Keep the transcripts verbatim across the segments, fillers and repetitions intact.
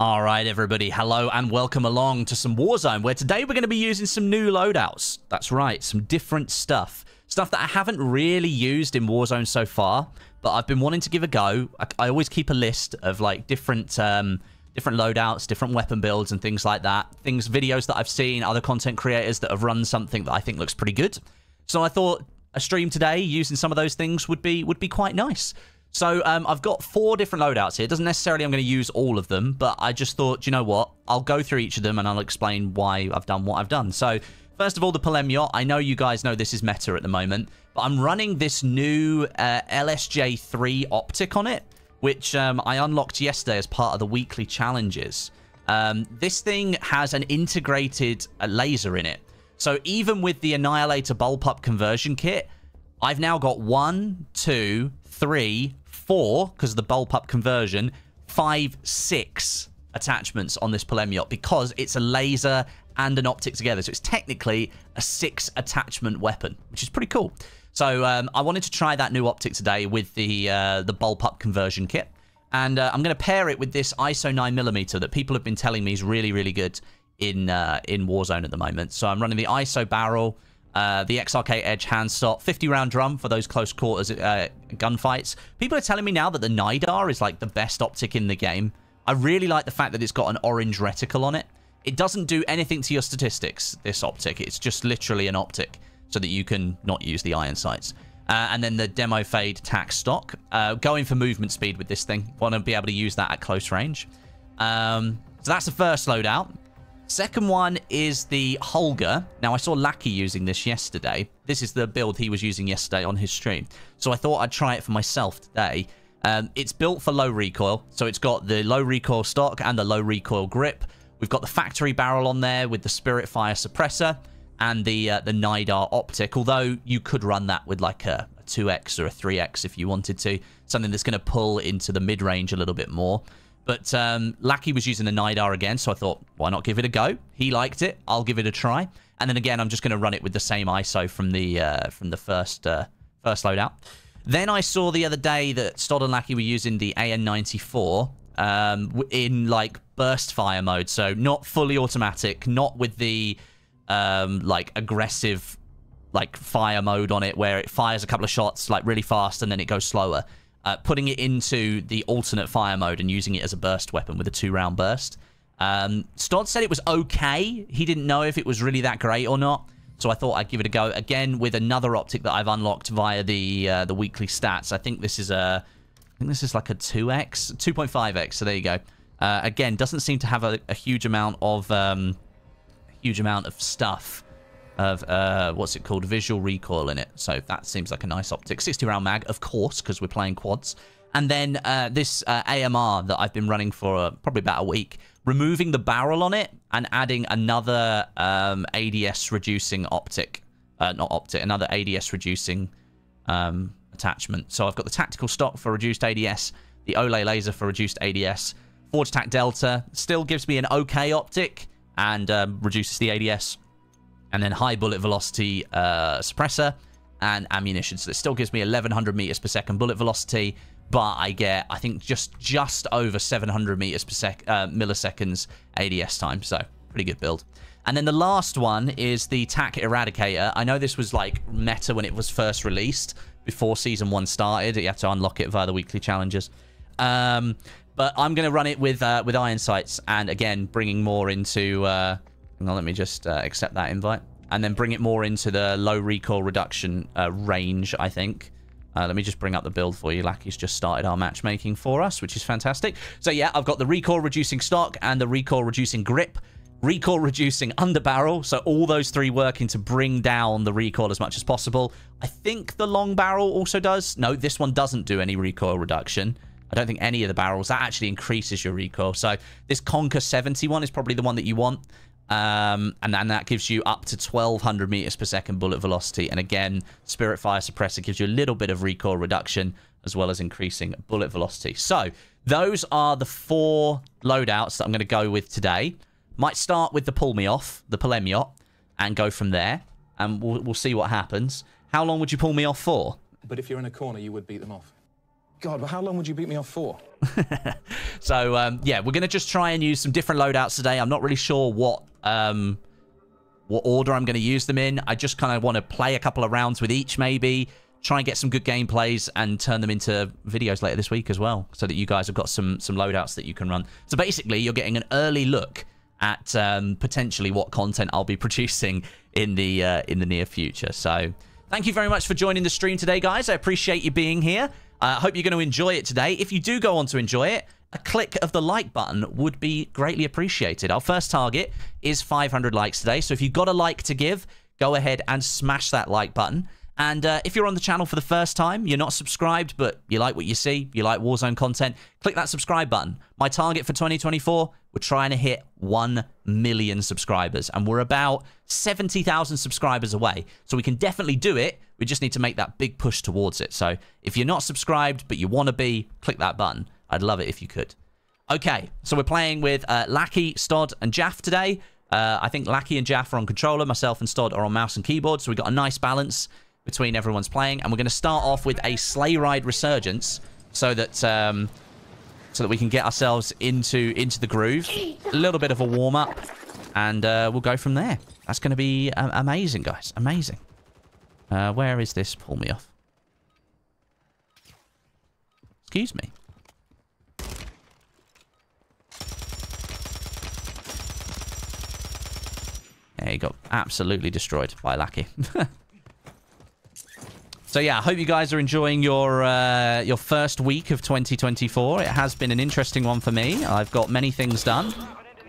All right, everybody. Hello and welcome along to some Warzone, where today we're going to be using some new loadouts. That's right, some different stuff. Stuff that I haven't really used in Warzone so far, but I've been wanting to give a go. I, I always keep a list of like different, um, different loadouts, different weapon builds and things like that. Things, videos that I've seen, other content creators that have run something that I think looks pretty good. So I thought a stream today using some of those things would be, would be quite nice. So um, I've got four different loadouts here. It doesn't necessarily I'm going to use all of them, but I just thought, you know what? I'll go through each of them and I'll explain why I've done what I've done. So first of all, the Pulemyot. I know you guys know this is meta at the moment, but I'm running this new uh, L S J three optic on it, which um, I unlocked yesterday as part of the weekly challenges. Um, this thing has an integrated uh, laser in it. So even with the Annihilator Bullpup conversion kit, I've now got one, two, three, four, because of the Bullpup conversion, five, six attachments on this Pulemyot because it's a laser and an optic together. So it's technically a six attachment weapon, which is pretty cool. So um, I wanted to try that new optic today with the uh, the Bullpup conversion kit. And uh, I'm going to pair it with this I S O nine millimeter that people have been telling me is really, really good in, uh, in Warzone at the moment. So I'm running the I S O barrel, Uh, the X R K Edge handstop, fifty round drum for those close quarters uh, gunfights. People are telling me now that the Nidar is like the best optic in the game. I really like the fact that it's got an orange reticle on it. It doesn't do anything to your statistics, this optic. It's just literally an optic so that you can not use the iron sights. Uh, and then the demo fade tac stock. Uh, going for movement speed with this thing. Want to be able to use that at close range. Um, so that's the first loadout. Second one is the Holger. Now, I saw Lackey using this yesterday. This is the build he was using yesterday on his stream. So I thought I'd try it for myself today. Um, it's built for low recoil. So it's got the low recoil stock and the low recoil grip. We've got the factory barrel on there with the Spirit Fire suppressor and the uh, the Nidar optic. Although you could run that with like a, a two X or a three X if you wanted to. Something that's going to pull into the mid-range a little bit more. But um, Lackey was using the Nidar again, so I thought, why not give it a go? He liked it. I'll give it a try. And then again, I'm just going to run it with the same I S O from the uh, from the first uh, first loadout. Then I saw the other day that Stodeh and Lackey were using the A N ninety-four um, in like burst fire mode, so not fully automatic, not with the um, like aggressive like fire mode on it, where it fires a couple of shots like really fast and then it goes slower. Uh, putting it into the alternate fire mode and using it as a burst weapon with a two round burst. Um, Stodeh said it was okay. He didn't know if it was really that great or not, so I thought I'd give it a go again with another optic that I've unlocked via the uh, the weekly stats. I think this is a, I think this is like a two X, two point five X. So there you go. Uh, again, doesn't seem to have a, a huge amount of um, a huge amount of stuff of uh what's it called visual recoil in it, so that seems like a nice optic. Sixty round mag, of course, because we're playing quads. And then uh this uh, A M R that I've been running for uh, probably about a week, removing the barrel on it and adding another um A D S reducing optic, uh not optic another A D S reducing um attachment. So I've got the tactical stock for reduced A D S, the Olay laser for reduced A D S, Forge Tac Delta still gives me an okay optic and um, reduces the A D S. And then high bullet velocity uh, suppressor and ammunition. So it still gives me eleven hundred meters per second bullet velocity, but I get, I think, just just over seven hundred meters per sec uh, milliseconds A D S time. So pretty good build. And then the last one is the Tac Eradicator. I know this was like meta when it was first released before season one started. You had to unlock it via the weekly challenges. Um, but I'm going to run it with uh, with iron sights, and again bringing more into. Uh, Now, let me just uh, accept that invite and then bring it more into the low recoil reduction uh, range, I think. Uh, let me just bring up the build for you. Lackey's just started our matchmaking for us, which is fantastic. So, yeah, I've got the recoil reducing stock and the recoil reducing grip, recoil reducing underbarrel. So all those three working to bring down the recoil as much as possible. I think the long barrel also does. No, this one doesn't do any recoil reduction. I don't think any of the barrels. That actually increases your recoil. So this Conker seventy-one is probably the one that you want. Um, and then that gives you up to twelve hundred meters per second bullet velocity. And again, Spirit Fire Suppressor gives you a little bit of recoil reduction as well as increasing bullet velocity. So those are the four loadouts that I'm going to go with today. Might start with the Pulemyot, the Pulemyot, and go from there. And we'll, we'll see what happens. How long would you pull me off for? But if you're in a corner, you would beat them off. God, but how long would you beat me off for? So, um, yeah, we're going to just try and use some different loadouts today. I'm not really sure what um, what order I'm going to use them in. I just kind of want to play a couple of rounds with each, maybe. Try and get some good gameplays and turn them into videos later this week as well, so that you guys have got some some loadouts that you can run. So basically, you're getting an early look at um, potentially what content I'll be producing in the uh, in the near future. So thank you very much for joining the stream today, guys. I appreciate you being here. I uh, hope you're going to enjoy it today. If you do go on to enjoy it, a click of the like button would be greatly appreciated. Our first target is five hundred likes today, so if you've got a like to give, go ahead and smash that like button. And uh, if you're on the channel for the first time, you're not subscribed, but you like what you see, you like Warzone content, click that subscribe button. My target for twenty twenty-four, we're trying to hit one million subscribers, and we're about seventy thousand subscribers away. So we can definitely do it. We just need to make that big push towards it. So if you're not subscribed, but you want to be, click that button. I'd love it if you could. Okay, so we're playing with uh, Lackey, Stodeh, and Jaff today. Uh, I think Lackey and Jaff are on controller. Myself and Stodeh are on mouse and keyboard, so we've got a nice balance between everyone's playing, and we're going to start off with a Sleigh Ride Resurgence, so that um, so that we can get ourselves into into the groove, a little bit of a warm up, and uh, we'll go from there. That's going to be uh, amazing, guys, amazing. Uh, where is this? Pull me off. Excuse me. Yeah, he got absolutely destroyed by Lackey. So yeah, I hope you guys are enjoying your uh, your first week of twenty twenty-four. It has been an interesting one for me. I've got many things done.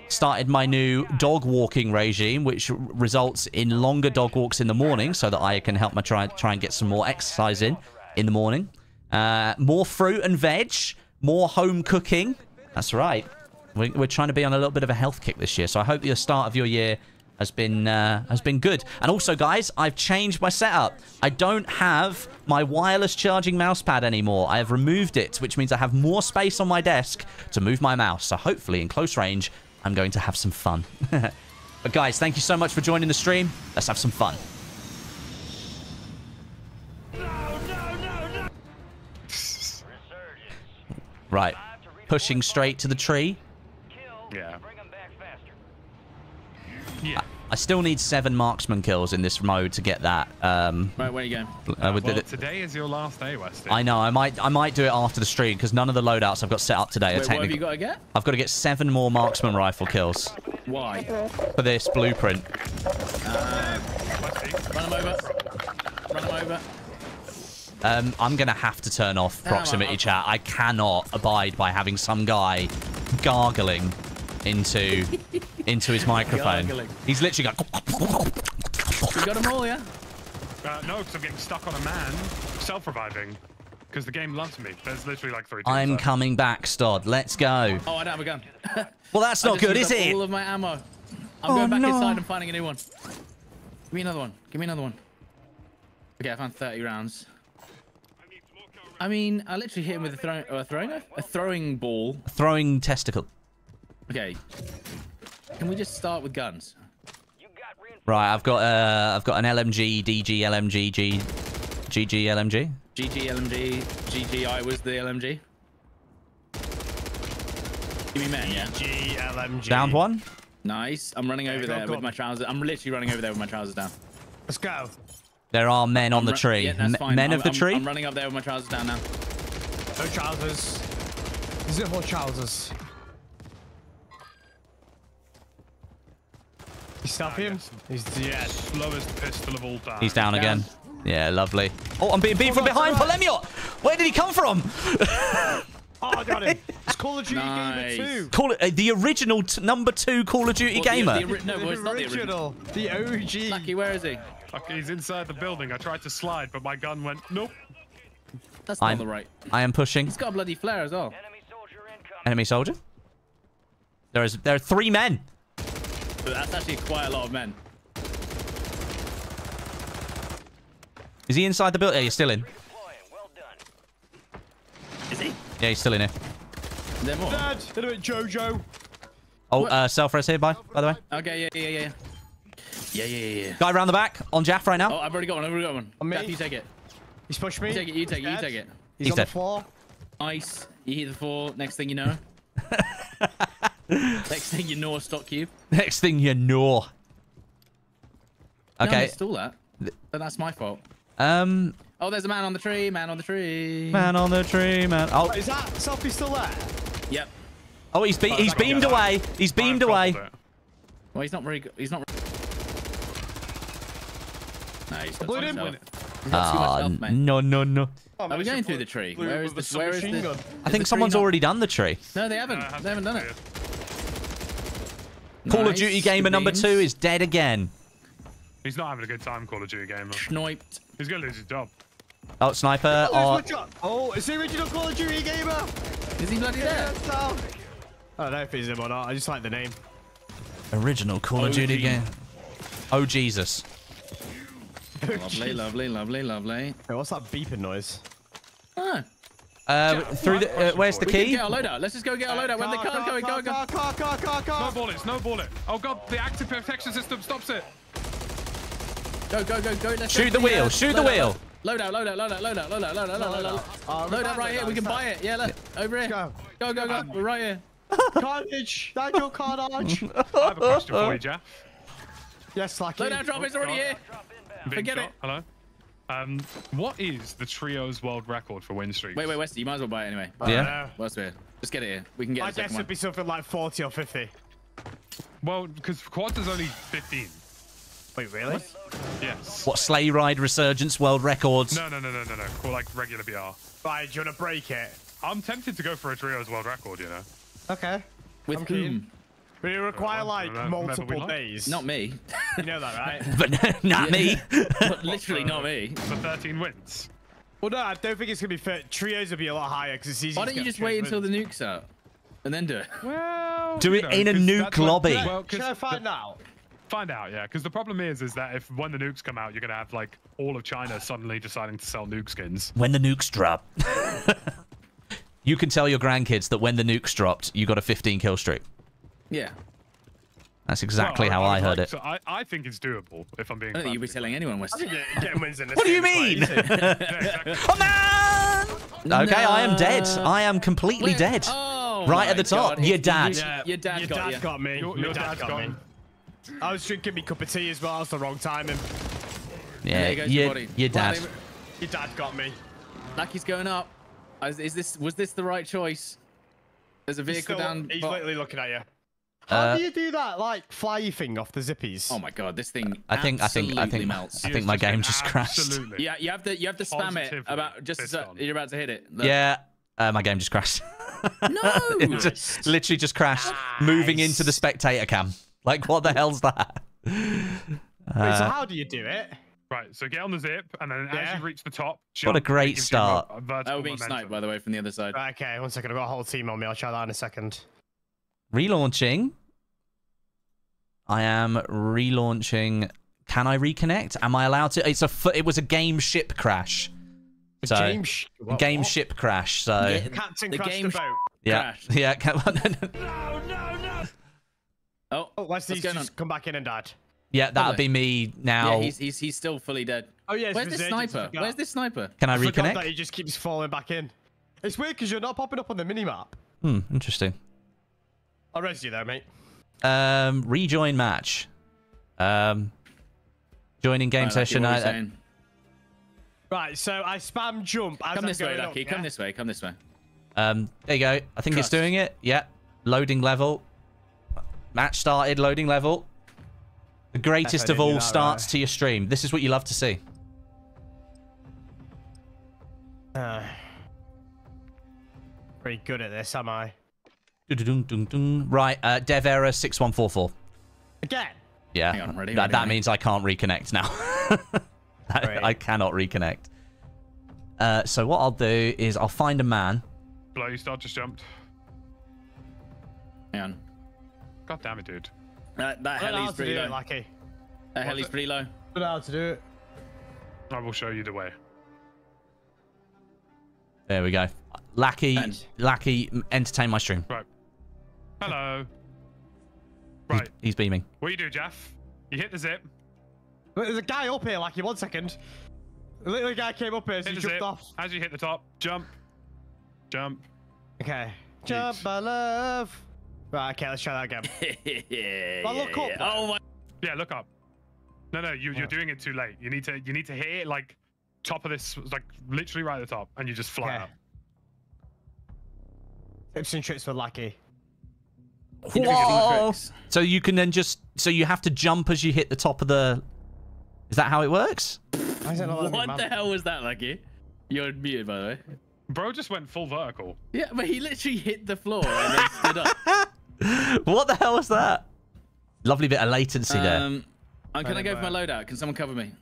Started my new dog walking regime, which results in longer dog walks in the morning, so that I can help my try try and get some more exercise in in the morning. Uh, more fruit and veg, more home cooking. That's right. We're, we're trying to be on a little bit of a health kick this year, so I hope the start of your year has been uh, has been good. And also, guys, I've changed my setup. I don't have my wireless charging mouse pad anymore. I have removed it, which means I have more space on my desk to move my mouse. So hopefully, in close range, I'm going to have some fun. But guys, thank you so much for joining the stream. Let's have some fun. No, no, no, no. Right, pushing straight to the tree. Yeah. Yeah. I still need seven marksman kills in this mode to get that. Um, right, where are you going? Uh, well, the, today is your last day, Westie. I know. I might I might do it after the stream, because none of the loadouts I've got set up today Wait, are technically... What have you got to get? I've got to get seven more marksman rifle kills. Why? For this blueprint. Um, run them over. Run them over. Um, I'm going to have to turn off proximity oh, chat. I cannot abide by having some guy gargling into... into his microphone. Gargling. He's literally going... We got them all, yeah? Uh, no, because I'm getting stuck on a man. Self-reviving. Because the game loves me. There's literally like three... I'm left. Coming back, Stodeh. Let's go. Oh, I don't have a gun. Well, that's not good, is it? All of my ammo. I'm oh, going back no. inside and finding a new one. Give me another one. Give me another one. Okay, I found thirty rounds. I mean, I literally hit him with a, throw a throwing knife? A throwing ball. A throwing testicle. Okay. Can we just start with guns? Right, I've got uh, I've got an L M G, D G L M G, G, GG L M G, GG L M G, G G. I was the L M G. Give me men, yeah. G G L M G. Down one. Nice. I'm running over yeah, there on, with my trousers. I'm literally running over there with my trousers down. Let's go. There are men on the tree. Yeah, that's fine. Men I'm, of the I'm, tree. I'm running up there with my trousers down now. No trousers. Zero trousers. You stop him? He's yeah, slowest pistol of all time. He's down again. Yeah, lovely. Oh, I'm being beaten oh, from behind. Right. Pulemyot! Where did he come from? Oh, I got him. It's Call of Duty nice. Gamer two. Call it uh, the original t number two Call of Duty well, Gamer. The, the, the, no, well, it's not the original. The O G. Lucky, where is he? Okay, he's inside the building. I tried to slide, but my gun went, nope. That's not I'm, the right. I am pushing. He's got a bloody flare as well. Enemy soldier incoming. Enemy soldier? There is, there are three men. But that's actually quite a lot of men. Is he inside the building? Yeah, he's still in. Well done. Is he? Yeah, he's still in here. There more. Dad, a bit Jojo. Oh, uh, self-res here, by by the way. Okay, yeah, yeah, yeah, yeah. Yeah, yeah, yeah. Guy around the back on Jaff right now. Oh, I've already got one. I've already got one. On me. Jaff, you take it. He's pushed me. You take it. You take it. You take it. He's, he's on dead. The floor. ice. You hear the fall. Next thing you know. Next thing you know, stock cube. Next thing you know. Okay. No, I stole that. But that's my fault. Um. Oh, there's a man on the tree. Man on the tree. Man on the tree. Man. Oh, wait, is that selfie still there? Yep. Oh, he's be oh, he's beamed away. Down. He's beamed away. Well, he's not very good. He's not. No, he's got blue himself. Ah, oh, no, no, no. Oh, man, are we going through the tree? Where is the, where is the... Gun. I think someone's already done the tree. No, they haven't. They haven't done it. Call of Duty Gamer number two is dead again. He's not having a good time, Call of Duty Gamer. Sniped. He's going to lose his job. Oh, Sniper. Oh, or... oh is the original Call of Duty Gamer? Is he bloody there? I don't know if he's him or not. I just like the name. Original Call of Duty Gamer. Oh, Jesus. Lovely, lovely, lovely, lovely. Hey, what's that beeping noise? Oh. Uh, Jeff, through the, uh, where's the key? Get our loadout. Let's just go get our loadout. Uh, when the car's car, going, car, go, car, go. Car, car, car, car. Snowball it, snowball it. Oh god, the active protection system stops it. Go, go, go, go. Let's shoot go. the wheel, yeah. shoot the wheel. Loadout, loadout, loadout, loadout, loadout, loadout, loadout, loadout. Uh, loadout right here. We can buy it. Yeah, look. Over here. Go, go, go. go. We're right here. Carnage. Nigel Carnage. I have a question for you, Jeff. Yes, Lucky. Loadout drop is already here. Forget shot. it. Hello. Um, what is the trio's world record for win streaks? Wait, wait, Westie, you might as well buy it anyway. Uh, yeah. What's weird? Just get it here. We can get. I guess it'd be something like forty or fifty. Well, because quads is only fifteen. Wait, really? What? Yes. What, Sleigh Ride, Resurgence, world records? No, no, no, no, no, no. Or like regular B R. Right, do you want to break it? I'm tempted to go for a trio's world record, you know. Okay. With whom? But it require like multiple days. Not me. You know that, right? But not yeah. me. But literally not me. For thirteen wins. Well, no, I don't think it's gonna be fair. Trios will be a lot higher because it's easy. Why don't you just wait wins. until the nukes out and then do it? Well, do it know, in a nuke lobby. What, well, should I find the, out? Find out, yeah. Because the problem is, is that if when the nukes come out, you're gonna have like all of China suddenly deciding to sell nuke skins. When the nukes drop, you can tell your grandkids that when the nukes dropped, you got a fifteen kill streak. Yeah. That's exactly well, how I, I heard like, it. So I, I think it's doable, if I'm being I don't think you'll be telling anyone, Westie. What do you mean? Oh, man! No. Okay, I am dead. I am completely Wait. dead. Oh, right at the top. God. Your dad. Yeah. Your dad, your dad got, you. got me. Your, your, your dad, dad got, got me. me. I was drinking me cup of tea as well. That's the wrong timing. Yeah, yeah your, your dad. Well, your dad got me. Lucky's going up. Is, is this, was this the right choice? There's a vehicle still, down. He's literally looking at you. How uh, do you do that, like, fly thing off the zippies? Oh my god, this thing I think I think I think melts. I think my game just crashed. Yeah, you have to you have to spam it about just as you're about to hit it. Look. Yeah, uh, my game just crashed. No, it just, literally just crashed. Nice. Moving into the spectator cam. Like, what the hell's that? Uh, Wait, so how do you do it? Right, so get on the zip, and then yeah. as you reach the top... Jump, what a great start. A, a oh, we're being sniped, by the way, from the other side. Right, okay, one second. I've got a whole team on me. I'll try that in a second. Relaunching. I am relaunching. Can I reconnect? Am I allowed to? It's a. It was a game ship crash. So, game, sh what, game what? ship crash. So yeah, Captain the game the boat. Yeah, crashed. yeah. No, no, no. Oh, oh Wesley's just on? come back in and died. Yeah, that'll be me now. Yeah, he's, he's he's still fully dead. Oh yeah. Where's this sniper? Where's this sniper? Can I, I reconnect? That he just keeps falling back in. It's weird because you're not popping up on the minimap. Hmm. Interesting. I'll res you there, mate. Um, rejoin match. Um, joining game right, session. Lucky, I, uh, right, so I spam jump. As come this way, Lucky. Up, yeah? Come this way. Come this way. Um, there you go. I think Trust. it's doing it. Yeah. Loading level. Match started. Loading level. The greatest of all starts right. to your stream. This is what you love to see. Uh, pretty good at this, am I? Right, uh, dev error six one four four. Again? Yeah. Hang on, ready, that ready, that ready. means I can't reconnect now. I, I cannot reconnect. Uh, so what I'll do is I'll find a man. Blow, you start just jumped. Hang on. God damn it, dude. Uh, that heli's pretty low. Lucky. That heli's pretty low. I don't know how to do it. I will show you the way. There we go. Lackey, and. Lackey, entertain my stream. Right. Hello. Right. He's, he's beaming. What do you do, Jeff? You hit the zip. There's a guy up here, Lucky. One second. The little guy came up here, so hit he jumped zip. off. As you hit the top, jump. Jump. Okay. Jeez. Jump, my love. Right, okay, let's try that again. yeah, oh, look yeah, up. Yeah. Oh my. Yeah, look up. No, no, you, you're oh. doing it too late. You need to, you need to hit it like top of this, like literally right at the top, and you just fly okay. up. Tips and tricks for Lackey. Whoa! So you can then just, so you have to jump as you hit the top of the. Is that how it works? Why is it not what the hell was that, Lackey? You're muted, by the way. Bro just went full vertical. Yeah, but he literally hit the floor and then stood up. What the hell was that? Lovely bit of latency um, there. I'm gonna go for my loadout. Can someone cover me?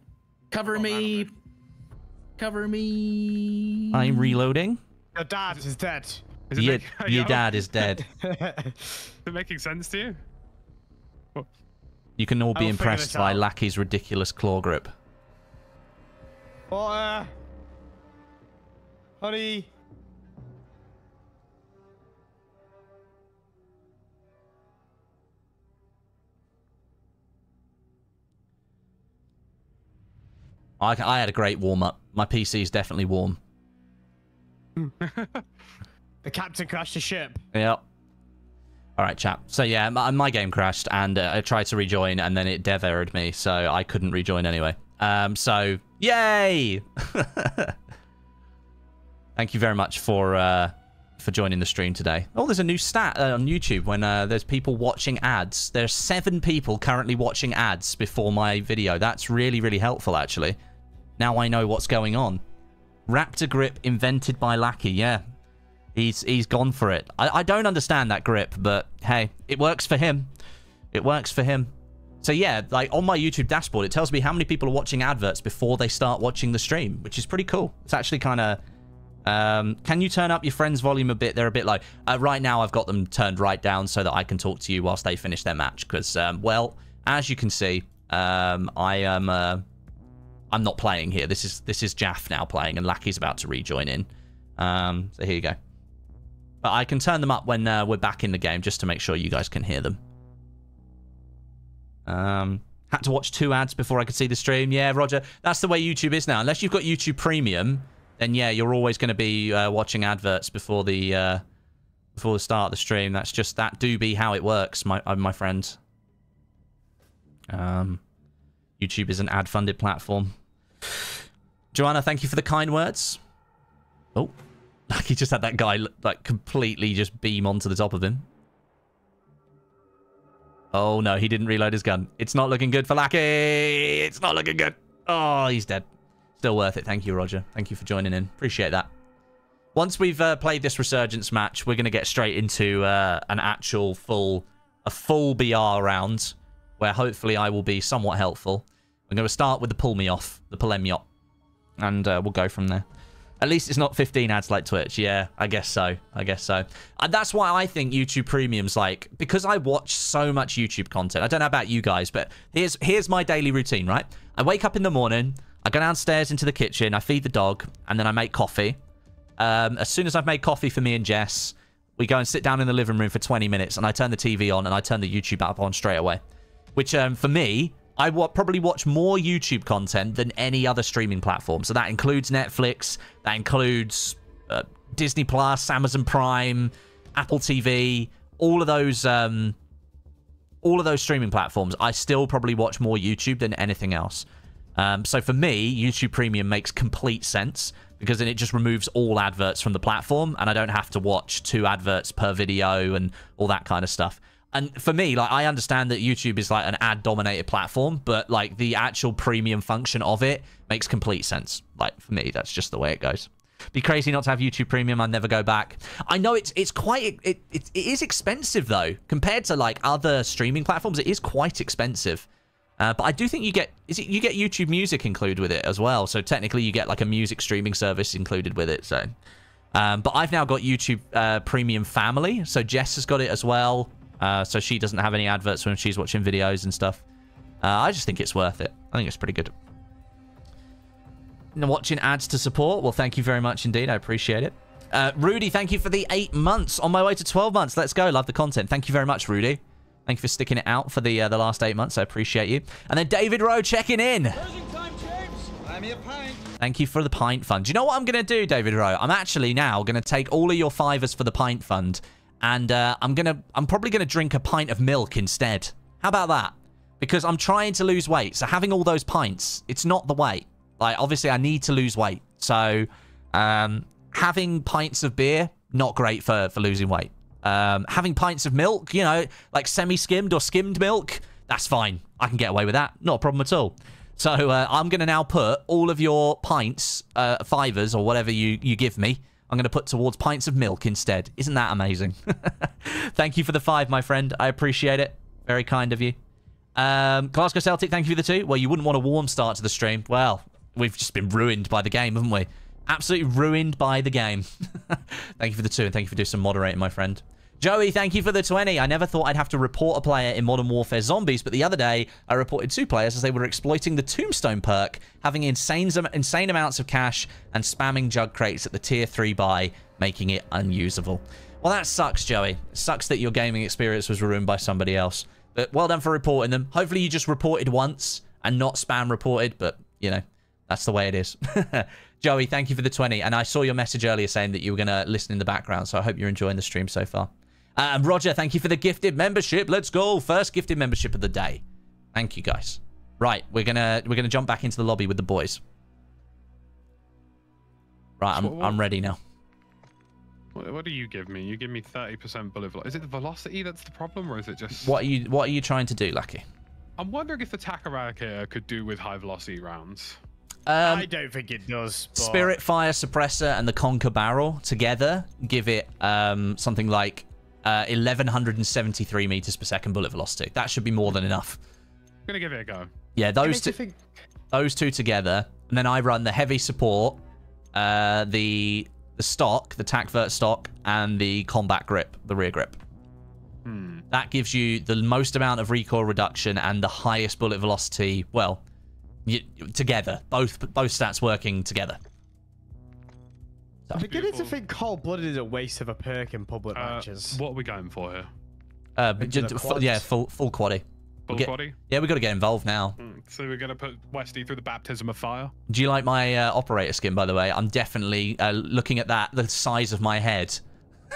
Cover oh, me. Man, cover me. I'm reloading. Your dad is dead. Is your making, your dad is dead. Is it making sense to you? What? You can all be impressed by Lackey's ridiculous claw grip. Water. Honey. I, I had a great warm-up. My P C is definitely warm. The captain crashed the ship. Yep. All right, chap. So yeah, my, my game crashed, and uh, I tried to rejoin, and then it dev errored me, so I couldn't rejoin anyway. Um. So yay! Thank you very much for uh, for joining the stream today. Oh, there's a new stat uh, on YouTube when uh, there's people watching ads. There's seven people currently watching ads before my video. That's really, really helpful, actually. Now I know what's going on. Raptor grip invented by Lackey. Yeah. He's, he's gone for it. I, I don't understand that grip, but hey, it works for him. It works for him. So yeah, like on my YouTube dashboard, it tells me how many people are watching adverts before they start watching the stream, which is pretty cool. It's actually kind of... Um, can you turn up your friend's volume a bit? They're a bit low. Uh, right now, I've got them turned right down so that I can talk to you whilst they finish their match. Because, um, well, as you can see, um, I am... Uh, I'm not playing here. This is this is Jaff now playing, and Lackey's about to rejoin in. Um, so here you go. But I can turn them up when uh, we're back in the game, just to make sure you guys can hear them. Um, had to watch two ads before I could see the stream. Yeah, Roger. That's the way YouTube is now. Unless you've got YouTube Premium, then yeah, you're always going to be uh, watching adverts before the uh, before the start of the stream. That's just that do be how it works, my uh, my friend. Um, YouTube is an ad-funded platform. Joanna, thank you for the kind words. Oh. Like he just had that guy like completely just beam onto the top of him. Oh no, he didn't reload his gun. It's not looking good for Lackey. It's not looking good. Oh, he's dead. Still worth it. Thank you, Roger. Thank you for joining in. Appreciate that. Once we've uh, played this Resurgence match, we're gonna get straight into uh, an actual full, a full B R round, where hopefully I will be somewhat helpful. We're gonna start with the Pulemyot, the Pulemyot, and uh, we'll go from there. At least it's not fifteen ads like Twitch. Yeah, I guess so. I guess so. And that's why I think YouTube Premium's like... Because I watch so much YouTube content. I don't know about you guys, but here's here's my daily routine, right? I wake up in the morning. I go downstairs into the kitchen. I feed the dog. And then I make coffee. Um, as soon as I've made coffee for me and Jess, we go and sit down in the living room for twenty minutes. And I turn the T V on. And I turn the YouTube app on straight away. Which, um, for me... I probably watch more YouTube content than any other streaming platform. So that includes Netflix, that includes uh, Disney Plus, Amazon Prime, Apple T V, all of those, um, all of those streaming platforms. I still probably watch more YouTube than anything else. Um, so for me, YouTube Premium makes complete sense because then it just removes all adverts from the platform, and I don't have to watch two adverts per video and all that kind of stuff. And for me, like, I understand that YouTube is like an ad-dominated platform, but like the actual premium function of it makes complete sense. Like for me, that's just the way it goes. Be crazy not to have YouTube Premium. I'd never go back. I know it's it's quite it it, it is expensive though compared to like other streaming platforms. It is quite expensive, uh, but I do think you get is it you get YouTube Music included with it as well. So technically, you get like a music streaming service included with it. So, um, but I've now got YouTube uh, Premium Family. So Jess has got it as well. Uh, so she doesn't have any adverts when she's watching videos and stuff. Uh, I just think it's worth it. I think it's pretty good. And watching ads to support. Well, thank you very much indeed. I appreciate it. Uh, Rudy, thank you for the eight months. On my way to twelve months. Let's go. Love the content. Thank you very much, Rudy. Thank you for sticking it out for the uh, the last eight months. I appreciate you. And then David Rowe checking in. Closing time, James. Buy me a pint. Thank you for the pint fund. Do you know what I'm going to do, David Rowe? I'm actually now going to take all of your fivers for the pint fund, and uh, I'm going to, I'm probably going to drink a pint of milk instead. How about that? Because I'm trying to lose weight, so having all those pints, it's not the way. Like, obviously, I need to lose weight, so um, having pints of beer, not great for, for losing weight. Um, having pints of milk, you know, like semi-skimmed or skimmed milk, that's fine. I can get away with that. Not a problem at all. So uh, I'm going to now put all of your pints, uh, fivers or whatever you, you give me, I'm going to put towards pints of milk instead. Isn't that amazing? Thank you for the five, my friend. I appreciate it. Very kind of you. Um, Glasgow Celtic, thank you for the two. Well, you wouldn't want a warm start to the stream. Well, we've just been ruined by the game, haven't we? Absolutely ruined by the game. Thank you for the two, and thank you for doing some moderating, my friend. Joey, thank you for the twenty. I never thought I'd have to report a player in Modern Warfare Zombies, but the other day I reported two players as they were exploiting the Tombstone perk, having insane, insane amounts of cash and spamming jug crates at the tier three buy, making it unusable. Well, that sucks, Joey. It sucks that your gaming experience was ruined by somebody else. But well done for reporting them. Hopefully you just reported once and not spam reported, but, you know, that's the way it is. Joey, thank you for the twenty. And I saw your message earlier saying that you were going to listen in the background, so I hope you're enjoying the stream so far. Um, Roger, thank you for the gifted membership. Let's go. First gifted membership of the day. Thank you, guys. Right, we're gonna we're gonna jump back into the lobby with the boys. Right, I'm what, I'm ready now. What, what do you give me? You give me thirty percent bullet velocity. Is it the velocity that's the problem, or is it just what are you what are you trying to do, Lackey? I'm wondering if the Tac Eradicator could do with high velocity rounds. Um, I don't think it does. But... Spirit Fire Suppressor and the Conker Barrel together give it um something like. Uh, eleven seventy-three meters per second bullet velocity. That should be more than enough. I'm gonna give it a go. Yeah, those two, think... those two together, and then I run the heavy support, uh, the the stock, the TacVert stock, and the combat grip, the rear grip. Hmm. That gives you the most amount of recoil reduction and the highest bullet velocity. Well, you, together, both both stats working together. I'm beginning to think cold-blooded is a waste of a perk in public uh, matches. What are we going for here? Uh, just, full, yeah, full full quaddy. Full we'll quaddy? Get, yeah, we've got to get involved now. Mm, so we're going to put Westie through the baptism of fire? Do you like my uh, operator skin, by the way? I'm definitely uh, looking at that, the size of my head.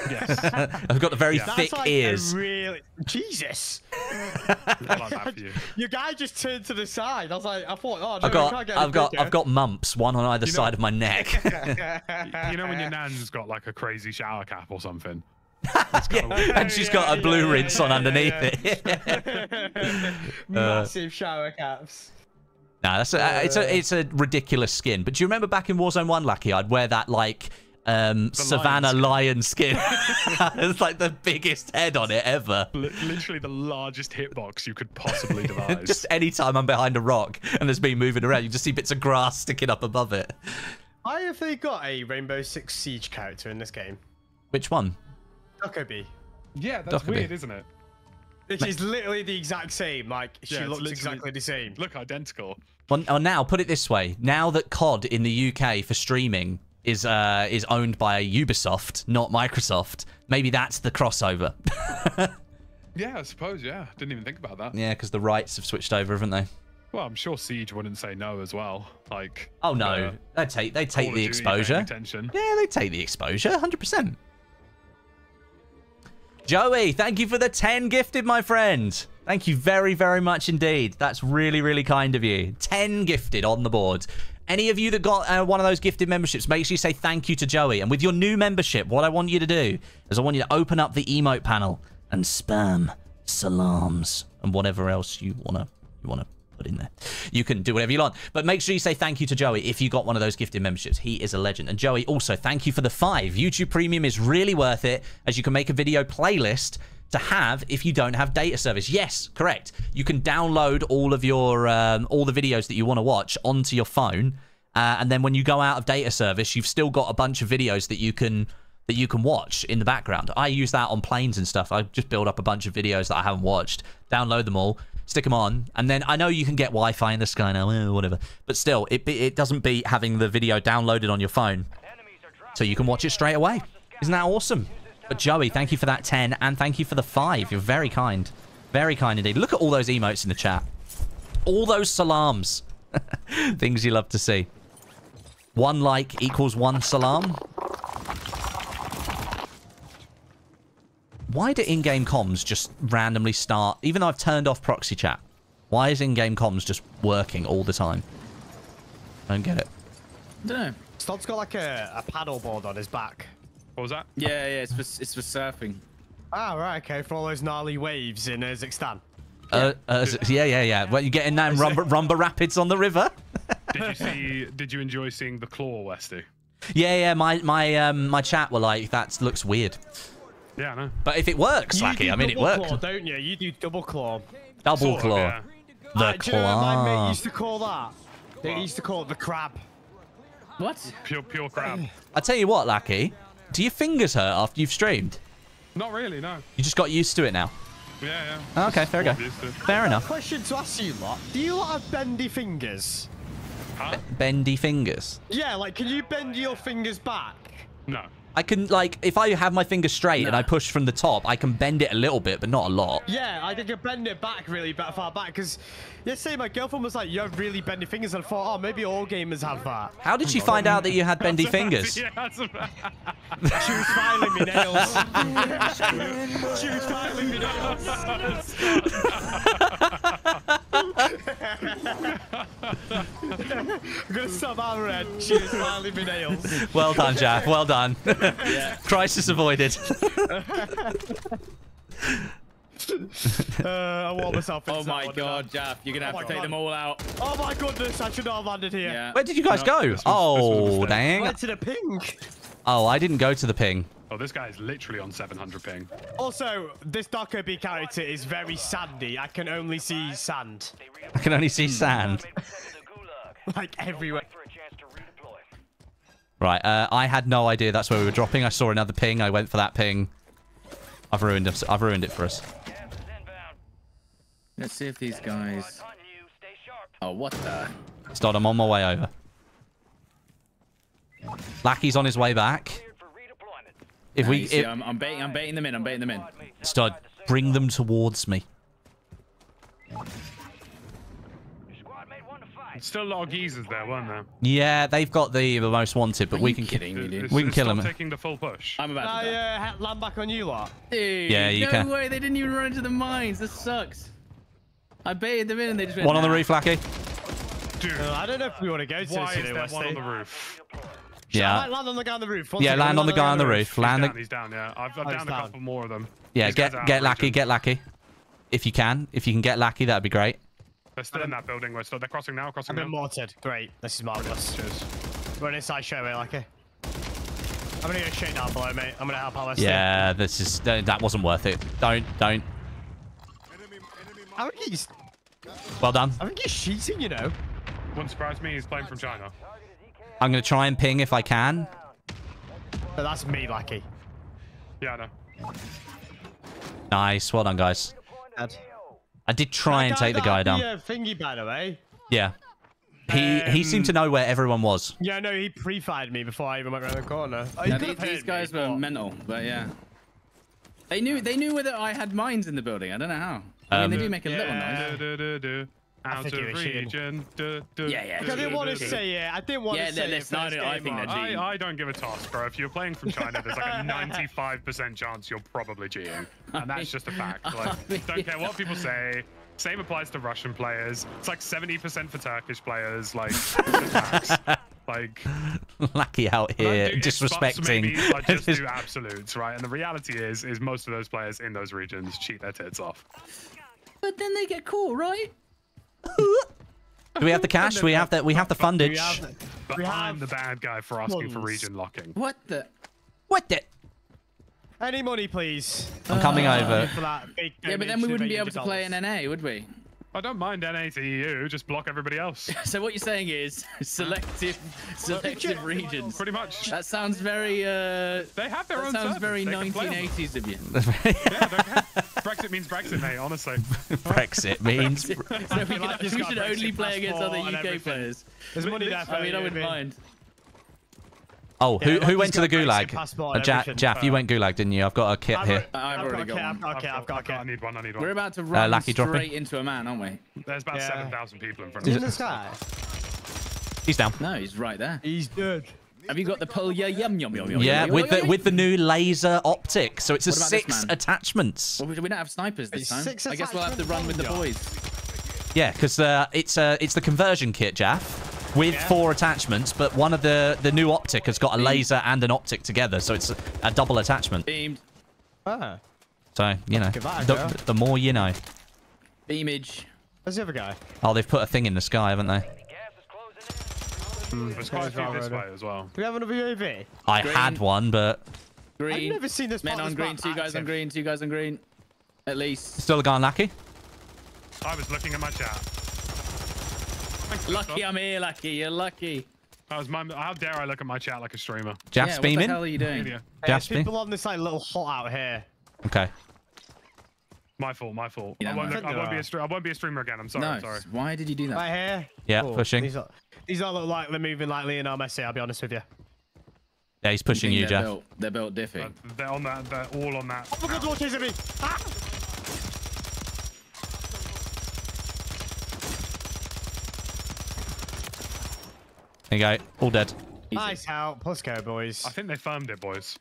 Yes. I've got the very yeah. thick like ears. Really... Jesus. I like that for you. Your guy just turned to the side. I was like, I thought, oh, no, I've got, can't get I've got, I've got mumps, one on either you know, side of my neck. You know when your nan's got like a crazy shower cap or something, yeah. and she's yeah, got a blue yeah, rinse yeah, on yeah, underneath yeah. it. Massive uh, shower caps. Nah, that's a, uh, it's a, it's a ridiculous skin. But do you remember back in Warzone one, Lucky? I'd wear that like. Um, the Savannah lion skin. Lion skin. It's like the biggest head on it ever. Literally the largest hitbox you could possibly devise. Just any time I'm behind a rock and there's me moving around, you just see bits of grass sticking up above it. Why have they got a Rainbow Six Siege character in this game? Which one? Dokubi. Yeah, that's Dokubi. Weird, isn't it? She's literally the exact same. Like, she yeah, looks exactly the same. Look identical. Well, oh, now, put it this way. Now that C O D in the U K for streaming is uh is owned by Ubisoft, not Microsoft. Maybe that's the crossover. Yeah, I suppose. Yeah, didn't even think about that. Yeah, because the rights have switched over, haven't they? Well, I'm sure Siege wouldn't say no as well. Like, oh no, uh, they take they take the exposure. Attention. Yeah, they take the exposure, one hundred percent. Joey, thank you for the ten gifted, my friend. Thank you very, very much indeed. That's really, really kind of you. ten gifted on the board. Any of you that got uh, one of those gifted memberships, make sure you say thank you to Joey. And with your new membership, what I want you to do is I want you to open up the emote panel and spam salams and whatever else you wanna you wanna put in there. You can do whatever you want, but make sure you say thank you to Joey if you got one of those gifted memberships. He is a legend. And Joey, also thank you for the five. YouTube Premium is really worth it, as you can make a video playlist to have if you don't have data service. Yes, correct. You can download all of your um, all the videos that you want to watch onto your phone, uh, and then when you go out of data service, you've still got a bunch of videos that you can that you can watch in the background. I use that on planes and stuff. I just build up a bunch of videos that I haven't watched, download them all, stick them on, and then I know you can get Wi-Fi in the sky now, whatever. But still, it it doesn't beat having the video downloaded on your phone, so you can watch it straight away. Isn't that awesome? But Joey, thank you for that ten, and thank you for the five. You're very kind. Very kind indeed. Look at all those emotes in the chat. All those salams. Things you love to see. One like equals one salam. Why do in-game comms just randomly start? Even though I've turned off proxy chat, why is in-game comms just working all the time? I don't get it. I don't know. Stod's got like a, a paddle board on his back. What was that? Yeah, yeah, it's for, it's for surfing. Ah, right, okay, for all those gnarly waves in Uzbekistan. Uh, uh, yeah, yeah, yeah. Well, you're getting down rumba, rumba rapids on the river. Did you see? Did you enjoy seeing the claw, Westie? Yeah, yeah. My my um my chat were like, that looks weird. Yeah, I know. But if it works, Lackey, I mean, it works. Claw, don't you? You do double claw. Double sort claw. Of, yeah. The uh, claw. Do you know what my mate used to call that? They used to call it the crab. What? Pure pure crab. I tell you what, Lackey. Do your fingers hurt after you've streamed? Not really, no. You just got used to it now. Yeah, yeah. Okay, fair go. Fair enough. Question to ask you lot. Do you lot have bendy fingers? Huh? Bendy fingers? Yeah, like, can you bend your fingers back? No. I can, like, if I have my finger straight no. and I push from the top, I can bend it a little bit, but not a lot. Yeah, I think I bend it back really far back, because yesterday my girlfriend was like, you have really bendy fingers, and I thought, oh, maybe all gamers have that. How did she find out that you had bendy fingers? Yeah, that's about... She was filing me nails. She was filing me nails. I'm gonna stop our red. She is finally been nails. Well done, Jaff. Well done. Yeah. Crisis avoided. uh, I want myself. Oh my God, Jaff! You're gonna have oh to take God. them all out. Oh my goodness! I should not have landed here. Yeah. Where did you guys no, go? Was, oh dang! I went to the ping. Oh, I didn't go to the ping. Oh, this guy is literally on seven hundred ping. Also, this Dark O B character is very sandy. I can only see sand. I can only see sand. Like everywhere. Right, uh, I had no idea that's where we were dropping. I saw another ping. I went for that ping. I've ruined it. I've ruined it for us. Let's see if these guys... Oh, what the... Stodeh, I'm on my way over. Lackey's on his way back. If we, if... I'm, I'm baiting, I'm baiting them in. I'm baiting them in. Stodeh, bring them towards me. Still a lot of geezers there, weren't there? Yeah, they've got the, the most wanted, but Are we can kidding, kill them. We can kill them. Taking the full push. I'm about to. I uh, land back on you lot. Dude, yeah, you no can. No way, they didn't even run into the mines. This sucks. I baited them in, and they just went one down. On the roof, Lackey. Dude, uh, I don't know if we want to go to. Why is there Westie? One on the roof? Yeah. I might land on the guy on the roof. One yeah, land on the guy on the roof. Land. He's down. He's down yeah, I've oh, down a couple more of them. Yeah, These get get Lackey, get Lackey. If you can, if you can get Lackey, that'd be great. They're still in that building. We're still. They're crossing now. Crossing. I've been mortared. Great. This is marvelous. We're in a side show, mate, Lackey. I'm gonna go straight down below, mate. I'm gonna help Alice. Yeah, this is. That wasn't worth it. Don't, don't. I think he's. Well done. I think he's cheating, you know. Wouldn't surprise me. He's playing from China. I'm gonna try and ping if I can. But that's me, Lackey. Yeah, I know. Nice. Well done, guys. Dad. I did try and take the guy down. Yeah, thingy, by the way. Yeah. He um, he seemed to know where everyone was. Yeah, no, he pre-fired me before I even went around the corner. Oh, no, these, these guys me. were mental, but yeah. They knew they knew whether I had mines in the building. I don't know how. I mean, um, they do make a yeah, little noise. Do, do, do, do. Out of region. Do, do, yeah, yeah. Do, I didn't want to say it. I didn't want yeah, to say it. No, no, I, think I, I don't give a toss, bro. If you're playing from China, there's like a ninety-five percent chance you're probably G-ing. And that's just a fact. Like, don't care what people say. Same applies to Russian players. It's like seventy percent for Turkish players. Like, facts. Like, Lackey out here like, dude, disrespecting. Maybe, like, just do absolutes, right? And the reality is, is most of those players in those regions cheat their tits off. But then they get caught, right? Do we have the cash? We have that. We have the fundage. We have the, but we have I'm the bad guy for asking funds. for region locking. What the? What the? Any money, please. I'm coming uh, over. Big, big yeah, but then we wouldn't be able to play in N A, would we? I don't mind N A to E U. Just block everybody else. So what you're saying is selective, selective regions. Pretty much. That sounds very. Uh, they have their that own. Sounds service. very nineteen eighties of you. Yeah, they can. Brexit means Brexit, mate. Honestly. Brexit means. Brexit. So we, like, can, we should only play against other U K players. There's money there. I mean, I wouldn't mind. Oh, who yeah, who went to the Gulag? Uh, Jaff, Jaff, you went Gulag, didn't you? I've got a kit I've, here. I've, I've already got, got one. Okay, I've got a kit. I need one. I need one. We're about to run uh, straight dropping. into a man, aren't we? There's about yeah. seven thousand people in front of us. Isn't this guy? He's down. No, he's right there. He's dead. Have you got the pull? Yeah, yum, yum, yum, yum. Yeah, with the with the new laser optic. So it's a six attachments. Well, we don't have snipers this time. I guess we'll have to run with the boys. Yeah, because uh, it's uh, it's the conversion kit, Jaff, with yeah. four attachments. But one of the the new optic has got a laser and an optic together, so it's a, a double attachment. Beamed. Ah. So you know, the, the more you know. Beamage. Where's the other guy? Oh, they've put a thing in the sky, haven't they? Mm, there's quite a few this way as well. Do we have another U A V? I green. had one, but... Green. I've never seen this. Men on green, two guys active. on green, two guys on green. At least. Still a guy on Lackey? I was looking at my chat. Lucky I'm here, Lucky. You're lucky. That was my, how dare I look at my chat like a streamer? Jaff's yeah, beaming. What the hell are you doing? Hey, there's people on this like, little hot out here. Okay. My fault, my fault. Yeah, I, won't look, I, won't be a I won't be a streamer again. I'm sorry, no, I'm sorry. Why did you do that? Right here? Yeah, cool. Pushing. These are, these are look like they're moving like Lionel Messi, I'll be honest with you. Yeah, he's pushing you, you Jaff. Built, they're built diffy. Uh, they're on that. They're all on that. Oh my God, Lord chasing me. Ah! There you go. All dead. Nice Easy. Out. Plus go, boys. I think they farmed it, boys.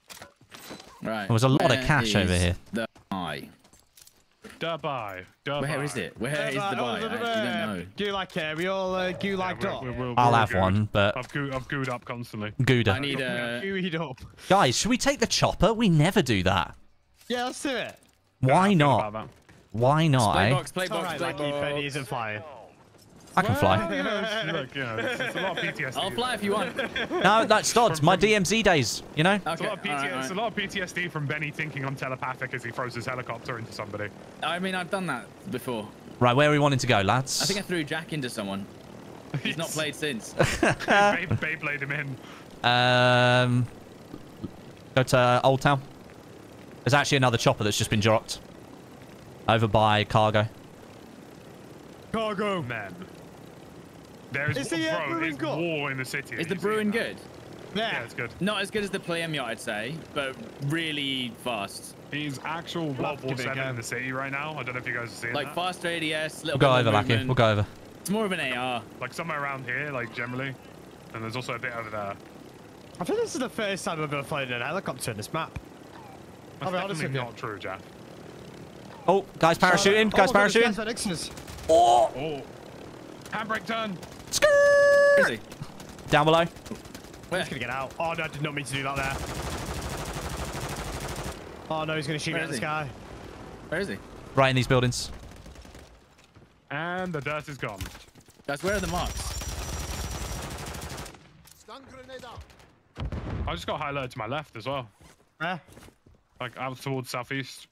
Right. There was a lot there of cash over here. The eye. Dubai. Dubai. Where is it? Where Dubai. is the buy? Oh, I actually don't know. Gulag here. We all uh, gulag yeah, up. We're, we're, we're, I'll we're have good. one, but I've gooed, I've gooed up constantly. Gooed up. I need a. Uh... up. Guys, should we take the chopper? We never do that. Yeah, let's do it. Why yeah, not? Why not? Play eh? box. Play it's box. Right, play box. Penny isn't flying. I can fly. Look, you know, it's, it's a lot of P T S D. I'll fly if you want. No, that's Stodeh. My D M Z days, you know? Okay. It's, a lot of P T S D, right, right. it's a lot of P T S D from Benny thinking I'm telepathic as he throws his helicopter into somebody. I mean, I've done that before. Right, where are we wanting to go, lads? I think I threw Jack into someone. He's not played since. Bay, Bay played him in. Um, go to Old Town. There's actually another chopper that's just been dropped. Over by Cargo. Cargo, man. There is, is the, uh, bro, there's war in the city. Is the brewing good? Yeah. yeah, it's good. Not as good as the Pulemyot, I'd say, but really fast. He's actual World War seven in the city right now. I don't know if you guys are seeing like that. Like fast A D S, little we'll bit go over, Lucky. We'll go over. It's more of an A R. Like somewhere around here, like generally. And there's also a bit over there. I think this is the first time I've ever flown in a helicopter in this map. That's I'll be honest with you. Not true, Jack. Oh, guys parachuting, guys oh, parachuting. Guys oh! oh! Handbrake turn. Skrrr! Down below. We're just gonna get out. Oh no, I did not mean to do that there. Oh no, he's gonna shoot me at the sky. Where is he? Right in these buildings. And the dirt is gone. Guys, where are the marks? I just got high alert to my left as well. Yeah. Like out towards southeast.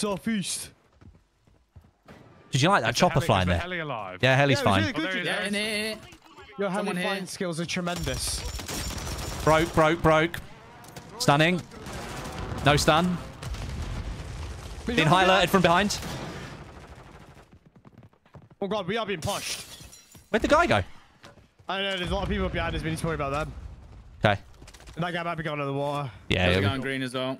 Southeast. Did you like that chopper flying there? Heli alive. Yeah, heli's yeah, fine. Really good, oh, yeah, in here. Your heli flying skills are tremendous. Broke, broke, broke. Stunning. No stun. Being high alerted from behind. Oh God, we are being pushed. Where'd the guy go? I don't know, there's a lot of people behind us. We need to worry about them. Okay. And that guy might be going under the water. Yeah, he's going green as well.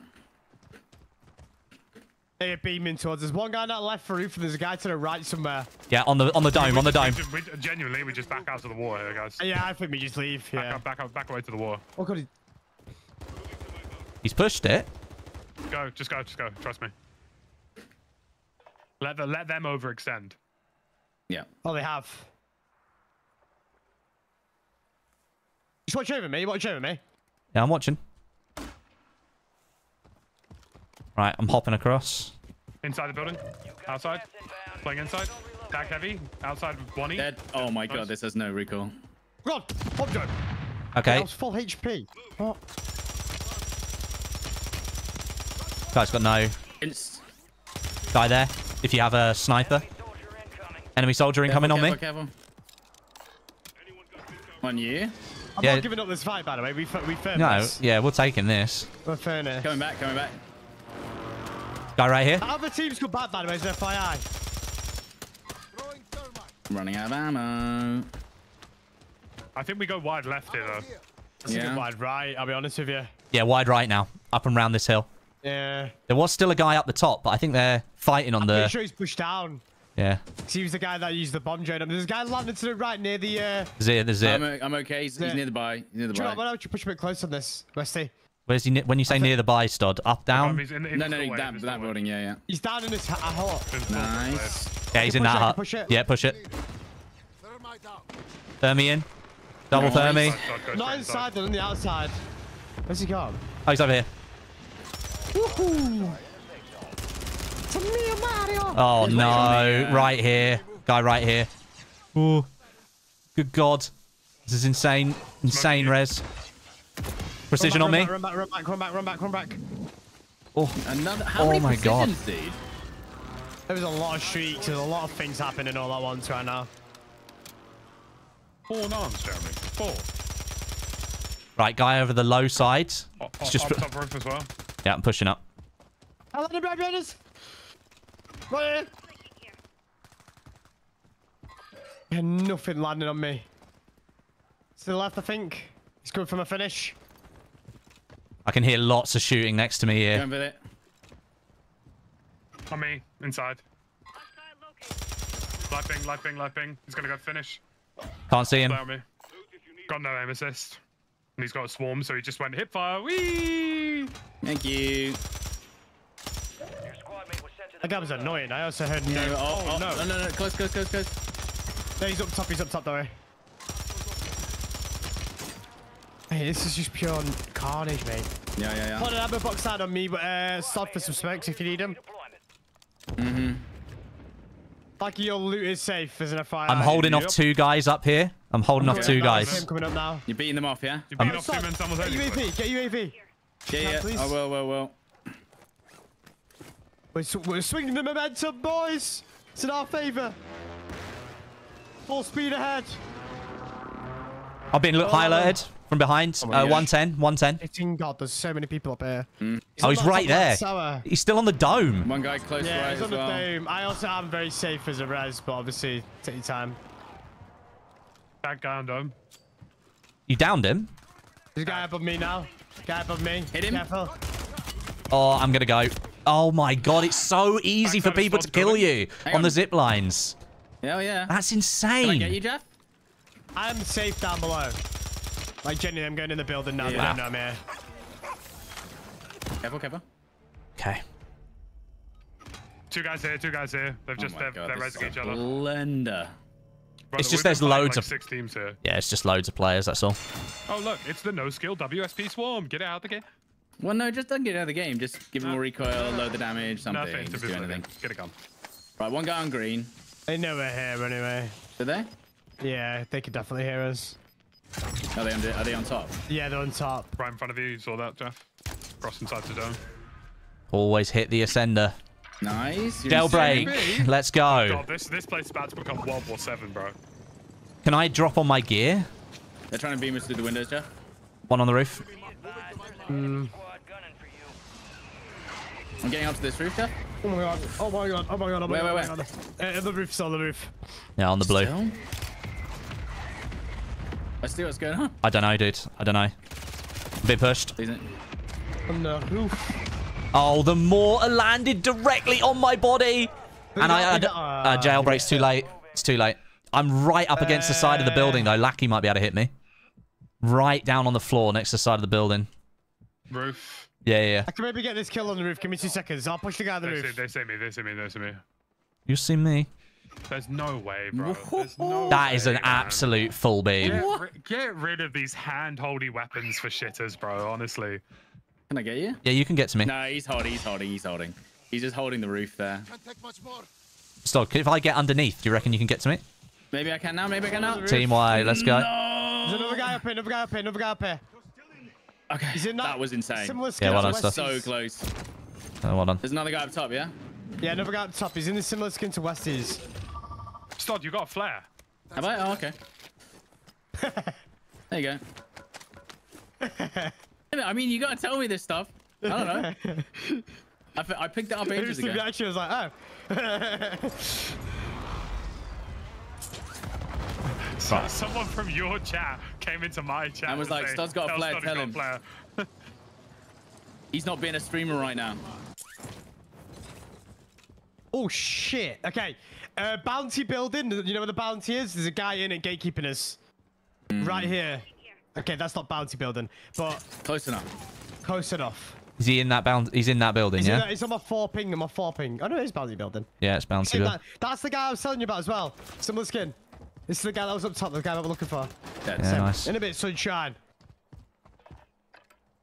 They're beaming towards us. There's one guy on that left roof and there's a guy to the right somewhere. Yeah, on the on the dome, on the dome. We, we, genuinely, we just back out to the war here, guys. Yeah, I think we just leave. Back yeah. up, back up, back away to the war. Oh God, he... he's pushed it. Go, just go, just go. Trust me. Let the, let them overextend. Yeah. Oh, they have. Just watch over me. Watch over me. Yeah, I'm watching. Right, I'm hopping across. Inside the building. Outside. Playing inside. Tag heavy. Outside with one E. Dead. Oh my nice. God, this has no recoil. God! I'm dead. Okay. That was full H P. What? Guy's got no... It's... Guy there, if you have a sniper. Enemy soldier incoming on me. Careful. On you? I'm yeah. not giving up this fight, by the way. We, we firm No, this. yeah, we're taking this. We're fairness. Coming back, coming back. Guy right here. Other team's got bad, by the way, is F Y I. I'm running out of ammo. I think we go wide left here, though. I think yeah. wide right, I'll be honest with you. Yeah, wide right now. Up and round this hill. Yeah. There was still a guy up the top, but I think they're fighting on I'm the... I'm pretty sure he's pushed down. Yeah. He was the guy that used the bomb drone. I mean, there's a guy landing to the right near the... Uh... There's it, there's it. I'm, I'm okay. He's, he's near the buy. He's near the buy. Do you know what? Why don't you push a bit close on this, Westie? Where's he? When you say near the buy, Stod, up, down? In, in no, no, way, that, that building, yeah, yeah. He's down in his hut. Nice. Yeah, he's in that hut. Push it. Yeah, push it. Thermi in. Double no, Thermi. Not, not inside, they're on the outside. Where's he gone? Oh, he's over here. Woohoo! Oh no, right here. Guy right here. Ooh. Good God. This is insane. Insane res. Precision on me. Run back, run back, run back, run back, run back. Oh, another, how oh many my God. Dude? There was a lot of streaks. There's a lot of things happening all at once right now. Four arms, Jeremy. Four. Right, guy over the low side. Oh, oh, just top roof as well. Yeah, I'm pushing up. Hello, the Red Raiders. Right here. Nothing landing on me. To the left, I think. He's good for my finish. I can hear lots of shooting next to me here. Remember it. On me, inside. Light ping, light ping, light ping. He's gonna go finish. Can't see him. Me. Got no aim assist. And he's got a swarm, so he just went hip fire. Whee! Thank you. That guy was annoying. I also heard yeah, no. Oh, oh, oh no. No, no, no. Close, close, close, close. No, he's up top. He's up top that way. Hey, this is just pure carnage, mate. Yeah, yeah, yeah. Put an ammo box out on me, but uh, stop for some smokes if you need them. Mm-hmm. Like your loot is safe, isn't it? I'm holding off two guys up here. I'm holding off two guys. Coming up now. You're beating them off, yeah? You're beating off two men simultaneously. Get U A V, get U A V. Yeah, yeah. I will, will, will. We're, sw we're swinging the momentum, boys. It's in our favour. Full speed ahead. I've been oh. highlighted from behind. Oh uh, one ten, one ten. God, there's so many people up here. Mm. He's oh, he's right there. He's still on the dome. One guy close yeah, to right he's on the well. dome. I also am very safe as a res, but obviously, take your time. That guy on dome. You downed him? There's a guy above me now. Guy above me. Hit him. Careful. Oh, I'm going to go. Oh my God, it's so easy for people to kill you on the zip lines. Hell yeah. That's insane. Can I get you, Jaff? I'm safe down below. Like, genuinely, I'm going in the building now. Yeah. They don't know I'm here. Careful, careful. Okay. Two guys here, two guys here. They've just, oh they're, God, they're resing each other. Blender. Brother, it's just there's loads like of... six teams here. Yeah, it's just loads of players, that's all. Oh, look, it's the no-skill W S P swarm. Get it out of the game. Well, no, just don't get out of the game. Just give him no. a recoil, load the damage, something. Nothing. Just do anything. Get it gone. Right, one guy on green. They know we're here anyway. Do they? Yeah, they could definitely hear us. Are they on, are they on top? Yeah, they're on top. Right in front of you. You saw that, Jeff. Cross inside the dome. Always hit the ascender. Nice. Jailbreak. Let's go. Oh God, this, this place is about to become World War seven, bro. Can I drop on my gear? They're trying to beam us through the windows, Jeff. One on the roof. Mm. I'm getting up to this roof, Jeff. Oh my God. Oh my God. Oh my God. Oh my wait, God. Wait, wait. Uh, the roof's on the roof. Yeah, on the blue. Still? Let's see what's going on. I don't know, dude. I don't know. I've been pushed. On the roof. Oh, the mortar landed directly on my body. And I, I, I uh, jailbreak's too late. It's too late. I'm right up against the side of the building, though. Lackey might be able to hit me. Right down on the floor next to the side of the building. Roof. Yeah, yeah. I can maybe get this kill on the roof. Give me two seconds. I'll push the guy on the they roof. See, they see me. They see me. They see me. You see me. There's no way, bro. There's no that way, is an man. absolute full beam. Get, ri get rid of these hand-holdy weapons for shitters, bro, honestly. Can I get you? Yeah, you can get to me. No, he's holding, he's holding, he's holding. He's just holding the roof there. Can't take much more. Stop. If I get underneath, do you reckon you can get to me? Maybe I can now, maybe I can now. Team Y, let's go. No! There's another guy up here, another guy up here, another guy up here. Okay, he's in that. That was insane. Similar yeah, well done, Westies. So close. Oh, well done. There's another guy up top, yeah? Yeah, another guy up top. He's in a similar skin to Westie's. Stod, you got a flare. Have I? Oh, okay. There you go. I mean, you gotta tell me this stuff. I don't know. I, I picked it up ages ago. I was like, oh. So, someone from your chat came into my chat and was like, Stod's got a flare, tell, tell him. Flare. He's not being a streamer right now. Oh, shit. Okay. Uh, bounty building. You know where the bounty is? There's a guy in it gatekeeping us. Mm. Right here. Okay, that's not bounty building, but... Close enough. Close enough. Is he in that bound? He's in that building, he's yeah? That, he's on my four ping, on my four ping. Oh, no, it is bounty building. Yeah, it's bounty building. That, that's the guy I was telling you about as well. Similar skin. This is the guy that was up top, the guy I was looking for. Yeah, yeah, nice. In a bit, sunshine.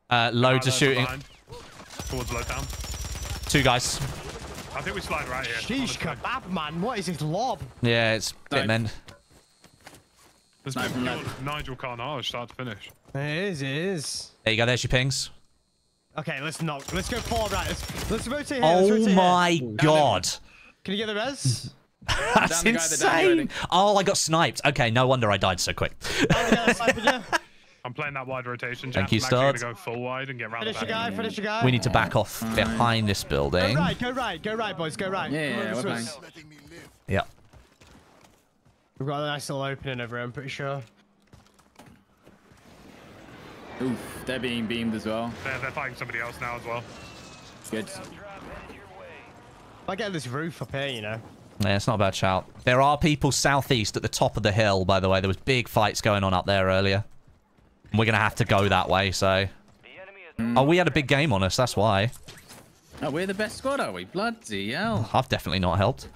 Uh, loads of shooting. Behind. Towards low down. Two guys. I think we slide right here. Sheesh, kebab, man. What is this lob? Yeah, it's a bit men. There's no Nigel Carnage, start to finish. It is, it is. There you go, there's your pings. Okay, let's not. Let's go forward, right? Let's, let's rotate here. Let's oh rotate my here. God. Can you get the res? That's insane. That oh, I got sniped. Okay, no wonder I died so quick. I'm playing that wide rotation. Jack. Thank you, Stodeh. Go full wide and get round finish the your guy, finish your guy. We need to back off right. behind this building. Go right, go right, go right, boys, go right. Yeah, go yeah, yeah. We've got a nice little opening over here, I'm pretty sure. Oof, they're being beamed as well. They're, they're fighting somebody else now as well. Good. If I get this roof up here, you know. Yeah, it's not a bad shout. There are people southeast at the top of the hill, by the way. There was big fights going on up there earlier. And we're going to have to go that way, so... Mm. Oh, we had a big game on us, that's why. Oh, we're the best squad, are we? Bloody hell. I've definitely not helped.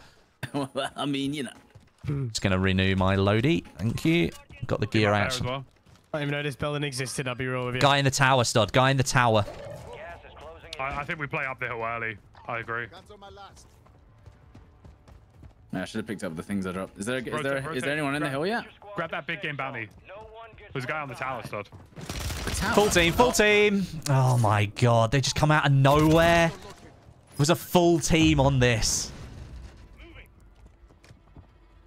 Well, I mean, you know. Just gonna renew my loadie. Thank you. Got the gear out. Well. I didn't even know this building existed. I'll be real with you. Guy in the tower, Stodeh. Guy in the tower. Gas is closing in. I, I think we play up the hill early. I agree. No, I should have picked up the things I dropped. Is there? Is rotate, there? Rotate. Is there anyone in grab, the hill yet? Grab that big game bounty. No There's a guy on the tower, Stodeh. Full team. Full team. Oh my God! They just come out of nowhere. It was a full team on this.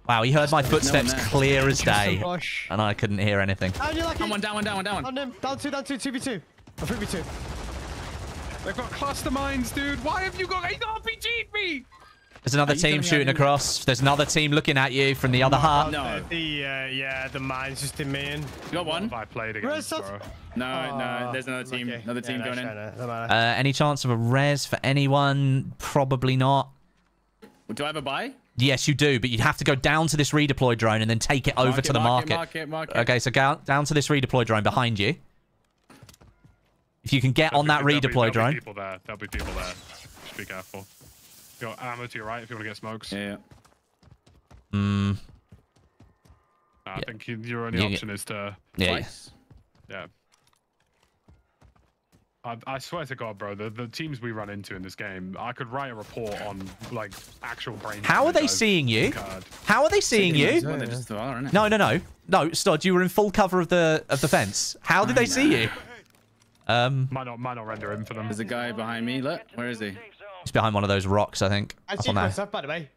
Wow, he heard my footsteps no clear as day, and I couldn't hear anything. How do you like down one, down one, down one, down one. Down, down two, down two, two v two. Or three v two. They've got cluster mines, dude. Why have you got... He's R P G'd me! There's another team shooting across. There's another team looking at you from the other half. No. The, uh, yeah, the mines just in me in. You got one? Have I played against, bro? No, oh, no. There's another team. Lucky. Another team yeah, going no, in. No, no. Uh, any chance of a res for anyone? Probably not. Do I have a buy? Yes, you do, but you'd have to go down to this redeploy drone and then take it over market, to the market. Market, market, market. Okay, so go down to this redeploy drone behind you. If you can get there'll on be, that redeploy there'll be, drone. There'll be people there. There'll be people there. Just be careful. You got ammo to your right if you want to get smokes. Yeah. Mm. Nah, I yeah. think your only you option get... is to... Yeah. Yeah. yeah. I, I swear to God, bro, the, the teams we run into in this game, I could write a report on, like, actual brain... How are they seeing you? Card. How are they seeing you? Well, they just are, aren't they? No, no, no. No, Stodeh, you were in full cover of the of the fence. How did they see you? Um, might not, might not render in for them. There's a guy behind me. Look, where is he? He's behind one of those rocks, I think. I see myself, by the way.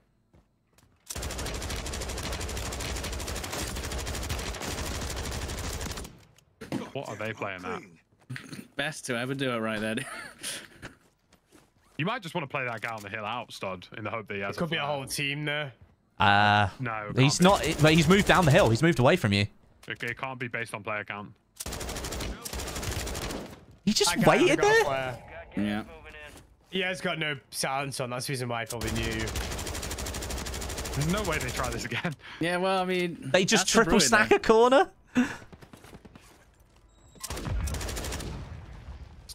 What are they playing at? Best to ever do it right then. You might just want to play that guy on the hill out, Stodeh, in the hope that he has it could a be a whole team there. Uh, no. He's be. not, but he's moved down the hill. He's moved away from you. It, it can't be based on player count. He just I waited there? Yeah. Yeah, it's got no silence on. That's the reason why I probably knew. There's no way they try this again. Yeah, well, I mean... They just triple stack a corner?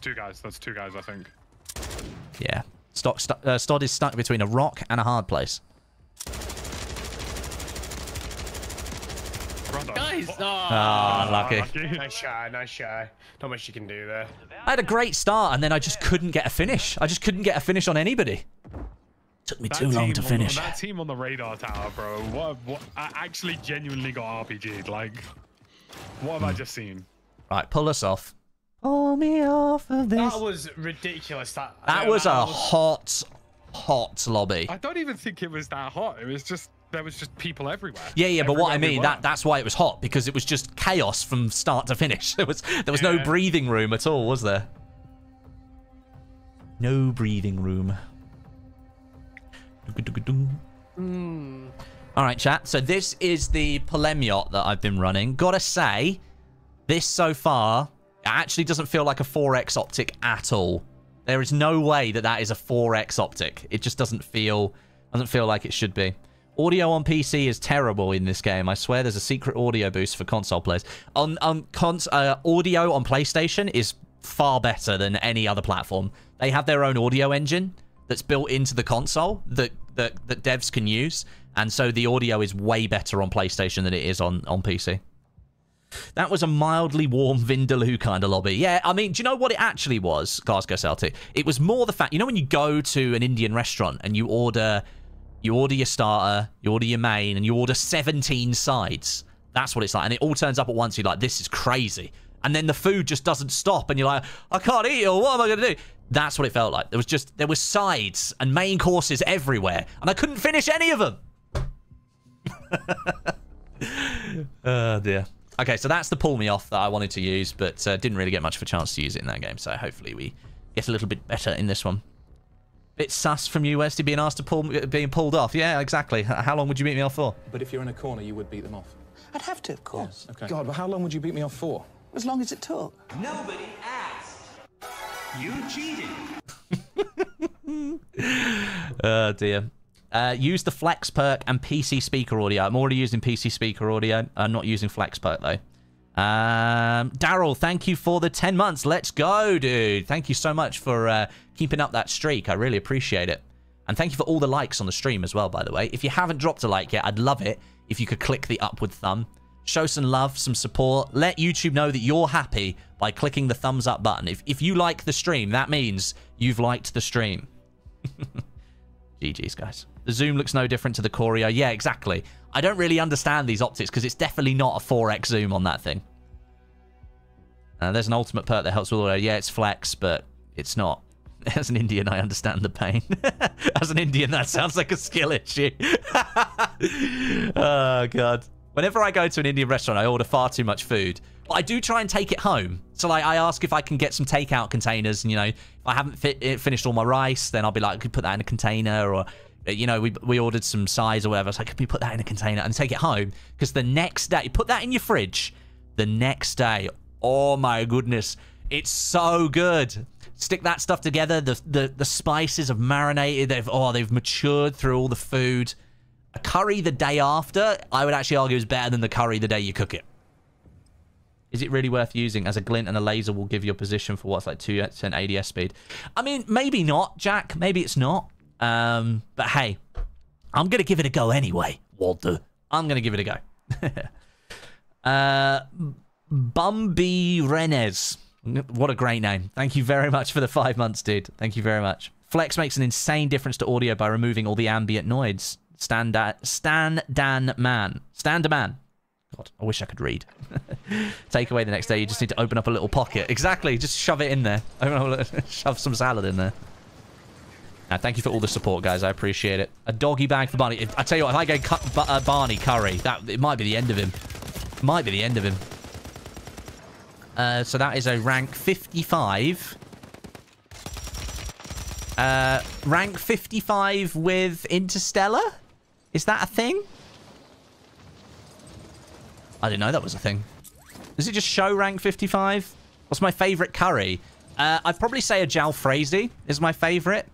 Two guys. That's two guys, I think. Yeah. Stock, st uh, Stodeh is stuck between a rock and a hard place. Guys! Oh, oh lucky. lucky. Nice shy, nice shy. Not much you can do there. I had a great start, and then I just couldn't get a finish. I just couldn't get a finish on anybody. Took me that too long to finish. On, that team on the radar tower, bro. What? what I actually genuinely got R P G'd. Like, what have hmm. I just seen? Right, pull us off. Pull me off of this. That was ridiculous. That, that was that a was... hot, hot lobby. I don't even think it was that hot. It was just, there was just people everywhere. Yeah, yeah, everywhere but what I mean, we that that's why it was hot, because it was just chaos from start to finish. There was, there was yeah. no breathing room at all, was there? No breathing room. Mm. All right, chat. So this is the Pulemyot that I've been running. Gotta say, this so far... It actually doesn't feel like a four X optic at all. There is no way that that is a four X optic. It just doesn't feel Doesn't feel like it should be. Audio on P C is terrible in this game. I swear there's a secret audio boost for console players. On, on cons uh, audio on PlayStation is far better than any other platform. They have their own audio engine that's built into the console that, that, that devs can use. And so the audio is way better on PlayStation than it is on, on P C. That was a mildly warm Vindaloo kind of lobby. Yeah, I mean, do you know what it actually was, Glasgow Celtic? It was more the fact, you know when you go to an Indian restaurant and you order... You order your starter, you order your main, and you order seventeen sides. That's what it's like. And it all turns up at once. You're like, this is crazy. And then the food just doesn't stop. And you're like, I can't eat it, or what am I going to do? That's what it felt like. There was just, there were sides and main courses everywhere. And I couldn't finish any of them. Oh, dear. Okay, so that's the pull me off that I wanted to use, but uh, didn't really get much of a chance to use it in that game. So hopefully we get a little bit better in this one. Bit sus from you, Westie, being asked to pull, being pulled off. Yeah, exactly. How long would you beat me off for? But if you're in a corner, you would beat them off. I'd have to, of course. Yes. Okay. God, but how long would you beat me off for? As long as it took. Nobody asked. You cheated. Oh dear. Uh, use the Flex perk and P C speaker audio. I'm already using P C speaker audio. I'm not using Flex perk though. Um, Daryl, thank you for the ten months. Let's go, dude. Thank you so much for uh, keeping up that streak. I really appreciate it. And thank you for all the likes on the stream as well, by the way. If you haven't dropped a like yet, I'd love it if you could click the upward thumb. Show some love, some support. Let YouTube know that you're happy by clicking the thumbs up button. If, if you like the stream, that means you've liked the stream. G G's, guys. The zoom looks no different to the Corio. Yeah, exactly. I don't really understand these optics because it's definitely not a four X zoom on that thing. Uh, there's an ultimate perk that helps with audio. Yeah, it's Flex, but it's not. As an Indian, I understand the pain. As an Indian, that sounds like a skill issue. Oh, God. Whenever I go to an Indian restaurant, I order far too much food. But I do try and take it home. So, like, I ask if I can get some takeout containers. And, you know, if I haven't fit, finished all my rice, then I'll be like, I could put that in a container or... You know, we, we ordered some sides or whatever. So I was like, can we put that in a container and take it home? Because the next day, put that in your fridge. The next day, oh my goodness, it's so good. Stick that stuff together. The the, the spices have marinated. They've oh they've matured through all the food. A curry the day after, I would actually argue is better than the curry the day you cook it. Is it really worth using as a glint and a laser will give your position for what's like two percent A D S speed? I mean, maybe not, Jack. Maybe it's not. Um, but hey, I'm going to give it a go anyway, Walter. I'm going to give it a go. uh, Bumby Renez. What a great name. Thank you very much for the five months, dude. Thank you very much. Flex makes an insane difference to audio by removing all the ambient noise. Stand, Stan Dan Man. Stand a man. God, I wish I could read. Take away the next day. You just need to open up a little pocket. Exactly. Just shove it in there. Shove some salad in there. Uh, thank you for all the support, guys. I appreciate it. A doggy bag for Barney. If, I tell you what, if I go cut uh, Barney Curry, that it might be the end of him. Might be the end of him. Uh, so that is a rank fifty-five. Uh, rank fifty-five with Interstellar? Is that a thing? I didn't know that was a thing. Does it just show rank fifty-five? What's my favorite curry? Uh, I'd probably say a Jalfrezi is my favorite.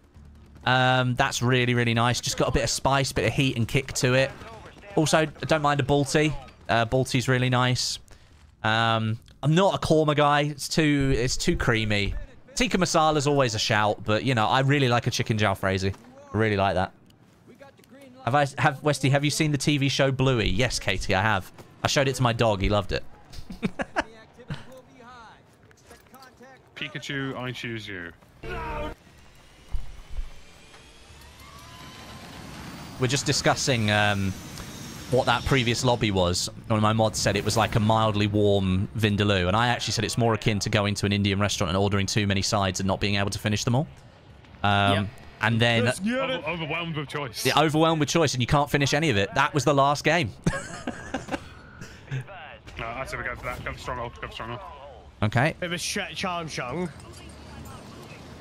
Um, that's really, really nice. Just got a bit of spice, bit of heat and kick to it. Also, don't mind a Balti. Uh, Balti's really nice. Um, I'm not a korma guy. It's too, it's too creamy. Tikka masala's always a shout, but you know, I really like a chicken Jalfrezi. I really like that. Have I, have Westie, have you seen the T V show Bluey? Yes, Katie, I have. I showed it to my dog. He loved it. Pikachu, I choose you. We're just discussing um, what that previous lobby was. One of my mods said it was like a mildly warm Vindaloo, and I actually said it's more akin to going to an Indian restaurant and ordering too many sides and not being able to finish them all. Um, yep. And then... Overwhelmed with choice. Yeah, overwhelmed with choice, and you can't finish any of it. That was the last game. No, I said we go for that. Go for Stronghold. Go for Stronghold. Okay. It was Charm Shung.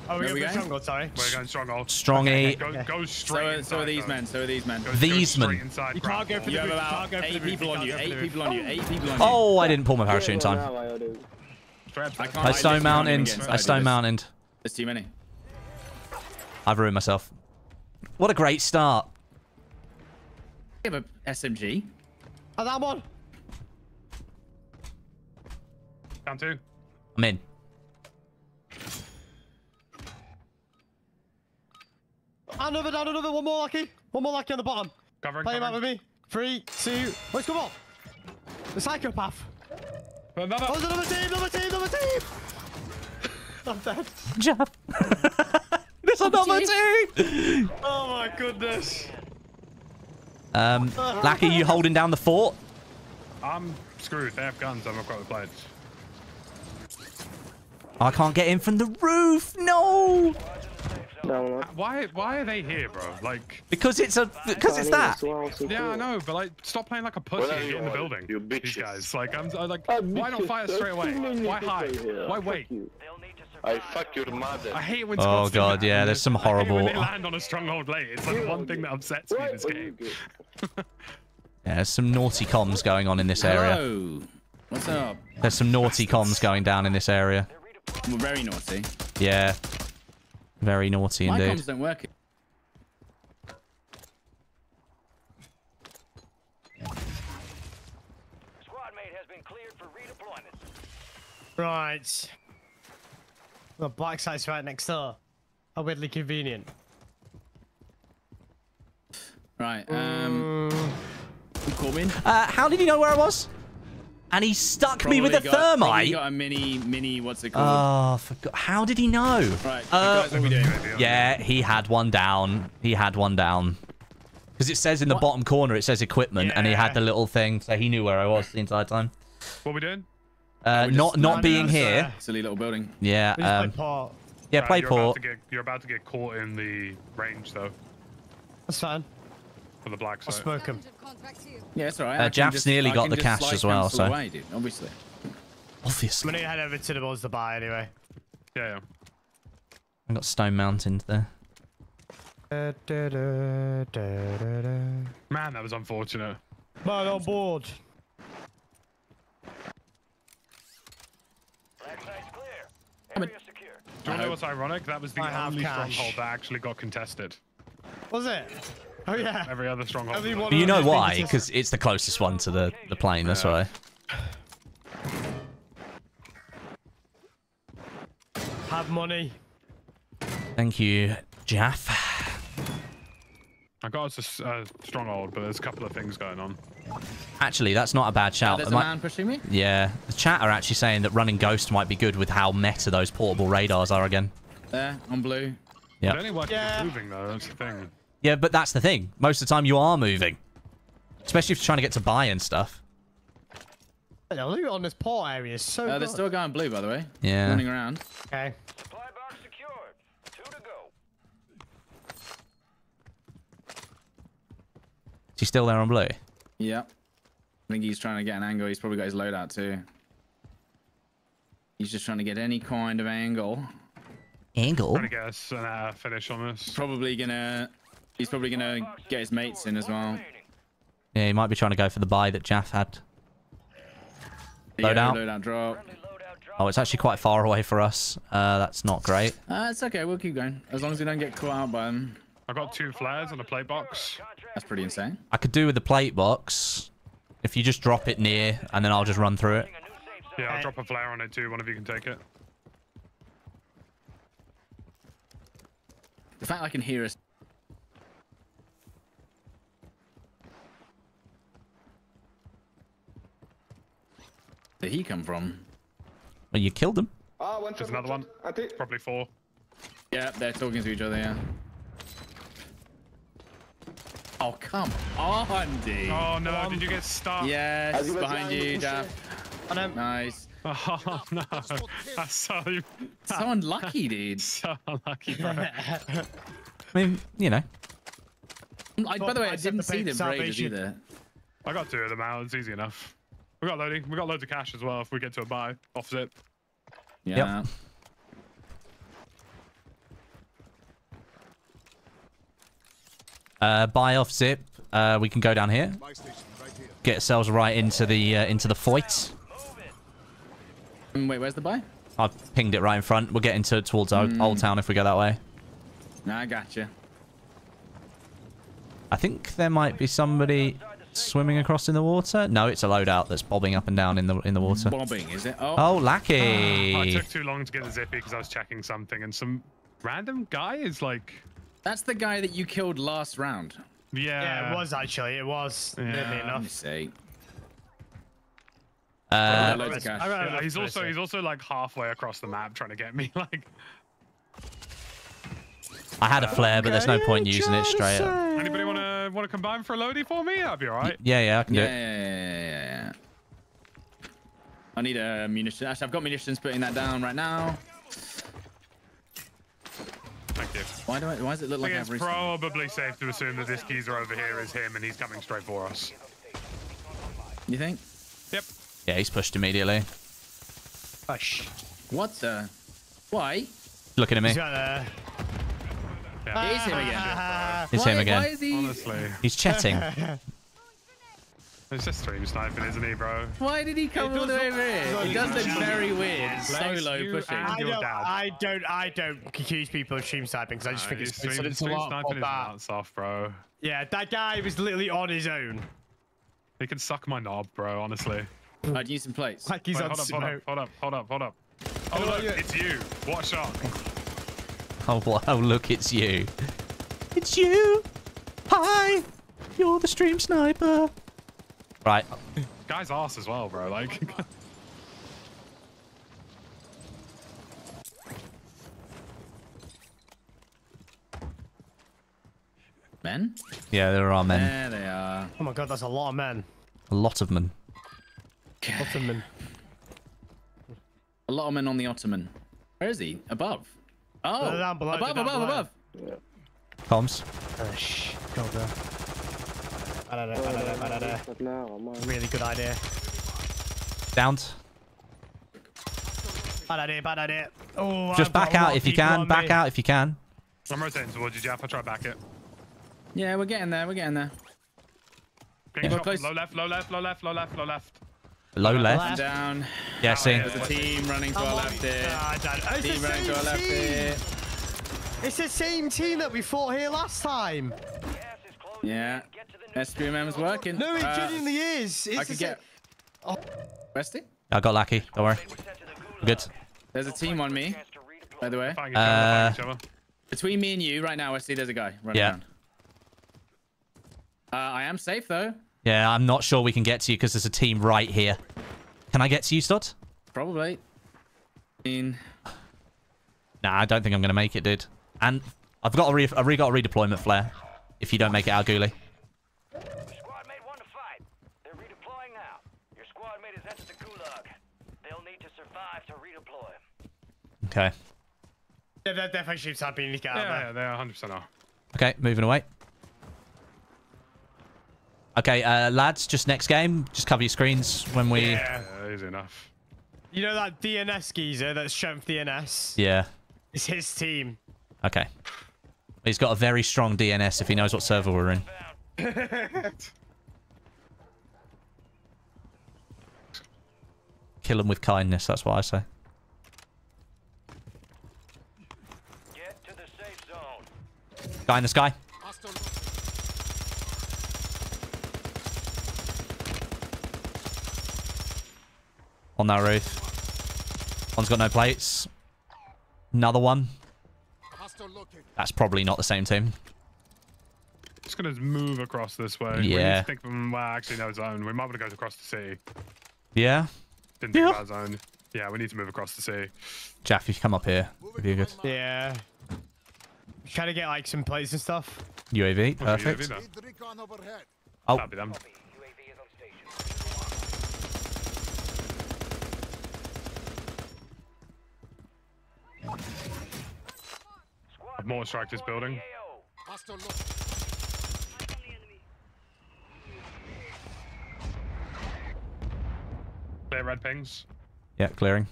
Oh, we're, we're going Stronghold, sorry. We're going Stronghold. Strongy. Okay, go, go straight so, inside, so are these though. men, so are these men. Go, these go men. Inside, you can't go for you the roof. Can't go for the roof. Eight people on you, eight people on you, eight people on you. Oh, I didn't pull my parachute in time. I, I stone mounted. I stone mounted. There's too many. I've ruined myself. What a great start. have a S M G. Oh, that one. Down two. I'm in. Another down, another. One more Lucky. One more Lucky on the bottom. Covering, Play covering. him out with me. Three, two. Oh, it's come on. The psychopath. Another. Oh, another team, another team, another team. I'm dead. Jeff. There's another team. Oh my goodness. Um, Lackey, you holding down the fort? I'm screwed. They have guns. I've not got the plates. I can't get in from the roof. No. No, why? Why are they here, bro? Like because it's a because it's that. Well, so yeah, cool. I know, but like, stop playing like a pussy and get in the building. You bitches, guys. Like, I'm I, like, I why not fire straight away? Why hide? Here. Why wait? I fuck your mother. I hate when. Oh god, yeah. There's some horrible. I hate when they land on a stronghold late. It's like one thing that upsets me in this game. Yeah, there's some naughty comms going on in this area. Hello. What's up? There's some naughty comms going down in this area. We're very naughty. Yeah. Very naughty indeed. My comms don't work. Squad mate has been cleared for redeployment. Right. The black site's right next door. How weirdly convenient. Right. Um. You call me in? Uh, how did you know where I was? And he stuck probably me with a got, thermite. He got a mini, mini, what's it called? Oh, forgot. How did he know? Right. Uh, guys, doing, yeah, he had one down. He had one down. Because it says in the what? bottom corner, it says equipment, yeah. and he had the little thing, so he knew where I was the entire time. What are we doing? Uh, we not not being here. There. Silly little building. Yeah. Um, play port. Yeah, right, play you're port. About to get, you're about to get caught in the range, though. That's fine. For the black side. I'll smoke him. Yeah, it's all right. Uh, Jaff's nearly got the cash as well, so. Away, dude, obviously. Obviously. I'm going to head over to the balls to buy anyway. Yeah, yeah. I got Stone Mountain there. Da, da, da, da, da, da. Man, that was unfortunate. Man on board. Black side's clear. Area secure. Do you know what's ironic? That was the only stronghold that actually got contested. Was it? Oh yeah. Every other stronghold. But you know why? Because it's the closest one to the the plane. That's why. Have money. Thank you, Jaff. I got us a uh, stronghold, but there's a couple of things going on. Actually, that's not a bad shout. Yeah, there's a man pushing me. Yeah, the chat are actually saying that running Ghost might be good with how meta those portable radars are again. There, on blue. Yeah. It only works if you're moving though. That's the thing. Yeah, but that's the thing. Most of the time you are moving. Especially if you're trying to get to buy and stuff. The loot on this port area is so uh, They're still going blue, by the way. Yeah. Running around. Okay. Supply box secured. Two to go. Is he still there on blue? Yeah. I think he's trying to get an angle. He's probably got his loadout too. He's just trying to get any kind of angle. Angle? I'm trying to get us an uh, finish on this. Probably gonna... He's probably going to get his mates in as well. Yeah, he might be trying to go for the buy that Jaff had. Yeah, loadout. Loadout drop. Oh, it's actually quite far away for us. Uh, that's not great. Uh, it's okay. We'll keep going. As long as we don't get caught out by them. I got two flares and a plate box. That's pretty insane. I could do with the plate box. If you just drop it near, and then I'll just run through it. Yeah, I'll drop a flare on it too. One of you can take it. The fact I can hear us. Where did he come from? Well, you killed him. Oh, one There's shot, another one. Shot. Probably four. Yeah, they're talking to each other, yeah. Oh, come on, dude. Oh, no. Come did you get stuck? Yes, behind you, Daph. Nice. Oh, no. That's so... so unlucky, dude. So unlucky, bro. I mean, you know. I, by the way, I, I didn't see them braves either. I got two of them out. It's easy enough. We got loading. We got loads of cash as well if we get to a buy off zip. Yeah. Yep. Uh, buy off zip. Uh, we can go down here. Get ourselves right into the uh, into the fight. Wait, where's the buy? I pinged it right in front. We're getting to towards mm. Old Town if we go that way. Nah, I gotcha. I think there might be somebody swimming across in the water. No, it's a loadout that's bobbing up and down in the in the water. Bobbing, is it? Oh, oh Lackey. Uh, I took too long to get the zippy because I was checking something, and some random guy is like. That's the guy that you killed last round. Yeah, yeah it was actually. It was. Yeah. Nearly enough. Let me see. Uh, oh, loads of cash. Yeah, he's also he's also like halfway across the map trying to get me. Like, I had a flare, but there's no point using it straight up. Anybody want to want to combine for a loadie for me? That'd be all right. Yeah, yeah, I can do it. Yeah, yeah, yeah. I need a munition. Actually, I've got munitions. Putting that down right now. Thank you. Why do I? Why does it look like? I think it's probably safe to assume that this geezer over here is him, and he's coming straight for us. You think? Yep. Yeah, he's pushed immediately. Push. What the? Why? Looking at me. He's got a... yeah. It is him again. It's why, him again. Why is he... Honestly. He's chatting. It's just stream sniping, isn't he, bro? Why did he come all the way over here? He does look very weird. Solo pushing. I don't, I don't, I don't accuse people of stream sniping because I just no, think it's, stream, it's a lot sniping about. His nuts off, bro. Yeah, that guy was literally on his own. He can suck my knob, bro, honestly. I'd use some plates. Like he's Wait, on hold, smoke. Up, hold up, hold up, hold up, hold up. Oh, look, it's you. Watch out. Oh, oh, look, it's you. It's you. Hi. You're the stream sniper. Right. Guy's arse as well, bro. Like. Men? Yeah, there are men. There they are. Oh my god, that's a lot of men. A lot of men. Ottoman. A lot of men on the Ottoman. Where is he? Above. Oh, no, down below, above, above, above. Yeah. Comms. Oh, shh. God, uh, I don't know. I don't know. I don't know. Really good idea. Downed. Bad idea. Bad idea. Oh, just back out if you can. Back out if you can. I'm rotating towards you, Jaff. I'll try back it. Yeah, we're getting there. We're getting there. Getting yeah, close. Low left. Low left. Low left. Low left. Low left. Low left. left. Down. Yeah, seen. There's a team running to our left here. Oh, team running to our left here. It's the same team that we fought here last time. Yeah. S B M M is working. No, it uh, genuinely is. It's I could get. Oh. Westie? I got Lackey. Don't worry. I'm good. There's a team on me, by the way. Uh, Between me and you right now, Westie, there's a guy running yeah. down. Uh, I am safe, though. Yeah, I'm not sure we can get to you because there's a team right here. Can I get to you, Stod? Probably. I mean... Nah, I don't think I'm going to make it, dude. And I've got a, re I've re got a redeployment flare if you don't make it out, Ghoulie. Your squad mate won the fight. They're redeploying now. Your squad mate is headed to Gulag. They'll need to survive to redeploy. Okay. Yeah, they're definitely shoots up in the car. Yeah, they are one hundred percent are. Okay, moving away. Okay, uh, lads, just next game, just cover your screens when we... Yeah, yeah easy enough. You know that D N S geezer, that strength D N S? Yeah. It's his team. Okay. He's got a very strong D N S if he knows what server we're in. Kill him with kindness, that's what I say. Get to the safe zone. Guy in the sky. On that roof. One's got no plates. Another one. That's probably not the same team. Just gonna move across this way. Yeah. We need to think from, well, actually no zone. We might want to go across the sea. Yeah. Didn't think yeah. about zone. Yeah, we need to move across the sea. Jaff, you come up here. Would be good. Yeah. Trying to get like some plates and stuff. U A V, perfect. U A V oh. That'd be them. More strikers building. Clear red pings. Yeah, clearing.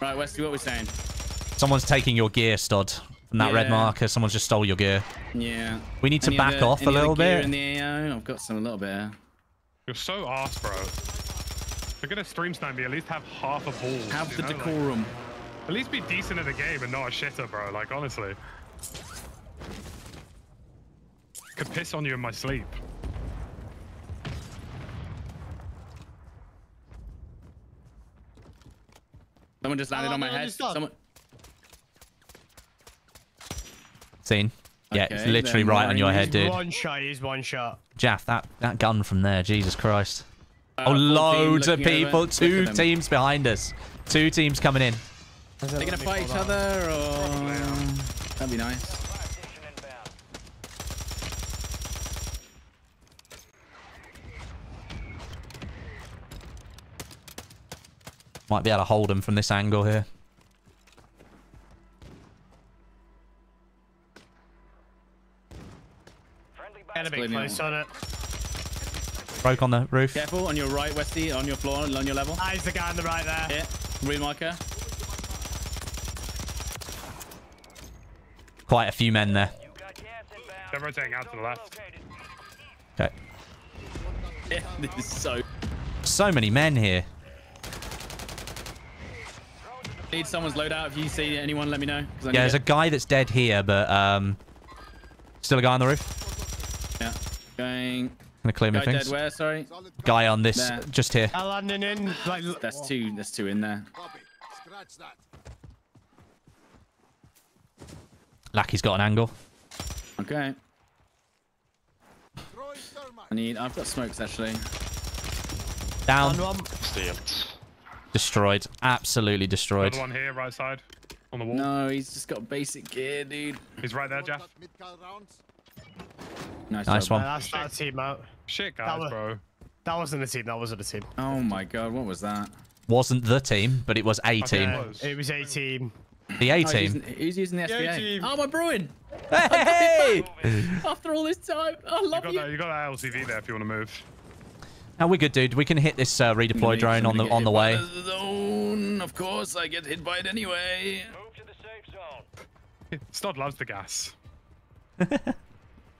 Right, Westie, what are we saying? Someone's taking your gear, Stod. From that yeah. red marker, someone's just stole your gear. Yeah. We need to any back other, off a little bit. In the A O? I've got some a little bit. Here. You're so arse, bro. If you're gonna stream snipe me, at least have half a ball. Have the know? decorum. Like, at least be decent at the game and not a shitter, bro. Like, honestly. I could piss on you in my sleep. Someone just landed oh, on my no, head. Someone. Seen. Yeah, okay, it's literally right on your head, dude. One shot, he's one shot. Jaff, that, that gun from there, Jesus Christ. Uh, oh, loads of people. Two teams behind us. Two teams coming in. Are they going to fight each other or? That'd be nice. Might be able to hold him from this angle here. Had a bit close on it. Broke on the roof. Careful on your right, Westie, on your floor, on your level. Ah, he's the guy on the right there. Yeah, remarker. Quite a few men there. They're rotating out to the left. Okay. Yeah, this is so. So many men here. Need someone's loadout. If you see anyone, let me know. I yeah, there's it. a guy that's dead here, but um, still a guy on the roof. Yeah, going. Gonna clear my things. Dead where? Sorry. Guy on this, there. just here. I landed in. Like, that's two. That's two in there. Scratch that. Lackey's got an angle. Okay. I need. I've got smokes actually. Down. Steal. Destroyed. Absolutely destroyed. Another one here, right side. On the wall. No, he's just got basic gear, dude. He's right there, Jaff. Nice, nice one. Yeah, that's that team out. Shit, guys, that was, bro. That wasn't the team. That wasn't the team. Oh, my God. What was that? Wasn't the team, but it was a team. Okay, it, was. it was a team. The A team. Oh, who's using the S B A? Oh, my Bruin. Hey! After all this time. I love you. You got, you. That, you got that L C V there if you want to move. No, we're good, dude. We can hit this uh, redeploy drone on the on the way. The zone. Of course, I get hit by it anyway. Move to the safe zone. Stod loves the gas.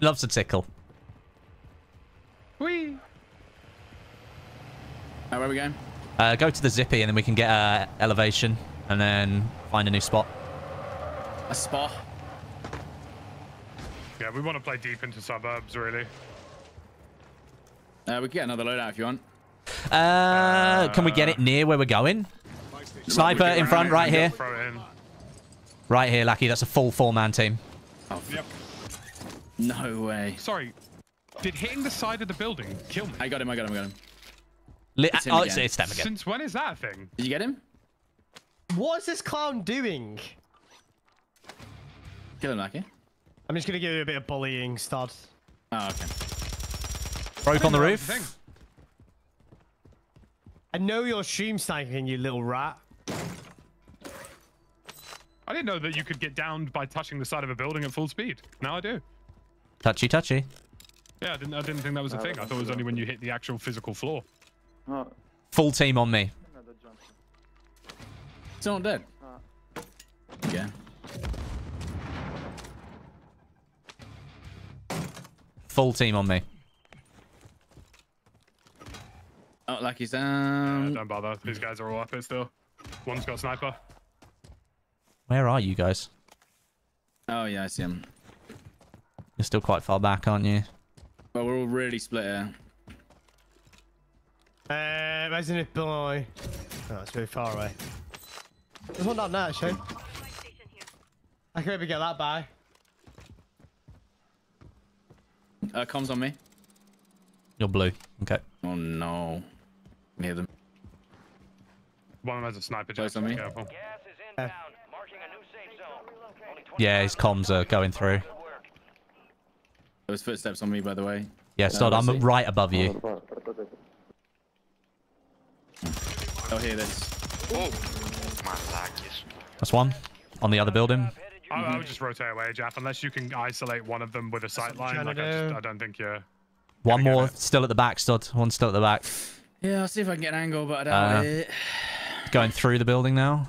Loves the tickle. Whee! Right, where are we going? Uh, go to the zippy, and then we can get uh, elevation, and then find a new spot. A spot. Yeah, we want to play deep into suburbs, really. Uh, we can get another loadout if you want. Uh, uh, can we get it near where we're going? Sniper in front, right here. Right here, Lackey. That's a full four-man team. Oh, yep. No way. Sorry. Did hitting the side of the building kill me? I got him, I got him, I got him. It's him oh, it's, it's them again. Since when is that a thing? Did you get him? What is this clown doing? Kill him, Lackey. I'm just going to give you a bit of bullying, Stod. Oh, okay. Broke on the roof. The I know you're stream sniping, you little rat. I didn't know that you could get downed by touching the side of a building at full speed. Now I do. Touchy, touchy. Yeah, I didn't. I didn't think that was a no, thing. I thought it was only when you hit the actual physical floor. Uh, full team on me. Someone dead. Uh, yeah. Full team on me. Oh, Lucky's down. Yeah, don't bother. These guys are all up here still. One's got a sniper. Where are you guys? Oh, yeah, I see him. You're still quite far back, aren't you? Well, we're all really split here. Uh, Resident Boy. Oh, it's really far away. There's one down there, actually. I can maybe get that by. Uh, comms on me. You're blue. Okay. Oh, no. Near them. One of them has a sniper. Close on me. Careful. Uh, yeah, his comms are going through. Those footsteps on me, by the way. Yeah, Stod, I'm right above you. Oh, here this. Oh, my luck. That's one. On the other building. I, I would just rotate away, Jaff, unless you can isolate one of them with a sight line. Like, I, just, I don't think you're... One more still at the back, Stod. One still at the back. Yeah, I'll see if I can get an angle, but I doubt uh, it. Going through the building now.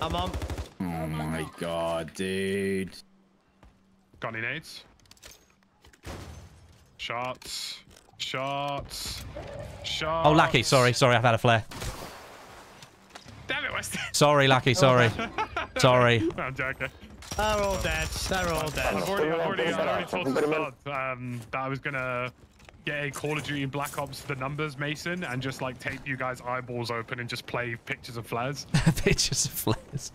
I'm on. Oh my God, dude. Got any nades? Shots. Shots. Shots. Oh, Lackey, sorry, sorry, I've had a flare. Damn it, Westie. Sorry, Lackey, sorry. Sorry. I'm joking. They're all dead. They're all dead. I've already, I've already, I've already told Scott um, that I was gonna get a Call of Duty Black Ops the numbers Mason and just like tape you guys' eyeballs open and just play pictures of flares. Pictures of flares.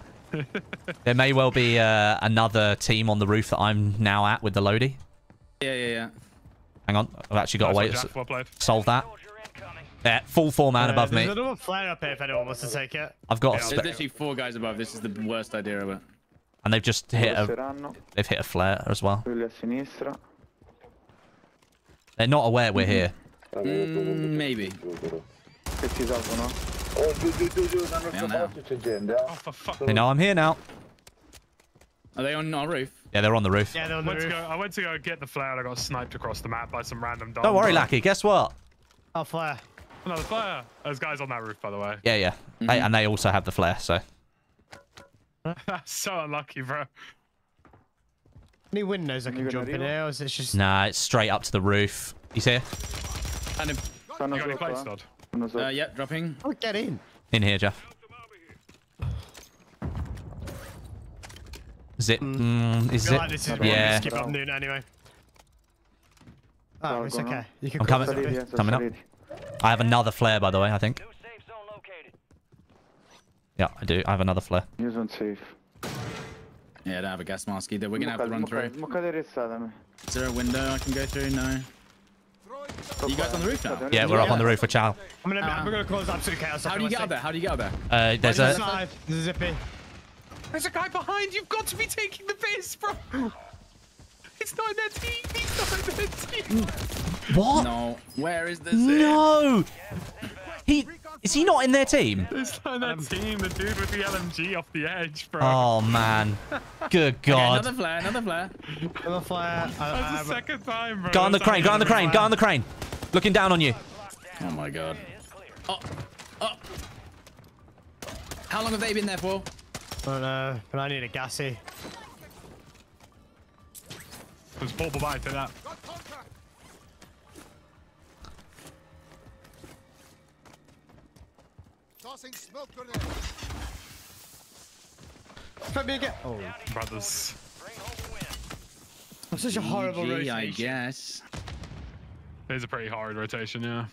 There may well be uh, another team on the roof that I'm now at with the Lodi. Yeah, yeah, yeah. Hang on, I've actually got to wait. Jaff, well solve that. Yeah, full four man uh, above me. There's another flare up here if anyone wants to take it. I've got. Yeah, a there's literally four guys above. This is the worst idea of it. And they've just hit a. They've hit a flare as well. They're not aware we're here. Mm, maybe. They know I'm here now. Are they on our roof? Yeah, they're on the roof. Yeah, they're on the I roof. Go, I went to go get the flare and I got sniped across the map by some random dog. Don't worry, Lackey. Guess what? Oh, flare. Another flare. There's guys on that roof, by the way. Yeah, yeah. Mm-hmm. They, and they also have the flare, so. That's so unlucky, bro. Any windows I can jump in here, or is it just... Nah, it's straight up to the roof. He's here. And him. You got any plates, Stodeh? Uh, yeah, dropping. Oh, get in. In here, Jaff. Zip. Mm. Mm, is it? Like this is yeah. Skip up noon anyway. Oh, it's okay. You can I'm coming. Coming up. I have another flare, by the way, I think. Yeah, I do. I have another flare. Use one safe. Yeah, I don't have a gas mask either. We're going to have to run through. Is there a window I can go through? No. Are you guys on the roof now? Yeah, we're up on the roof for chow. I'm going uh, to cause absolute chaos. How do you get up there? How do you get up there? Uh, there's a... Side. There's a zippy. There's a guy behind. You've got to be taking the piss, bro. It's not in their team. It's not in their team. What? No. Where is this? No. He... Is he not in their team? It's not in their um, team. The dude with the L M G off the edge, bro. Oh, man. Good God. Okay, another flare, another flare. Another flare. That's uh, the second time, bro. Go on the crane, go on the crane, go on the crane. Looking down on you. Oh, my God. Oh, oh. How long have they been there for? I don't know, but I need a gassy. There's portable by, take that. Smoke let me get oh, brothers. That's such a horrible G G, rotation. I guess. It is a pretty hard rotation, yeah.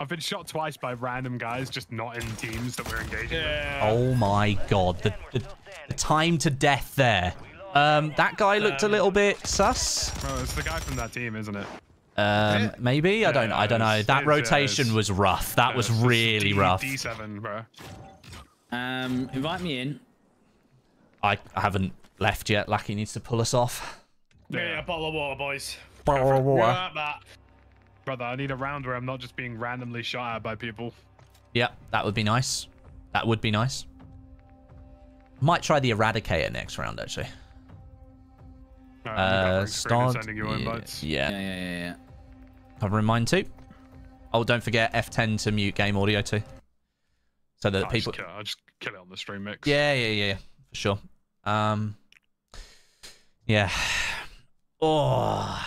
I've been shot twice by random guys, just not in teams that we're engaging yeah. with. Oh my God, the, the, the time to death there. Um, that guy looked um, a little bit sus. Oh, it's the guy from that team, isn't it? Um, maybe yeah, I don't. I don't know. That rotation was rough. That yeah, was really rough. D seven, bro. Um, invite me in. I haven't left yet. Lackey needs to pull us off. Yeah, yeah, bottle of water, boys. Bottle of water. Brother, I need a round where I'm not just being randomly shot at by people. Yeah, that would be nice. That would be nice. Might try the Eradicator next round, actually. Uh, uh start. Yeah, yeah, yeah, yeah. yeah. Covering mine too. Oh, don't forget F ten to mute game audio too. So that I'll people... Just I'll just kill it on the stream mix. Yeah, yeah, yeah, yeah. For sure. Um, yeah. Oh.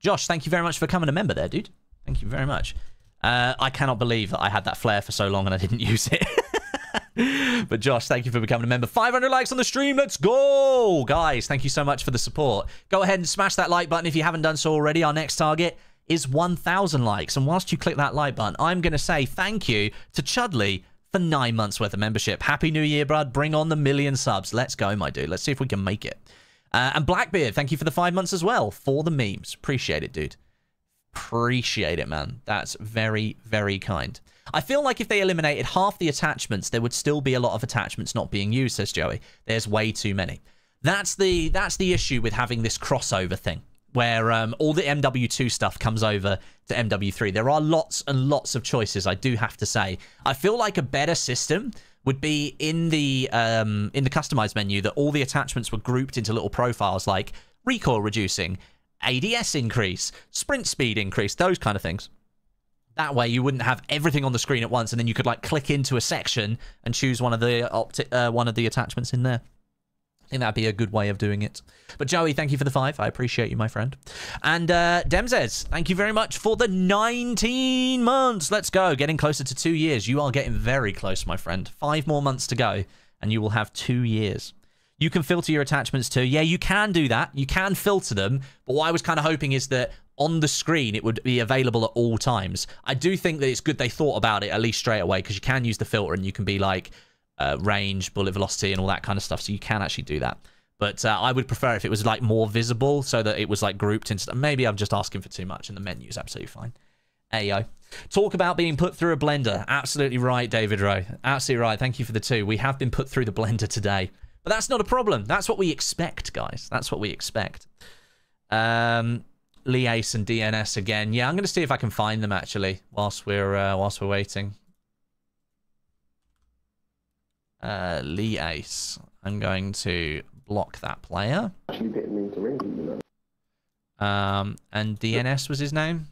Josh, thank you very much for coming a member there, dude. Thank you very much. Uh, I cannot believe that I had that flare for so long and I didn't use it. But Josh, thank you for becoming a member. five hundred likes on the stream. Let's go. Guys, thank you so much for the support. Go ahead and smash that like button if you haven't done so already. Our next target is one thousand likes. And whilst you click that like button, I'm going to say thank you to Chudley for nine months worth of membership. Happy New Year, bud. Bring on the million subs. Let's go, my dude. Let's see if we can make it. Uh, and Blackbeard, thank you for the five months as well for the memes. Appreciate it, dude. Appreciate it, man. That's very, very kind. I feel like if they eliminated half the attachments, there would still be a lot of attachments not being used, says Joey. There's way too many. That's the that's the issue with having this crossover thing, where um, all the M W two stuff comes over to M W three. There are lots and lots of choices, I do have to say. I feel like a better system would be in the, um, in the customized menu that all the attachments were grouped into little profiles like recoil reducing, A D S increase, sprint speed increase, those kind of things. That way you wouldn't have everything on the screen at once, and then you could like click into a section and choose one of the opti uh, one of the attachments in there. I think that'd be a good way of doing it. But Joey, thank you for the five. I appreciate you, my friend. And uh, Demzez, thank you very much for the nineteen months. Let's go. Getting closer to two years. You are getting very close, my friend. Five more months to go, and you will have two years. You can filter your attachments too. Yeah, you can do that. You can filter them. But what I was kind of hoping is that on the screen, it would be available at all times. I do think that it's good they thought about it, at least straight away, because you can use the filter and you can be like uh, range, bullet velocity, and all that kind of stuff. So you can actually do that. But uh, I would prefer if it was like more visible so that it was like grouped instead. Maybe I'm just asking for too much and the menu is absolutely fine. Ayo. Talk about being put through a blender. Absolutely right, David Rowe. Absolutely right. Thank you for the two. We have been put through the blender today. But that's not a problem. That's what we expect, guys. That's what we expect. Um... Lee Ace and D N S again. Yeah, I'm going to see if I can find them actually whilst we're uh, whilst we're waiting. Uh, Lee Ace. I'm going to block that player. Actually didn't mean to ring him, though. Um, and D N S was his name.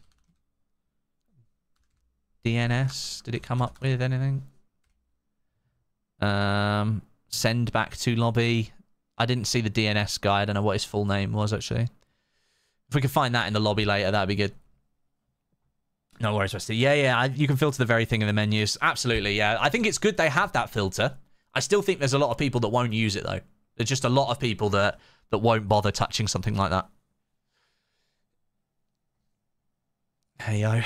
D N S. Did it come up with anything? Um, send back to lobby. I didn't see the D N S guy. I don't know what his full name was actually. If we could find that in the lobby later, that'd be good. No worries, Westie. Yeah, yeah, I, you can filter the very thing in the menus. Absolutely, yeah. I think it's good they have that filter. I still think there's a lot of people that won't use it, though. There's just a lot of people that, that won't bother touching something like that. Heyo.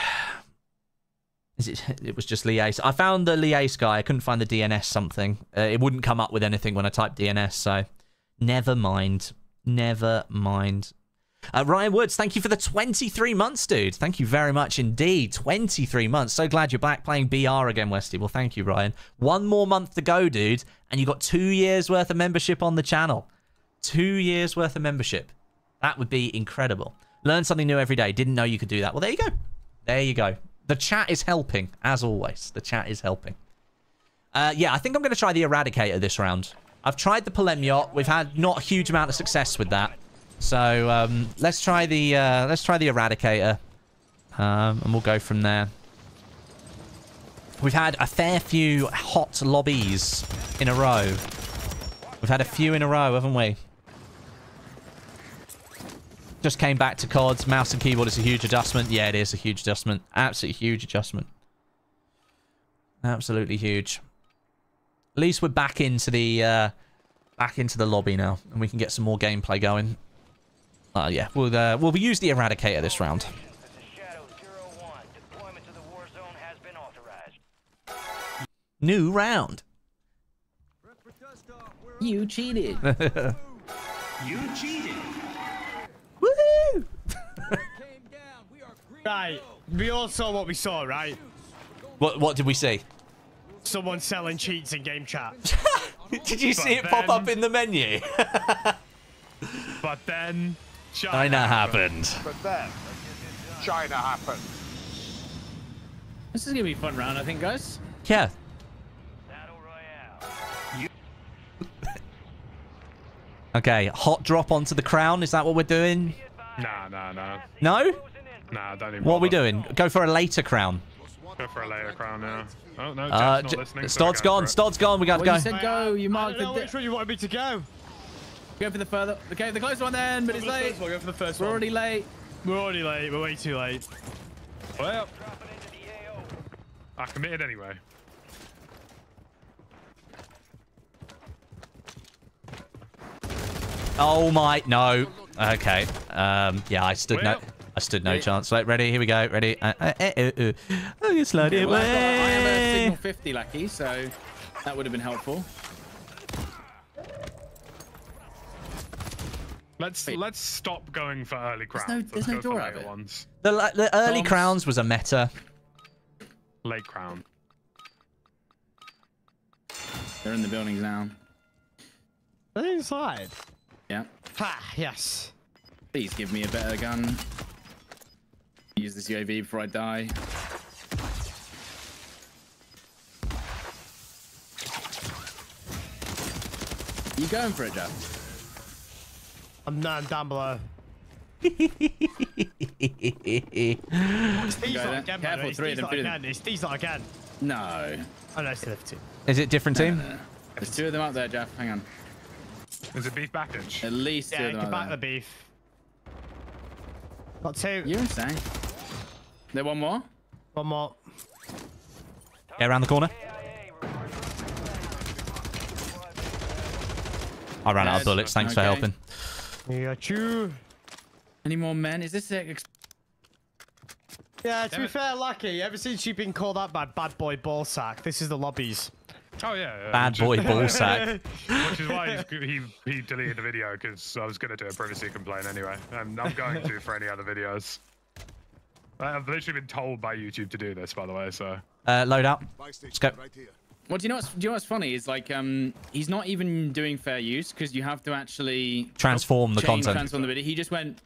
Is it, it was just Lee Ace. I found the Lee Ace guy. I couldn't find the D N S something. Uh, it wouldn't come up with anything when I typed D N S, so... Never mind. Never mind. Uh, Ryan Woods, thank you for the twenty-three months, dude. Thank you very much indeed. twenty-three months. So glad you're back playing B R again, Westie. Well, thank you, Ryan. One more month to go, dude, and you got two years worth of membership on the channel. Two years worth of membership. That would be incredible. Learn something new every day. Didn't know you could do that. Well, there you go. There you go. The chat is helping, as always. The chat is helping. Uh, yeah, I think I'm going to try the Eradicator this round. I've tried the Pulemyot. We've had not a huge amount of success with that. So um, let's try the uh, let's try the Eradicator, um, and we'll go from there. We've had a fair few hot lobbies in a row. We've had a few in a row, haven't we? Just came back to C O Ds. Mouse and keyboard is a huge adjustment. Yeah, it is a huge adjustment. Absolutely huge adjustment. Absolutely huge. At least we're back into the uh, back into the lobby now, and we can get some more gameplay going. Uh, yeah, we'll, uh, we'll use the Eradicator this round. New round. You cheated. You cheated. Woohoo! Right, we all saw what we saw, right? What, what did we see? Someone selling cheats in game chat. Did you but see it then, pop up in the menu? But then... China happened. happened. But then, China happened. This is going to be a fun round, I think, guys. Yeah. Battle Royale. Okay, hot drop onto the crown. Is that what we're doing? Nah, nah, nah. No? Nah, don't even. What bother. Are we doing? Go for a later crown. Go for a later crown now. Oh, no, uh, not listening. Stod's so gone. Stod's gone. We got well, to go. You said go. You marked I don't know which one you wanted me to go. Go for the further. Okay, the close one then, but it's late. We'll go for the first one. We're already late. We're already late. We're way too late. Well, I committed anyway. Oh my! No. Okay. Um. Yeah, I stood well, no. I stood no wait. chance. Wait, ready? Here we go. Ready? Uh, uh, uh, uh, uh. Oh, you slid it away. I have a signal fifty, Lackey. So that would have been helpful. Let's Wait. let's stop going for early crowns. There's no, there's no door out of it. Ones. The, the early Bombs. crowns was a meta. Late crown. They're in the buildings now. They're inside. Yeah. Ha! Yes. Please give me a better gun. Use this U A V before I die. You going for it, Jaff? I'm not down below. These not again. No. Oh, no, it's the two. Is it different team? No, no, no. There's two of them up there, Jaff. Hang on. Is it beef package? At least yeah, you can back the beef. Got two. You're insane. There one more? One more. Get around the corner. I ran yeah, out of bullets. Thanks okay. for helping. We got you. Any more men? Is this it? Yeah, to Damn be it. fair, Lackey, ever since you've been called out by Bad Boy Ballsack, this is the lobbies. Oh, yeah. yeah. Bad Boy Ballsack. Which is why he, he deleted the video, because I was going to do a privacy complaint anyway. And I'm going to for any other videos. I've literally been told by YouTube to do this, by the way, so... Uh, load up. Let's go. Well, do you know what's, do you know what's funny is like um he's not even doing fair use because you have to actually transform the change, content. Transform the video. He just went,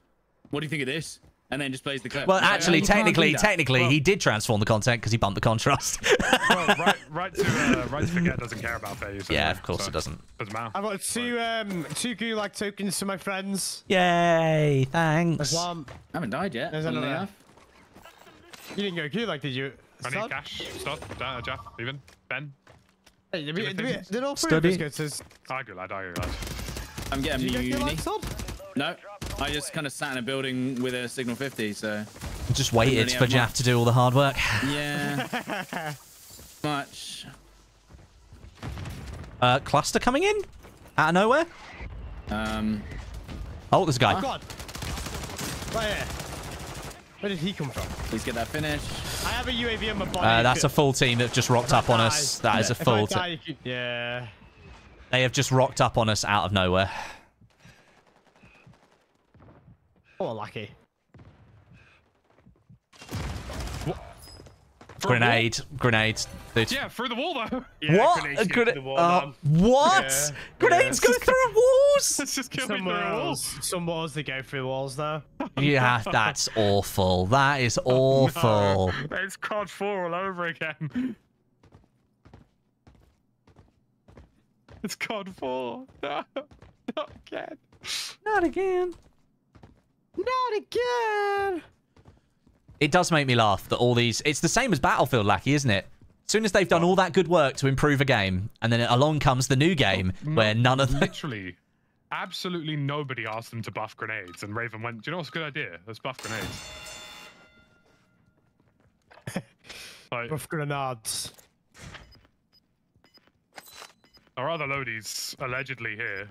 "What do you think of this?" and then just plays the clip. Well, actually, yeah, technically, technically, well, he did transform the content because he bumped the contrast. Well, right, right to uh, right to forget doesn't care about fair use. Anyway, yeah, of course so. it doesn't. Doesn't matter. I've got two um two Gulag tokens for my friends. Yay! Thanks. There's one. I haven't died yet. There's another half. You didn't go Gulag, did you? I need cash. Stop. Uh, Jaff. Even. Ben. Hey, did, we, did, we, did all three of us go to... I go lad, I go lad. I'm getting did you uni. No, I just kind of sat in a building with a Signal fifty, so... Just waited really for Jaff to do all the hard work. Yeah. Much. Uh, cluster coming in? Out of nowhere? Um... Oh, there's a guy. Oh, God. Right here. Where did he come from? Please get that finish. I have a U A V on my body. Uh, that's a full team that just rocked up on us. That yeah. is a full team. Could... Yeah. They have just rocked up on us out of nowhere. Oh, Lucky. Grenade. Wall? Grenade. Dude. Yeah, through the wall, though. Yeah, what? Grenades go Gren wall, uh, what? Yeah. Grenades yeah. go through walls? Let's just kill me through walls. Some walls, they go through walls, though. Yeah, that's awful. That is awful. Oh, no. It's C O D four all over again. It's C O D four. No, not again. Not again. Not again. It does make me laugh that all these... It's the same as Battlefield, Lackey, isn't it? As soon as they've done all that good work to improve a game, and then along comes the new game no, where none of them... Literally, absolutely nobody asked them to buff grenades, and Raven went, do you know what's a good idea? Let's buff grenades. Like, buff grenades. Our other loadies allegedly here.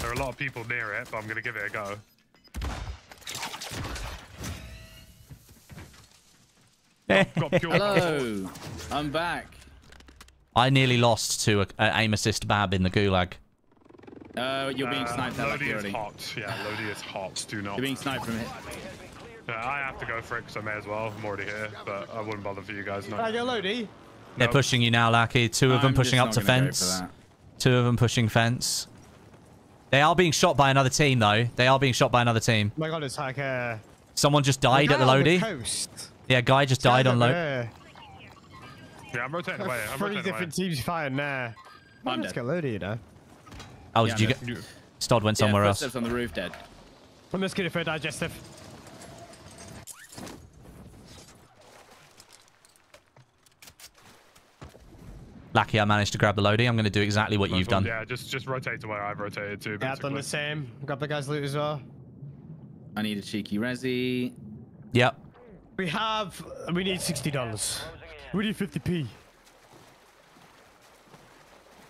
There are a lot of people near it, but I'm going to give it a go. Hello, I'm back. I nearly lost to an aim assist Bab in the Gulag. Uh, you're being sniped. Uh, Lodi is hot. Yeah, Lodi is hot. Do not. You're being sniped from it. Yeah, I have to go for it because I may as well. I'm already here, but I wouldn't bother for you guys. No. I got Lodi. Nope. They're pushing you now, Lackey. Two of them I'm pushing up to fence. Two of them pushing fence. They are being shot by another team, though. They are being shot by another team. Oh my God, it's like a... Someone just died at the Lodi. Yeah, guy just died on low. Yeah, I'm rotating away. I'm Three rotating different away. teams firing there. I'm just got loaded, you know. Oh, yeah, did I'm you go? Stod went somewhere yeah, else. On the roof, dead. I'm just going for a digestive. Lackey, I managed to grab the loadie. I'm going to do exactly what That's you've one, done. Yeah, just just rotate to where I've rotated to. Yeah, I've done the same. Grab the guy's loot as well. I need a cheeky resi. Yep. We have... We need sixty dollars. We need fifty p.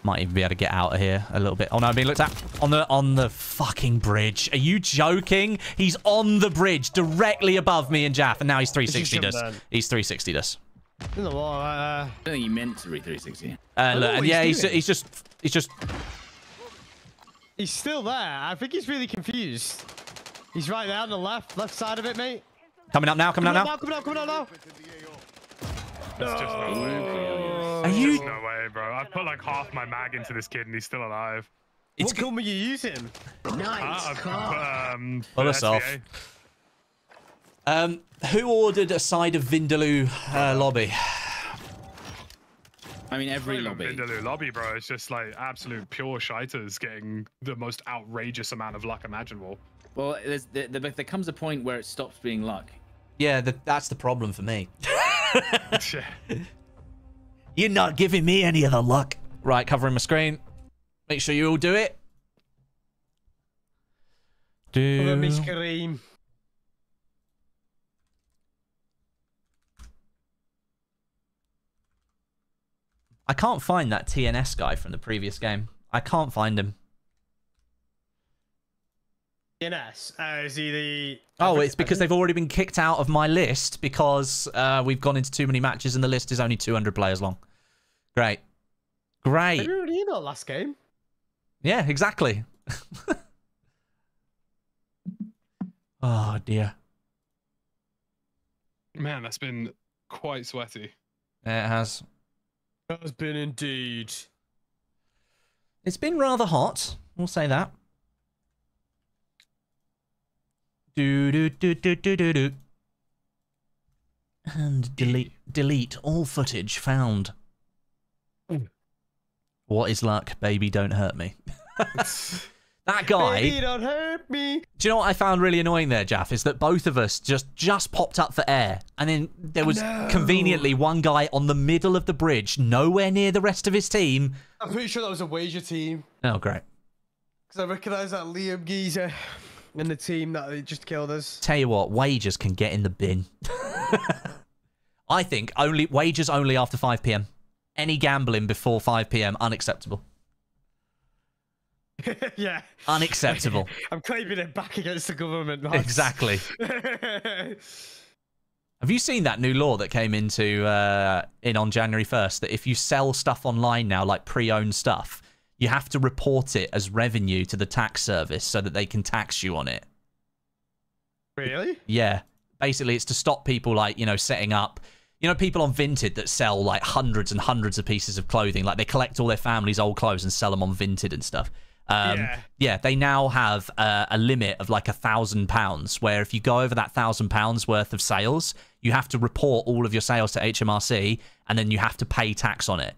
Might even be able to get out of here a little bit. Oh, no, I'm being looked at. On the on the fucking bridge. Are you joking? He's on the bridge, directly above me and Jaff, and now he's three sixty us. He's three sixty us. In the wall, right there. I don't think he meant to be three sixty. Uh, look, and yeah, he's, he's just... He's just... He's still there. I think he's really confused. He's right there on the left, left side of it, mate. Coming up now, coming up now. Coming up, coming up now. That's just no way. Are you? No way, bro. I put like half my mag into this kid and he's still alive. It's good when you use him. Nice. Pull us off. Um, who ordered a side of Vindaloo uh, lobby? I mean, every lobby. Vindaloo lobby, bro. It's just like absolute pure shiters getting the most outrageous amount of luck imaginable. Well, there's, there, there comes a point where it stops being luck. Yeah, the, that's the problem for me. You're not giving me any of the luck. Right, covering my screen. Make sure you all do it. do. Let me scream. I can't find that T N S guy from the previous game. I can't find him. T N S? Uh, is he the... Oh, it's because they've already been kicked out of my list because uh, we've gone into too many matches and the list is only two hundred players long. Great. Great. They were already in our last game. Yeah, exactly. Oh, dear. Man, that's been quite sweaty. Yeah, it has. It has been indeed. It's been rather hot. We'll say that. Do do do do do do do. And delete delete all footage found. Ooh. What is luck, baby? Don't hurt me. That guy. Baby, don't hurt me. Do you know what I found really annoying there, Jaff? Is that both of us just just popped up for air, and then there was no. conveniently one guy on the middle of the bridge, nowhere near the rest of his team. I'm pretty sure that was a wager team. Oh, great. Because I recognise that Liam Geezer and the team that just killed us. Tell you what, wagers can get in the bin. I think only wagers only after five P M. Any gambling before five P M unacceptable. Yeah. Unacceptable. I'm claiming it back against the government. Lads. Exactly. Have you seen that new law that came into uh, in on January first that if you sell stuff online now, like pre-owned stuff, you have to report it as revenue to the tax service so that they can tax you on it? Really? Yeah. Basically, it's to stop people like, you know, setting up... You know, people on Vinted that sell like hundreds and hundreds of pieces of clothing, like they collect all their family's old clothes and sell them on Vinted and stuff. Um, yeah. yeah, they now have a, a limit of like a thousand pounds where if you go over that thousand pounds worth of sales, you have to report all of your sales to H M R C and then you have to pay tax on it.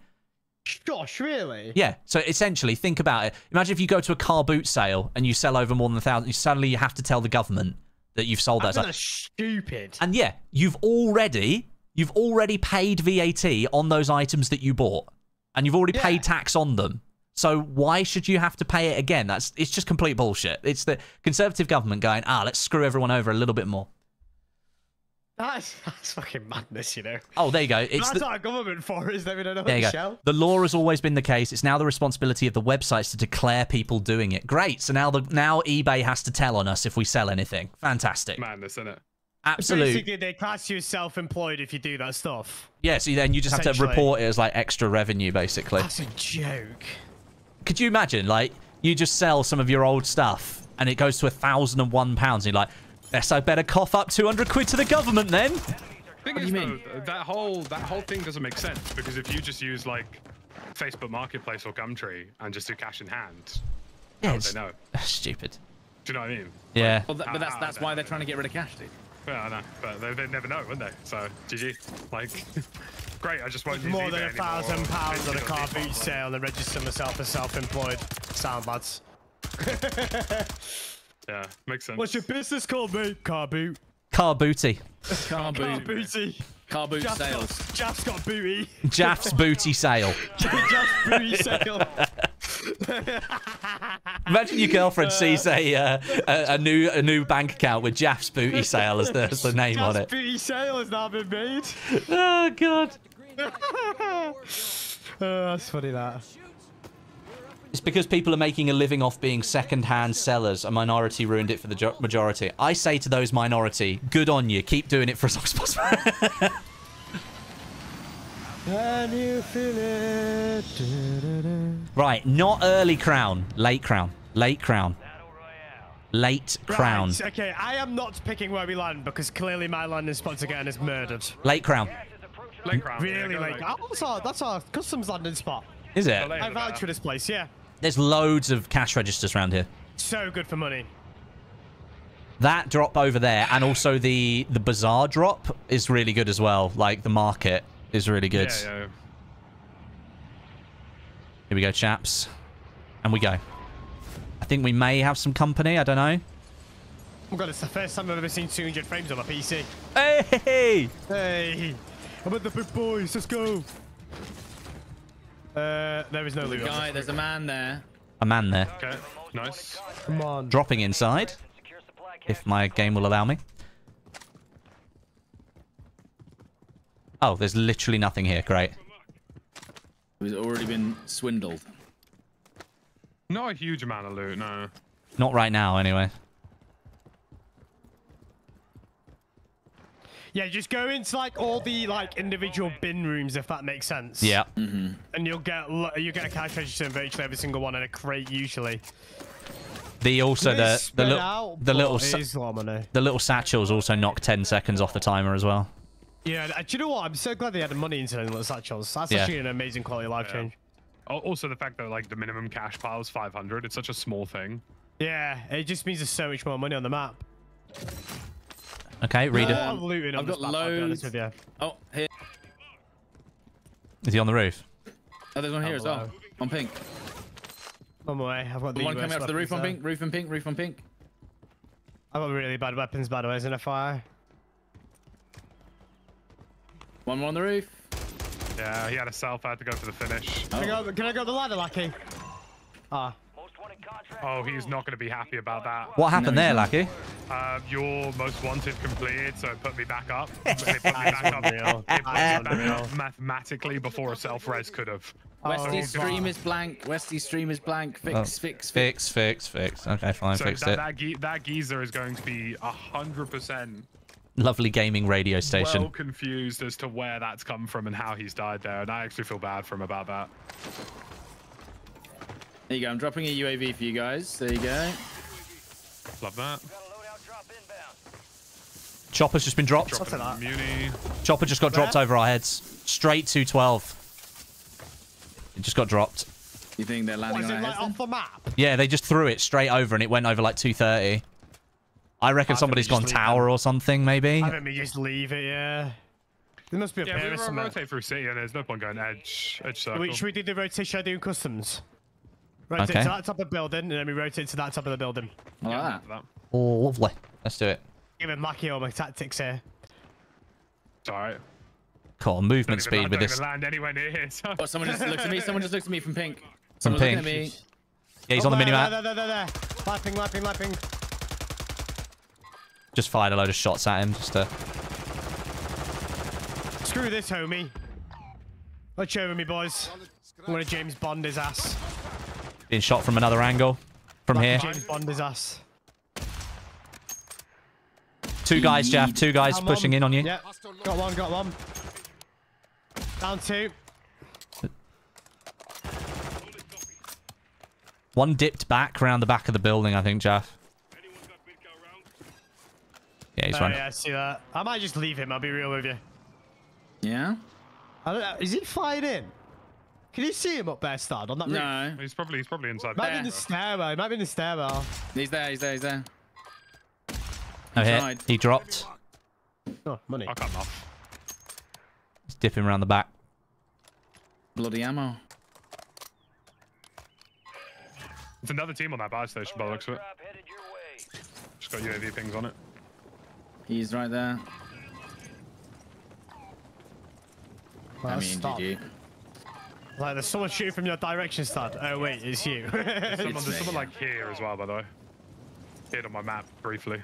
Gosh, really? Yeah. So essentially, think about it. Imagine if you go to a car boot sale and you sell over more than a thousand, suddenly you have to tell the government that you've sold that. That's stupid. And yeah, you've already... You've already paid V A T on those items that you bought, and you've already yeah. paid tax on them. So why should you have to pay it again? That's it's just complete bullshit. It's the Conservative government going, ah, let's screw everyone over a little bit more. That's, that's fucking madness, you know. Oh, there you go. It's that's the, our government for us. There we don't know there you go. The law has always been the case. It's now the responsibility of the websites to declare people doing it. Great. So now the now eBay has to tell on us if we sell anything. Fantastic. Madness, isn't it? Absolutely. Basically, they class you as self-employed if you do that stuff. Yeah, so then you just have to report it as, like, extra revenue, basically. That's a joke. Could you imagine, like, you just sell some of your old stuff, and it goes to a thousand and one pounds, and you're like, guess I better cough up two hundred quid to the government, then? The thing is, though, that whole, that whole thing doesn't make sense, because if you just use, like, Facebook Marketplace or Gumtree and just do cash in hand, yeah, how would they know? Stupid. Do you know what I mean? Yeah. Well, but that's, that's why they're trying to get rid of cash, dude. Yeah, I know, but they, they'd never know, wouldn't they? So, G G. Like, great, I just won't use more than a thousand pounds on a car boot sale and register myself as self-employed. Sound buds. Yeah, makes sense. What's your business called, mate? Car boot. Car booty. Car boot. Car booty. Car boot Jaff's sales. Got, Jaff's got booty. Jaff's booty sale. Jaff's booty sale. Imagine your girlfriend sees a, uh, a a new a new bank account with Jaff's booty sale as the, as the name Jaff's on it. Jaff's booty sale has now been made. Oh god. Oh, that's funny that. It's because people are making a living off being second-hand sellers. A minority ruined it for the majority. I say to those minority, good on you. Keep doing it for as long as possible. Can you feel it? Da, da, da. Right, not early crown. Late crown. Late crown. Late crown. Right, okay, I am not picking where we land because clearly my landing spot again is murdered. Late crown. Late crown. Really yeah, late. Like, oh, that's, our, that's our customs landing spot. Is it? I vouch for this place, yeah. There's loads of cash registers around here. So good for money. That drop over there, and also the the bazaar drop is really good as well. Like the market is really good. Yeah, yeah. Here we go, chaps, and we go. I think we may have some company. I don't know. Oh god, it's the first time I've ever seen two hundred frames on a P C. Hey, hey, I'm at the big boys. Let's go. Uh, there is no loot. Guy, there's a man there. A man there. Okay, nice. Come on. Dropping inside. if my game will allow me. Oh, there's literally nothing here. Great. He's already been swindled. Not a huge amount of loot, no. Not right now, anyway. Yeah, just go into like all the like individual bin rooms, if that makes sense. Yeah. Mm-hmm. And you'll get you get a cash register in virtually every single one, and a crate usually. The also the the, li out, the little the little satchels also knock ten seconds off the timer as well. Yeah, do you know what? I'm so glad they had the money into those little satchels. That's yeah. actually an amazing quality of life yeah. change. Also, the fact that like the minimum cash pile is five hundred, it's such a small thing. Yeah, it just means there's so much more money on the map. Okay, read it. Um, I've got loads. I'll be honest with you. Oh, here. Is he on the roof? Oh, there's one here oh, as well. Wow. On pink. On my way. I've got the one coming up to the roof on pink. Roof on pink. Roof on pink. I've got really bad weapons, by the way, isn't it, fire? One more on the roof. Yeah, he had a self. I had to go for the finish. Oh. Can I go, can I go the ladder, Lackey? Ah. Oh, he's not going to be happy about that. What happened no, there, Lackey? Uh, your most wanted completed, so it put me back up. It put me back up. It put me back up mathematically before a self-res could have. Westie's oh, stream is blank. Westie's stream is blank. Fix, oh. fix, fix, fix, fix. Okay, fine, so fixed that, it. That, ge that geezer is going to be a hundred percent. Lovely gaming radio station. Well confused as to where that's come from and how he's died there, and I actually feel bad for him about that. There you go. I'm dropping a U A V for you guys. There you go. Love that. Chopper's just been dropped. Chopper just got Where? dropped over our heads. Straight to twelve. It just got dropped. You think they're landing what, on it, like, off the map? Yeah, they just threw it straight over and it went over like two thirty. I reckon I somebody's gone tower or something, maybe. I think we just leave it, yeah. There must be a yeah, we rotate minute. through city and there's no point going edge, edge circle. Should we do the rotation I do customs? Rotate okay. to that top of the building, and then we rotate to that top of the building. Oh, yeah. that. oh lovely. Let's do it. Giving Mackie all my tactics here. It's alright. Cool, movement speed land, with this. Land anywhere near here, so. Oh, someone just looks at me. Someone just looks at me from pink. Someone's from pink. Looking at me. Yeah, he's oh, on the minimap. There, there, there, there. Lapping, lapping, lapping. Just fired a load of shots at him. Just to... Screw this, homie. Let's show me, boys. I'm gonna James Bond his ass. Being shot from another angle. From here. James Bond is us. Two guys, Jaff. Two guys down pushing one. in on you. Yep. Got one, got one. Down two. One dipped back round the back of the building, I think, Jaff. Yeah, he's oh, running. Yeah, I see that. I might just leave him. I'll be real with you. Yeah? I don't know. Is he fired in? Can you see him up there, Stodeh? On that roof? No. He's probably he's probably inside. Might there. be in the stairwell. He might be in the stairwell. He's there. He's there. He's there. Oh, he, he dropped. Oh, money. I cut him off. He's dipping around the back. Bloody ammo. It's another team on that buy station by the looks of it. Just got U A V pings on it. He's right there. Well, I mean, G G. Like, there's someone shooting from your direction, Stodeh. Oh, wait, it's you. There's someone, there's someone like here as well, by the way. Hit on my map briefly.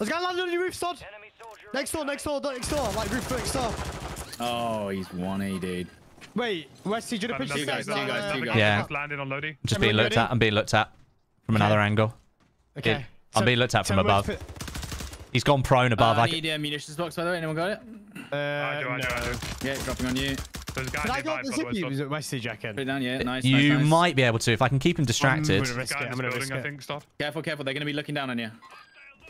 There's a guy landing on your roof, Stodeh. Next door, next door, next door. Like, roof, next door. Oh, he's one A, dude. Wait, Westie, do you want to pitch this? Yeah. Just being looked at. I'm being looked at from another angle. Okay. I'm being looked at from above. He's gone prone above. Uh, I need a munitions box, by the way. Anyone got it? Uh, I do, I do, I do. Yeah, dropping on you. There's a guy can I get the zippy? Was it Westie Jacket? Put it down, yeah. Nice, you nice, nice. might be able to, if I can keep him distracted. I'm gonna risk it. I'm gonna risk it. I think, Stodeh. Careful, careful. They're going to be looking down on you.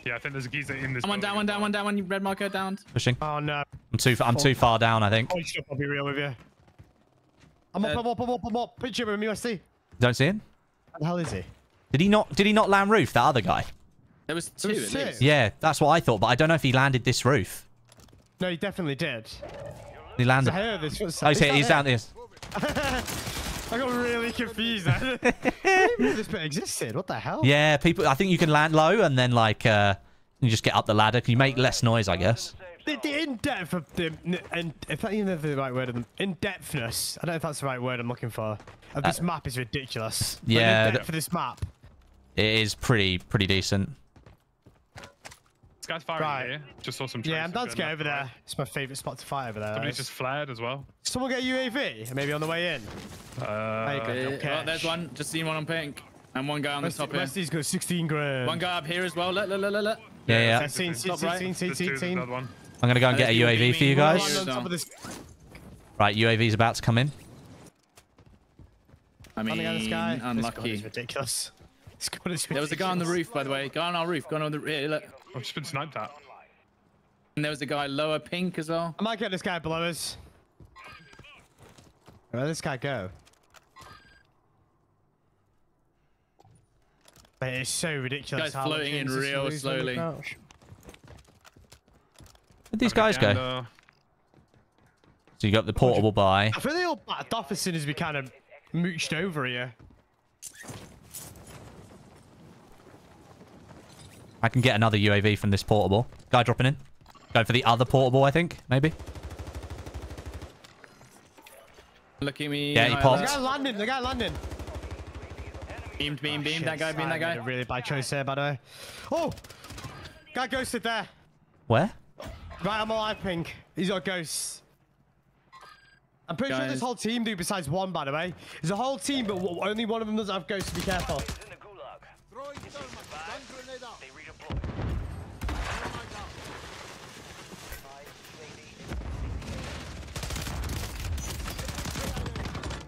Yeah, I think there's a geezer in this. One down, one down, one down, one. Red marker down. Pushing. Oh, no. I'm too, I'm too far down, I think. Oh, shit, I'll be real with you. I'm up, uh, I'm up, I'm up, I'm up. Picture him, Westie. Don't see him? Where the hell is he? Did he not, did he not land roof, that other guy? There was two. There was at least. Yeah, that's what I thought, but I don't know if he landed this roof. No, he definitely did. He landed. I this was, oh, he's, he's, he's down this. I got really confused. I didn't know this bit existed. What the hell? Yeah, people. I think you can land low and then like uh, you just get up the ladder. Can you make less noise? I guess. The, the in-depth of the... In, if that even if the right word... In-depthness. I don't know if that's the right word I'm looking for. Of this uh, map is ridiculous. Yeah. Like, the depth of this map. It is pretty, pretty decent. This guy's firing right. here. Just saw some traces. Yeah, I'm about to get over there. Right. It's my favourite spot to fight over there. Somebody's right? just flared as well. Someone get a U A V? Maybe on the way in. Uh, okay. Well, there's one. Just seen one on pink. And one guy on West, the top Westie's got sixteen grand. One guy up here as well. Look, look, look, look. Yeah, yeah. yeah. Seen, seen, right. seen, seen, seen, seen. I'm going to go and get a U A V for you guys. Right, U A V's about to come in. I mean, unlucky. It's ridiculous. It's ridiculous. There was a guy on the roof, by the way. Go on our roof. Go on the roof. Look. I've just been sniped at. And there was a guy lower pink as well. I might get this guy below us. Where'd this guy go? It is so ridiculous. This guy's floating in real slowly. Where'd these guys go? So you got the portable by. I feel they all backed off as soon as we kind of mooched over here. I can get another U A V from this portable. Guy dropping in. Going for the other portable, I think, maybe. Look at me. Yeah, he popped. The guy landed. The guy landed. Beamed, beamed, beamed. Oh, that guy, beamed that guy. Really bad choice there, by the way. Oh! Guy ghosted there. Where? Right, I'm alive, pink. He's got ghosts. I'm pretty Guys. sure this whole team do, besides one, by the way. There's a whole team, but only one of them doesn't have ghosts, to be careful.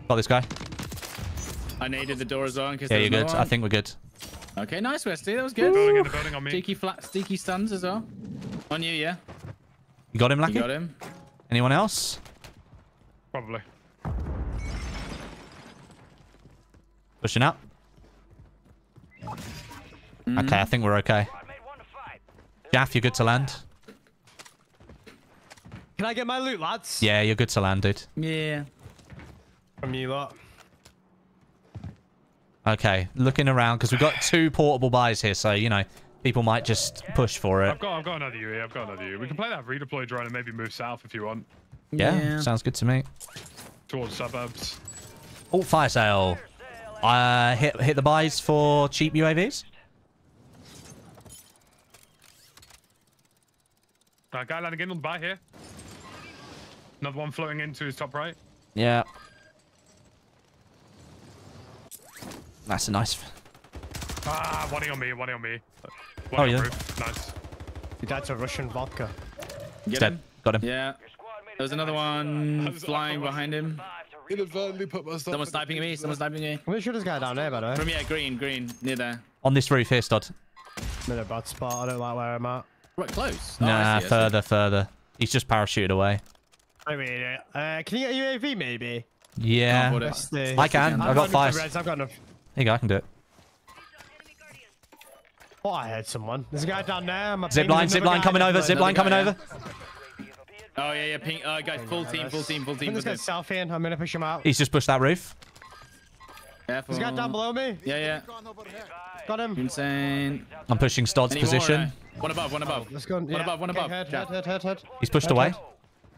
Got this guy. I needed the doors on because yeah, you're good. No I think we're good. Okay, nice, Westie. That was good. Building in the building on me. Sticky flat, sticky stuns as well. On you, yeah. You got him, Lackey? You got him. Anyone else? Probably. Pushing up. Mm. Okay, I think we're okay. Jaff, you're good to land. Can I get my loot, lads? Yeah, you're good to land, dude. Yeah. From you lot. Okay, looking around because we've got two portable buys here, so you know people might just push for it. I've got, I've got another U A V. I've got another U A V. We can play that redeploy drone and maybe move south if you want. Yeah, yeah. Sounds good to me. Towards suburbs. Oh, fire sale. Uh, hit hit the buys for cheap U A Vs. Uh, guy landing in on the buy here. Another one floating into his top right. Yeah. That's a nice. Ah, one on me, one on me. One oh, on yeah. Roof. Nice. That's a Russian vodka. He's dead. Him. Got him. Yeah. There's another one flying behind him. Someone's sniping me. Someone's sniping me. Where's sure this guy down there, by the way? From yeah, green, green, near there. On this roof here, Stodeh. Not a bad spot. I don't like where I'm at. Right, close. Oh, nah, see, further, further. He's just parachuted away. I mean, uh, can you get a U A V maybe? Yeah. Oh, I, I can. I've got fire. I've got enough. There you go, I can do it. Oh, I heard someone. There's a guy down there. Zipline, zipline coming over, zipline coming over. Oh, yeah, yeah, pink. Uh, guys, full team, full team, full team. This guy's south in. I'm going to push him out. He's just pushed that roof. Careful. There's a guy down below me. Yeah, yeah. Got him. Insane. I'm pushing Stodeh's position. More, uh, one above, one above. Oh, let's go. One yeah. above, one okay, above. Head, head, head, head, head. He's pushed head, away. Head.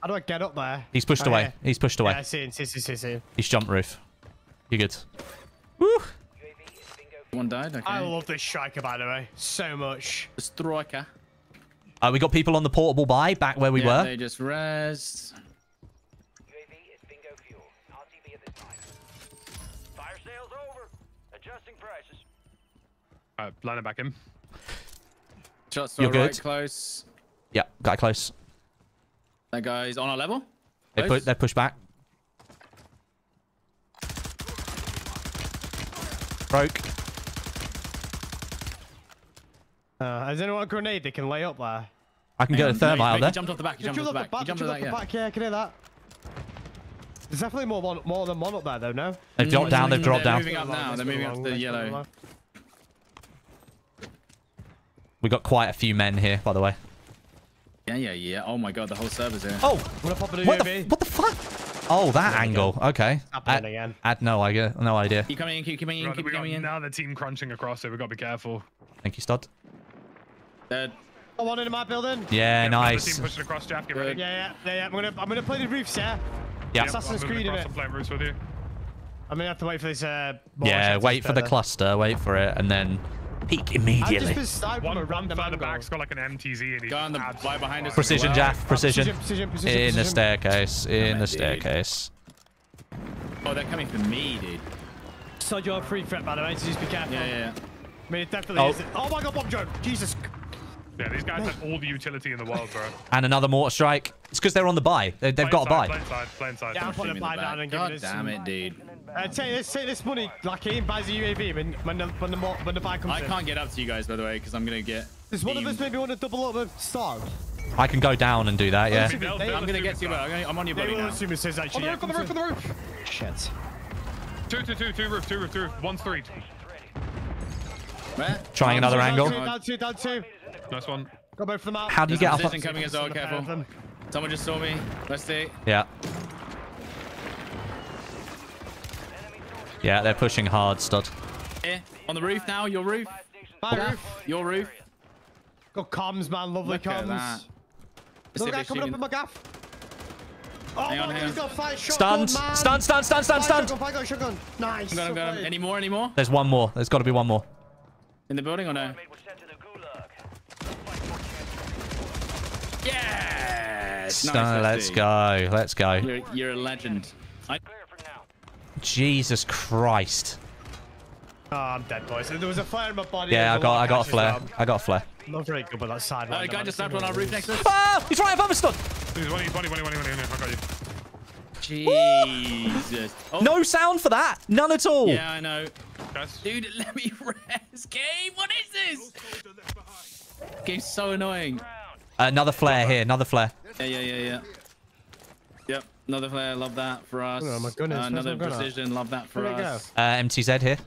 How do I get up there? He's pushed oh, away. Yeah. He's pushed away. Yeah, I see him, see, see, see, see. He's jumped roof. You're good. Woo! One died. Okay. I love this Striker, by the way, so much. The Striker. Uh, we got people on the portable buy back where we yeah, were. They just rest. U A V is bingo fuel. R T B at this time. Fire sales over. Adjusting prices. Alright, line it back in. Shots You're right, good. Close. Yeah, guy close. That guy's on our level. They put. They're pushed back. Broke. Uh, has anyone got a grenade they can lay up there? I can get a thermite there. He jumped off the back. He jumped off the back. He jumped off the back. Yeah, I can hear that. There's definitely more, one, more than one up there, though, no? They've dropped down. They've dropped down. They're moving up now. They're moving up to the yellow. We got quite a few men here, by the way. Yeah, yeah, yeah. Oh, my God. The whole server's here. Oh! What the, what the fuck? Oh, that there angle. Okay. Happening I, again. I had no idea. No idea. Keep coming in. Keep coming in. Right, keep coming in. Now the team crunching across, so we've got to be careful. Thank you, Stodeh. Dead. One in my building. Yeah, yeah, nice. Team across, Jaff, get ready. Yeah, yeah, yeah. I'm gonna, I'm gonna play the roofs, yeah. Yeah. Assassin's Creed in it. I'm playing roofs with you. I'm gonna have to wait for this. Uh, yeah, wait for the there. cluster, wait for it, and then peek immediately. Just been one, from a one further back's got like an M T Z. And go on the fly behind us. Precision, Jaff. Precision. Precision, precision, precision. In the staircase. In no, the staircase. Oh, they're coming for me, dude. So you're a free threat, by the way. So just be careful. Yeah, yeah. I mean, it definitely oh. is. Oh my God, Bob Joe. Jesus. Yeah, these guys have all the utility in the world, bro. And another mortar strike. It's because they're on the buy. They, they've got a buy. Play inside, play inside. Yeah, I'm putting a buy down and giving it. God damn it, dude. Uh, take this, take this money, Lackey, and buy the U A V when, when, the, when, the, when the buy comes I in. I can't get up to you guys, by the way, because I'm going to get... Does one beamed. of us maybe want to double up with Star? I can go down and do that, yeah. They, they, I'm going to get to you, I'm on your body now. Assume it says actually, on the yeah, roof, on the roof, on the roof! Shit. Two, two, two, two roof, two roof, two roof, one street. Where? Trying down another down angle. Two, down two, down two. Nice one. Got both of them out. How do you There's get up? Coming as well, careful. Someone just saw me. Let's see. Yeah. Yeah, they're pushing hard, stud. Here, on the roof now, your roof. My oh, roof. Your roof. Got comms, man, lovely Look comms. Look at that coming up in my gaff. Oh, Hang on, he's got five shotgun, man. Stun, stun, stun, stun, stun. Shotgun, shotgun, shotgun. Nice. I'm gonna, I'm gonna, any more, any more? There's one more. There's got to be one more. In the building or no? Yes! Stun, nice, let's, let's go, let's go. You're, you're a legend. I Jesus Christ. Oh, I'm dead, boys. There was a flare in my body. Yeah, I got, I got a flare. Up. I got a flare. Not very good, but that side. Uh, guy just snapped on our roof next to us. Ah, he's right above us, stud. He's one, he's one, he's one, he's one, he's one, he's one. I got you. Jesus. Oh. No sound for that. None at all. Yeah, I know. Dude, let me rest. Game, what is this? Game's so annoying. Another flare here. Another flare. Yeah, yeah, yeah, yeah. Yep. Another flare, love that for us. Oh my goodness, uh, another precision, love that for us. Uh, M T Z here.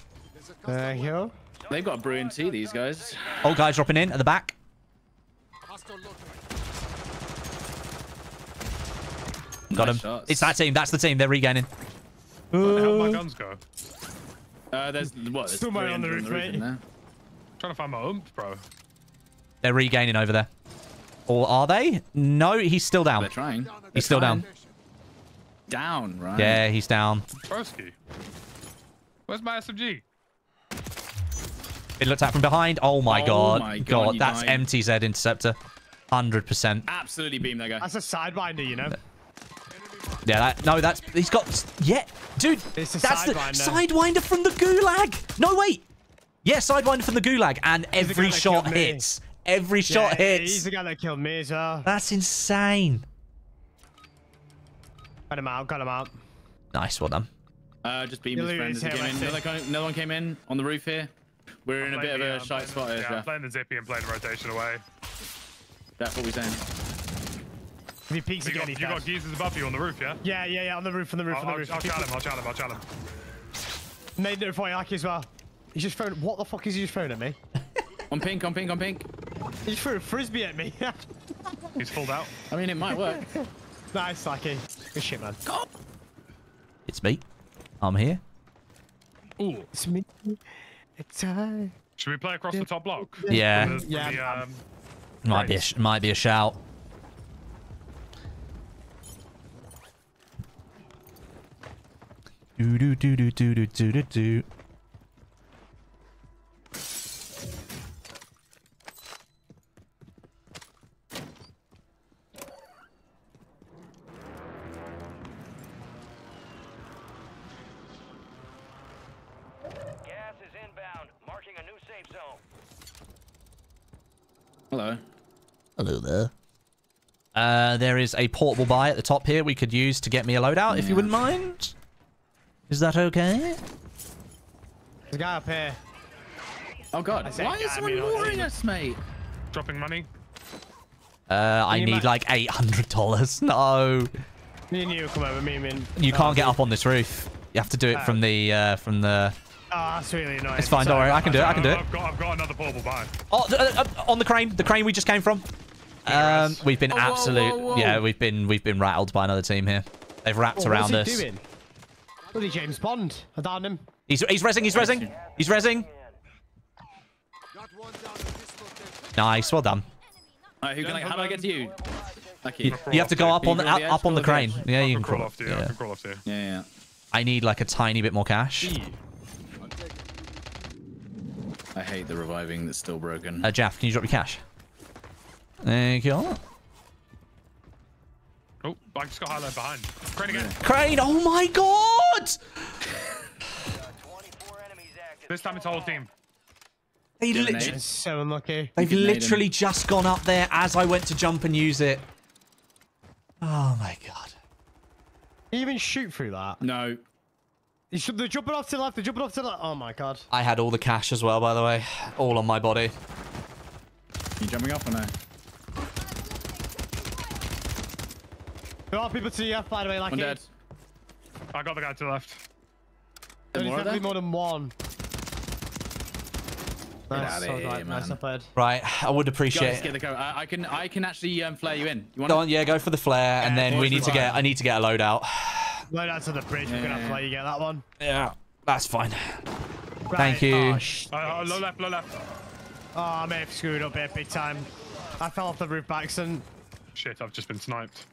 Uh, yo. They've got a brewing tea, these guys. Old guy dropping in at the back. Got nice him. Shots. It's that team. That's the team. They're regaining. Where the hell my guns go? Uh, there's what? There's Still on the roof, mate. Trying to find my oomph, bro. They're regaining over there. Or are they? No, he's still down. They're trying. He's They're still trying. down. Down, right? Yeah, he's down. Broski. Where's my S M G? It looked out from behind. Oh my oh god. My god, god that's died. M T Z Interceptor. one hundred percent. Absolutely beam that guy. That's a Sidewinder, you know? Yeah, that, no, that's... He's got... Yeah. Dude, it's a that's Sidewinder. The Sidewinder from the Gulag. No, wait. Yeah, Sidewinder from the Gulag. And he's every shot hits. Every shot yeah, hits. He's the guy that killed me as well. That's insane. Got him out, got him out. Nice, well done. Uh, just beam his friends as he came in. Another guy, another one came in on the roof here. We're I'm in a bit the, of a shite spot here. Yeah, I'm well. playing the zippy and playing the rotation away. That's what we're saying. If he peeks again, got, he You got geezers above you on the roof, yeah? Yeah, yeah, yeah, on the roof, on the roof, I'll, on the I'll, roof. I'll challenge him, I'll challenge him, I'll challenge him. Made it for Yaki as well. He's just throwing, what the fuck is he just throwing at me? On pink, on pink, on pink. He just threw a frisbee at me. He's pulled out. I mean, it might work. Nice, Lackey. Good shit, man. God. It's me. I'm here. Ooh. It's me. It's I. Should we play across the top block? Yeah. With the, yeah. With the, um, might be. A sh might be a shout. Do do do do do do do do do. Hello. Hello there. Uh, there is a portable buy at the top here we could use to get me a loadout, yeah. if you wouldn't mind. Is that okay? There's a guy up here. Oh god, why is someone luring us, mate? Dropping money. Uh, I need like eight hundred dollars. No. Me and you come over, me and me. You can't get up on this roof. You have to do it from the, uh, from the... Oh, that's really annoying. It's fine, don't worry. I can do it. I can do it. I've got, I've got another portable bomb. Oh, uh, uh, on the crane, the crane we just came from. Um, we've been oh, absolute. Whoa, whoa, whoa. Yeah, we've been we've been rattled by another team here. They've wrapped oh, around us. What is he doing? Bloody James Bond. I downed him. He's he's rezzing. He's rezzing. He's rezzing. Nice, well done. Alright, who can I, how do I get to you? Lucky. You, you have to go up on the up, up on the crane. Yeah, you can crawl off. Yeah, I can crawl off here. Yeah, yeah. I need like a tiny bit more cash. I hate the reviving that's still broken. Uh, Jaff, can you drop your cash? Thank you. Oh, I just got highlight behind. Crane again. Crane! Oh my god! This time it's the whole team. They literally so unlucky. They've literally just gone up there as I went to jump and use it. Oh my god. Did you even shoot through that? No. You should, they're jumping off to the left, they're jumping off to the left. Oh my god. I had all the cash as well, by the way. All on my body. You jumping off or no? There are people to the left, by the way, Lackey. One dead. I got the guy to the left. There's more definitely more than one. Nice, so here, nice played. Right, I would appreciate it. Uh, I can, I can actually um, flare you in. You want go on, yeah, go for the flare, yeah, and then we need to get. I need to get a loadout. Loadout to the bridge. Yeah. We're gonna have to let you get that one. Yeah, that's fine. Right. Thank you. Oh, oh, oh, low left, low left. Oh, I may have screwed up here big time. I fell off the roof by accident. Shit, I've just been sniped.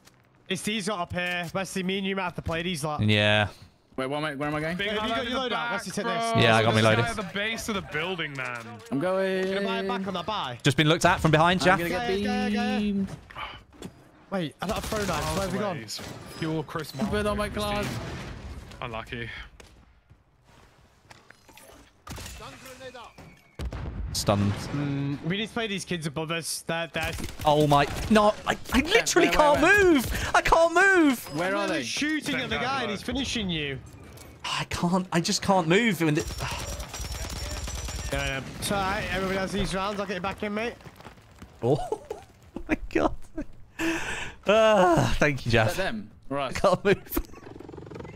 It's these got up here. Wesley, me and you might have to play these lot. Yeah. Wait, where am I, where am I going? Big, Wait, have you got your loadout? Back, Westie, take this. Yeah, I got my loadout. At the base of the building, man. I'm going. Can I buy back on that buy? Just been looked at from behind, Jack. Go, go, go. Wait, I got a throw knife. Where have we gone? Pure Chris Martin. Put on my glass. Unlucky. Stunned. Mm, we need to play these kids above us. They're dead. Oh my! No, I, I literally where, where, can't where? move. I can't move. Where are they? Shooting at the guy and he's finishing you. I can't. I just can't move. Yeah, yeah. It's alright. Everybody has these rounds. I'll get you back in, mate. Oh my god! Ah, thank you, Jeff. Is that them? Right. I can't move.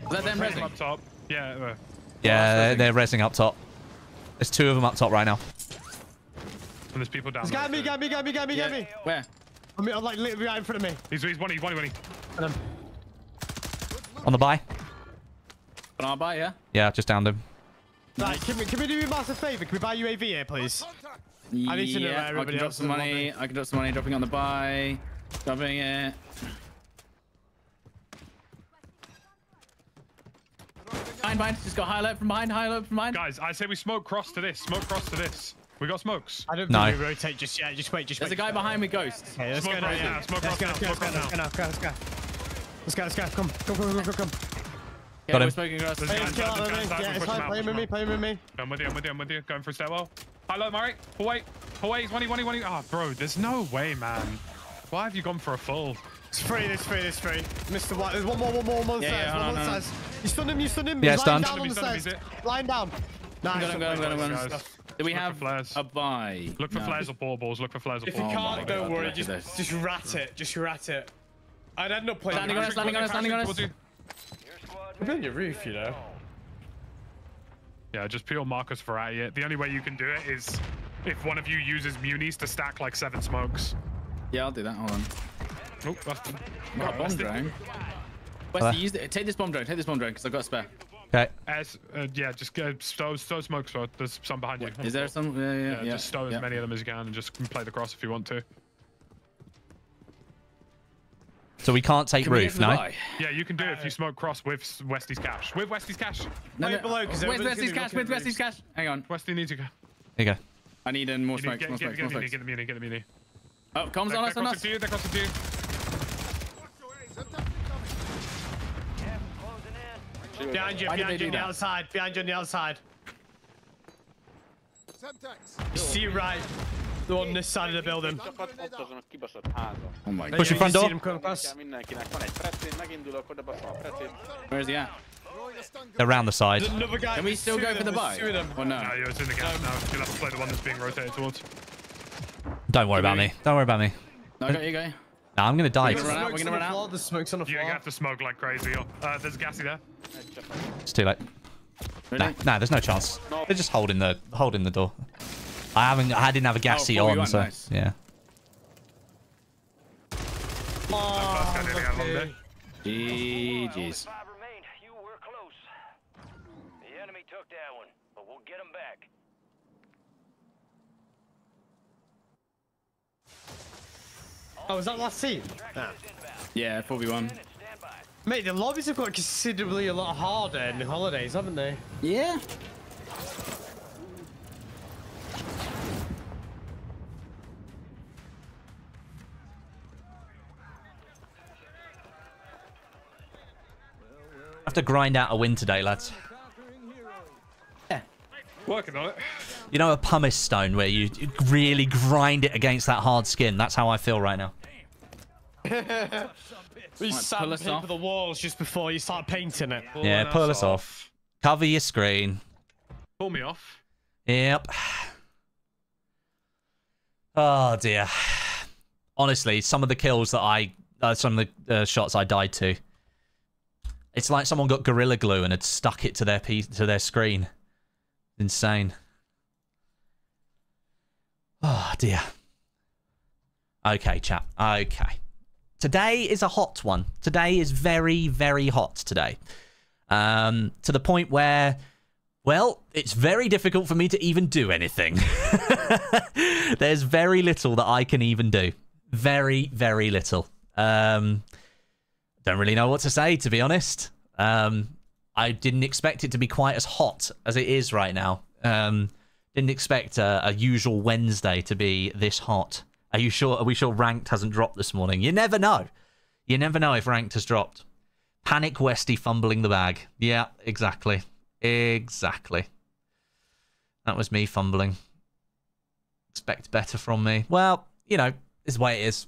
Is that them rezzing up top? Yeah. They're... Yeah, they're, they're rezzing up top. There's two of them up top right now. And there's people down. He's got me, got me, got me, got me, got me. Where? I'm, I'm like literally right in front of me. He's, he's one, he's one, he's one. He's. On the buy. On our buy, yeah? Yeah, just downed him. Right, can we, can we do you a massive favor? Can we buy U A V here, please? Yeah, I need to know where everybody I can drop some money. I can drop some money, dropping on the buy. Dropping it. Behind, behind. Just got highlight from behind, highlight from behind. Guys, I say we smoke cross to this, smoke cross to this. We got smokes. I don't think no. we rotate just yet. Yeah, just wait, just There's wait. There's a guy behind me, Ghost. Hey, let's, go right yeah, let's, let's go, go, go, now. go now. Let's go, let's go, let's go, let's go. Come, come, come, come, come, come. Yeah, got him. Smoking glass. Hey, let's kill him. Yeah, it's fine. Playing with me, playing with me. I'm with you, I'm with you, I'm with you. Going for a stairwell. Hello, Murray. Pull away. Pull away. He's one E, one E, one E. Ah, bro, there's no way, man. Why have you gone for a full? It's free, it's free, it's free. Mister White, there's one more, one more, one more on the stairs, one more on the stairs. You stunned him, you stunned him. Yeah, stunned. Lying down. Nice. I'm going, I'm going, I'm going. Do we have a buy? Look for no. flares or portables. Look for flares or portables. If you can't, don't worry. Just, just rat it. Just rat it. I'd end up playing. Landing on us, landing on us, landing on us. We're on your roof, you know. Yeah, just pure Marcus Variety. The only way you can do it is if one of you uses munis to stack like seven smokes. Yeah, I'll do that. Hold on. Oh, that's the bomb drone. Westie, use it. Take this bomb drone. Take this bomb drone because I've got a spare. Okay. As, uh, yeah, just uh, stow, stow smoke. Stow. There's some behind you. Is there some? Yeah, yeah, yeah. yeah. Just stow as yeah. many of them as you can and just play the cross if you want to. So we can't take can roof, no? Buy? Yeah, you can do it if you smoke cross with Westie's cash. With Westie's cash. No, no, below, cause Where's Westie's cash? With Westie's cash. Hang on. Westie needs to go. There you go. I need uh, more smoke. Get, more get, smoke, get, more get, smoke. get the muni, get the muni. Oh, comms on us, on us. They're crossing to you, they're crossing to you. Behind you, behind you on the outside, behind you on the outside. See you right, the one on this side of the building. Oh my god. Push your front door. Where's he at? Around the side. Can we still go for the buy? Or no? No, you're in the gas now. You'll have to play the one that's being rotated towards. Don't worry about me. Don't worry about me. No, go, you go. Nah, I'm gonna die. We're gonna, We're gonna run out. Floor. The smoke's on the floor. You're gonna have to smoke like crazy. Uh, there's a gassy there. It's too late. Really? Nah, nah, there's no chance. Nope. They're just holding the holding the door. I haven't. I didn't have a gassy oh, on, so nice. yeah. Oh, okay. G G's. You were close. The enemy took that one, but we'll get him back. Oh, was that last team? Nah. Yeah, four v one. Mate, the lobbies have got considerably a lot harder in the holidays, haven't they? Yeah. I have to grind out a win today, lads. Yeah. Working on it. You know, a pumice stone where you really grind it against that hard skin. That's how I feel right now. We right, sand paper the walls just before you start painting it. Pull yeah, pull us off. off. Cover your screen. Pull me off. Yep. Oh dear. Honestly, some of the kills that I, uh, some of the uh, shots I died to. It's like someone got Gorilla Glue and had stuck it to their piece, to their screen. Insane. Oh dear. Okay, chap. Okay. Today is a hot one. Today is very, very hot today. Um, to the point where, well, it's very difficult for me to even do anything. There's very little that I can even do. Very, very little. Um, don't really know what to say, to be honest. Um, I didn't expect it to be quite as hot as it is right now. Um, didn't expect a, a usual Wednesday to be this hot. Are you sure? Are we sure ranked hasn't dropped this morning? You never know. You never know if ranked has dropped. Panic Westie fumbling the bag. Yeah, exactly. Exactly. That was me fumbling. Expect better from me. Well, you know, it's the way it is.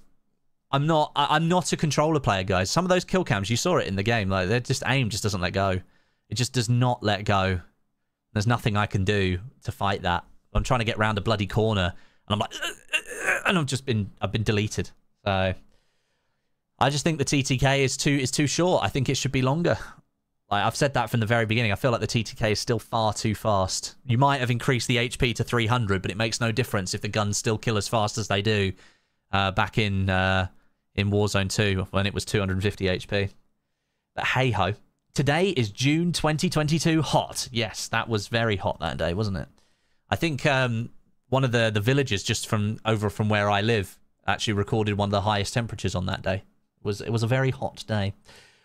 I'm not. I, I'm not a controller player, guys. Some of those kill cams, you saw it in the game. Like, they're just aim just doesn't let go. It just does not let go. There's nothing I can do to fight that. I'm trying to get round a bloody corner. And I'm like, and I've just been, I've been deleted. So I just think the T T K is too, is too short. I think it should be longer. Like I've said that from the very beginning. I feel like the T T K is still far too fast. You might have increased the H P to three hundred, but it makes no difference if the guns still kill as fast as they do. Uh, back in uh, in Warzone two when it was two hundred fifty H P. But hey ho, today is June twenty twenty-two. Hot, yes, that was very hot that day, wasn't it? I think. Um, One of the, the villagers just from over from where I live actually recorded one of the highest temperatures on that day. It was, it was a very hot day.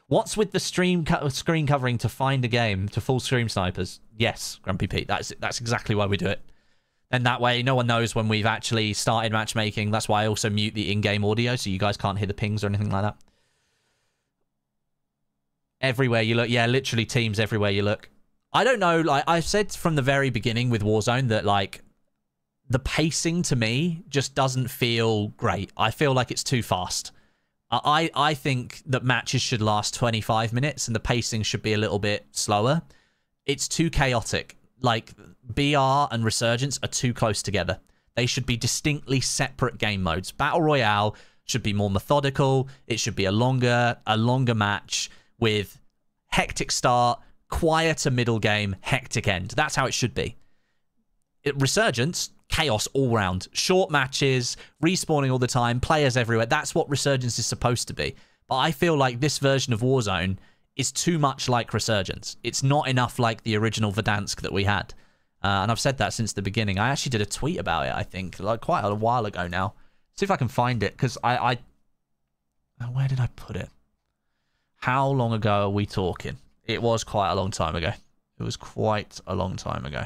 What's with the stream co screen covering to find a game to full stream snipers? Yes, Grumpy Pete, that's, that's exactly why we do it. And that way, no one knows when we've actually started matchmaking. That's why I also mute the in-game audio so you guys can't hear the pings or anything like that. Everywhere you look. Yeah, literally teams everywhere you look. I don't know. Like I said from the very beginning with Warzone that like... The pacing to me just doesn't feel great. I feel like it's too fast. I, I think that matches should last twenty-five minutes and the pacing should be a little bit slower. It's too chaotic. Like, B R and Resurgence are too close together. They should be distinctly separate game modes. Battle Royale should be more methodical. It should be a longer, a longer match with hectic start, quieter middle game, hectic end. That's how it should be. It, Resurgence... Chaos all round. Short matches, respawning all the time, players everywhere. That's what Resurgence is supposed to be. But I feel like this version of Warzone is too much like Resurgence. It's not enough like the original Verdansk that we had. Uh, and I've said that since the beginning. I actually did a tweet about it, I think, like quite a while ago now. See if I can find it, because I, I... Where did I put it? How long ago are we talking? It was quite a long time ago. It was quite a long time ago.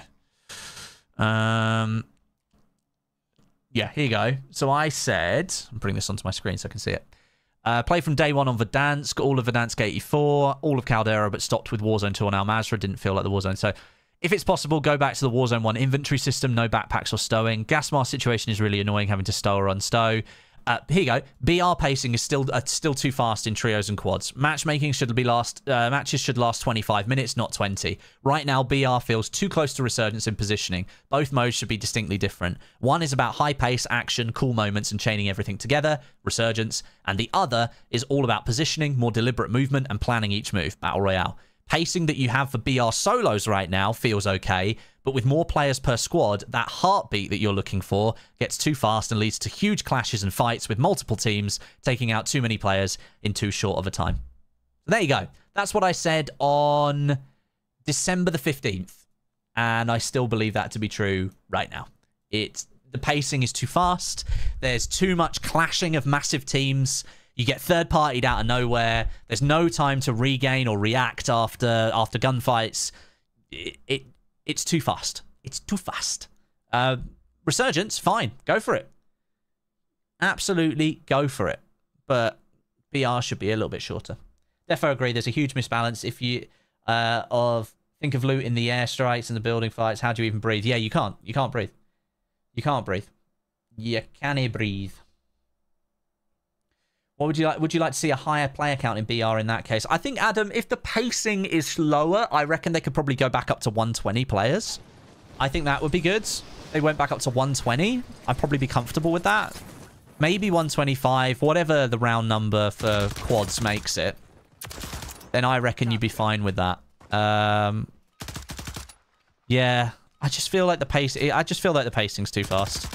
Um... Yeah, here you go. So I said, I'll bring this onto my screen so I can see it. Uh, play from day one on Verdansk, all of Verdansk eighty-four, all of Caldera, but stopped with Warzone two on Al Mazra. Didn't feel like the Warzone. So if it's possible, go back to the Warzone one inventory system, no backpacks or stowing. Gas mask situation is really annoying, having to stow or unstow. Uh, here you go. B R pacing is still uh, still too fast in trios and quads. Matchmaking should be last. Uh, matches should last twenty-five minutes, not twenty. Right now, B R feels too close to Resurgence in positioning. Both modes should be distinctly different. One is about high pace, action, cool moments, and chaining everything together. Resurgence, and the other is all about positioning, more deliberate movement, and planning each move. Battle Royale. Pacing that you have for B R solos right now feels okay, but with more players per squad, that heartbeat that you're looking for gets too fast and leads to huge clashes and fights with multiple teams taking out too many players in too short of a time. There you go. That's what I said on December the fifteenth, and I still believe that to be true right now. It's the pacing is too fast. There's too much clashing of massive teams. You get third-partied out of nowhere. There's no time to regain or react after after gunfights. It, it it's too fast. It's too fast. Uh, Resurgence, fine, go for it. Absolutely go for it. But B R should be a little bit shorter. Defo agree. There's a huge misbalance if you uh, of think of loot in the airstrikes and the building fights. How do you even breathe? Yeah, you can't. You can't breathe. You can't breathe. You can't breathe. What would you like? Would you like to see a higher player count in B R in that case? I think, Adam, if the pacing is slower, I reckon they could probably go back up to one twenty players. I think that would be good. They went back up to one twenty. I'd probably be comfortable with that. Maybe one twenty-five, whatever the round number for quads makes it. Then I reckon you'd be fine with that. Um, yeah, I just feel like the pace. I just feel like the pacing's too fast.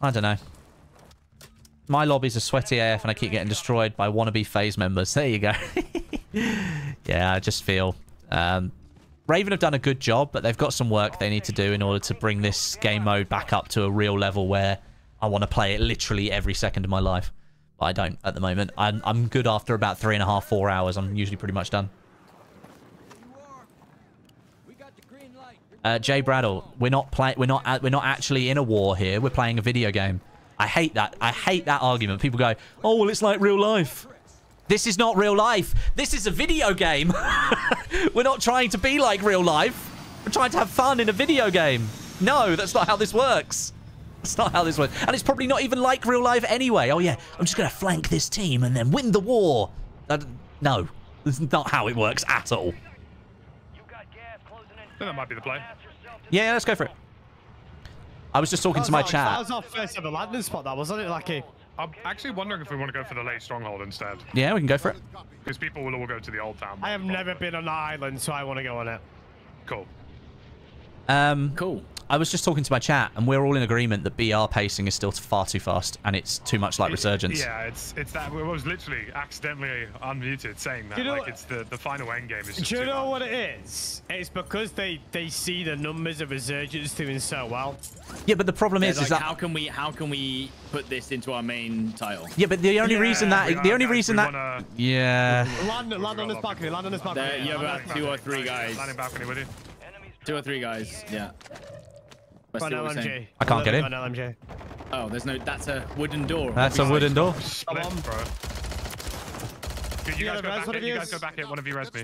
I don't know. My lobbies are sweaty A F and I keep getting destroyed by wannabe phase members. There you go. Yeah, I just feel... Um, Raven have done a good job, but they've got some work they need to do in order to bring this game mode back up to a real level where I want to play it literally every second of my life. But I don't at the moment. I'm, I'm good after about three and a half, four hours. I'm usually pretty much done. Uh, Jay Bradle, we're not play we're not we're not actually in a war here. We're playing a video game. I hate that. I hate that argument. People go, "Oh, well, it's like real life." This is not real life. This is a video game. We're not trying to be like real life. We're trying to have fun in a video game. No, that's not how this works. That's not how this works. And it's probably not even like real life anyway. Oh yeah, I'm just gonna flank this team and then win the war. Uh, no, that's not how it works at all. That might be the play. Yeah, let's go for it. I was just talking to my chat. That was our first ever landing spot, that wasn't it, Lackey? I'm actually wondering if we want to go for the late Stronghold instead. Yeah, we can go for it. Because people will all go to the Old Town. I have never been on that island, so I want to go on it. Cool. Um, cool. I was just talking to my chat, and we're all in agreement that B R pacing is still far too fast, and it's too much like Resurgence. Yeah, it's it's that. I was literally accidentally unmuted saying that. You know, like, it's the, the final end game is just Do you know hard. What it is? It's because they, they see the numbers of Resurgence doing so well. Yeah, but the problem is, like, is that... How can we how can we put this into our main title? Yeah, but the only yeah, reason that... The are, only guys, reason that... Wanna, yeah. Land, land on this balcony, land on this balcony. There, you have about two or three guys. Landing balcony, will you? Two or three guys, yeah. On L M G. I can't get in. L M G. Oh, there's no. That's a wooden door. That's a wooden door. Come on, bro. Dude, you, guys go back it, you guys go back it. One of you res me.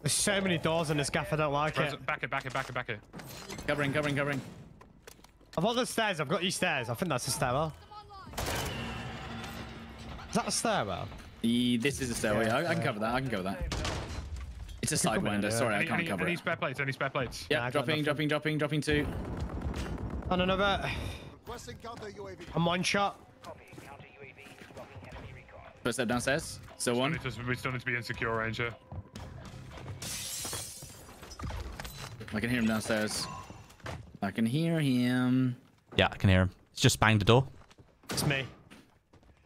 There's so many doors in this gaff. I don't like res it. Back it, back it, back it, back it. Covering, covering, covering. I've got the stairs. I've got you stairs. I think that's a stairwell. Is that a stairwell? The, this is a stairwell. Yeah, I, I can cover that. I can cover that. It's a Sidewinder. Sorry, any, I can't any, cover any it. Any spare plates? Any spare plates? Yeah, yeah dropping, dropping, dropping, dropping two. On another. I'm one shot. First step downstairs. So one. To, we still need to be in secure range here. I can hear him downstairs. I can hear him. Yeah, I can hear him. It's just banged the door. It's me.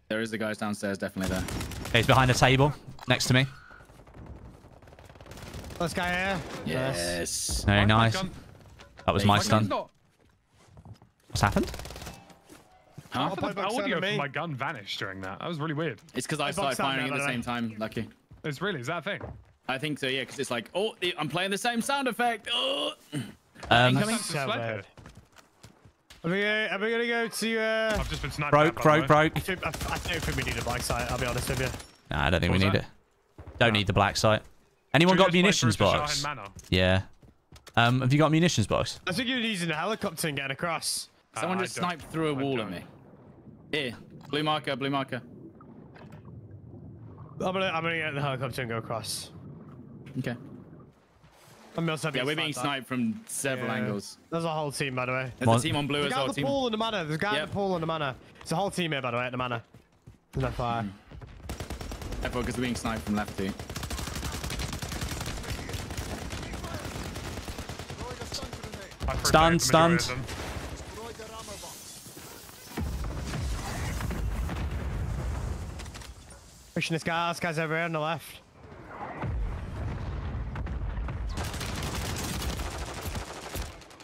There is the guys downstairs, definitely there. Okay, he's behind the table, next to me. This guy here. Yes. Very nice. That was my stun. What's happened? Huh? The audio from my gun vanished during that. That was really weird. It's because I started firing at the same time, Lucky. It's really, is that a thing? I think so, yeah, because it's like, oh, I'm playing the same sound effect. Oh. Um, Are we, uh, are we gonna go to? Uh... I've just been sniped. Broke, broke, broke. I don't think we need a black sight. I'll be honest with you. Nah, I don't think we need it. Don't need the black sight. Anyone got a munitions box? Yeah. Um, have you got a munitions box? I think you're using a helicopter and getting across. Someone uh, just sniped through a wall at me. Here. Blue marker, blue marker. I'm gonna, I'm gonna get the helicopter and go across. Okay. I'm also yeah, we're being sniped from several yeah. angles. There's a whole team, by the way. There's Mon a team on blue There's as well. There's a guy at the pool in the manor. There's a guy yep. at the pool in the manor. There's a whole team here, by the way, at the manor. There's no fire. Mm. Careful, because we're being sniped from left, too. Stunned, stunned. Pushing this guy, this guy's over here on the left.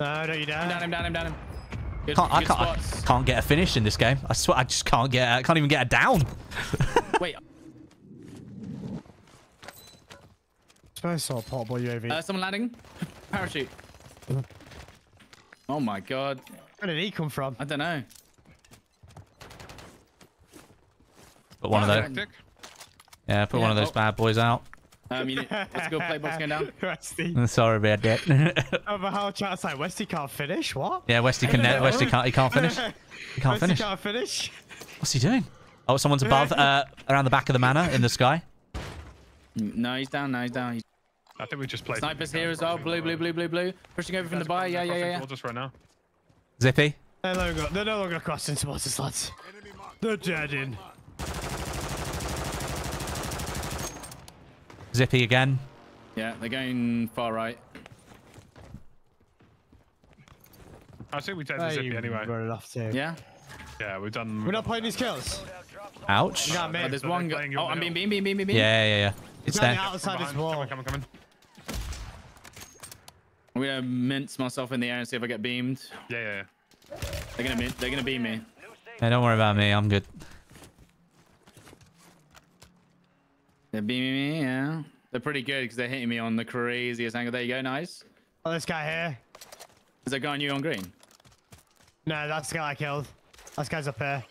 No, no, you down. I'm down, I'm down, I'm down. I'm down. Good, can't, good I, can't, I can't get a finish in this game. I swear, I just can't get. I can't even get a down. Wait. I saw a portable U A V. Uh, someone landing. Parachute. Oh my god. Where did he come from? I don't know. Put one yeah, of those. Yeah, put yeah, one of those oh. bad boys out. Um, you need, let's go play box going down. Westie. Sorry about that. Over how chat's like Westie can't finish. What? Yeah, Westie can. Westie can't. He can't finish. He can't Westie finish. Can't finish. What's he doing? Oh, someone's above, uh, around the back of the manor in the sky. No, he's down. No, he's down. He's... I think we just played. Snipers here as well. Blue, blue, blue, blue, blue. Pushing over from the buy. Yeah, yeah, yeah. We'll just run now. Zippy. They're no longer, they're no longer crossing towards us, lads. They're dead in. Zippy again. Yeah, they're going far right. I think we take the Zippy anyway. Yeah? Yeah, we've done... We're not playing these kills. Ouch. You know what I mean? Oh, there's so one guy. Oh, I'm being beam, beam, beam, beam, beam. Yeah, yeah, yeah. It's there. Outside this wall. Come on, come on, come on. I'm going to mince myself in the air and see if I get beamed. Yeah, yeah, yeah. They're going to they're gonna beam me. Hey, don't worry about me. I'm good. They're beaming me, yeah. They're pretty good because they're hitting me on the craziest angle. There you go, nice. Oh, this guy here. Is that guy on you on green? No, that's the guy I killed. That guy's up here.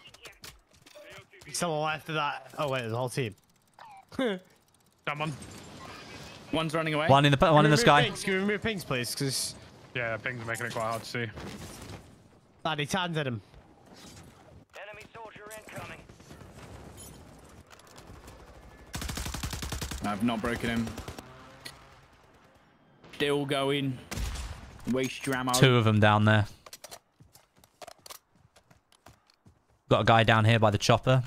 Someone left of that. Oh, wait, there's a whole team. Someone. One's running away. One in the, one in the sky. Pings? Can we remove pings, please? Cause... Yeah, pings are making it quite hard to see. Lad, he tanned at him. Enemy soldier incoming. I've not broken him. Still going. Waste your ammo. Two of them down there. Got a guy down here by the chopper.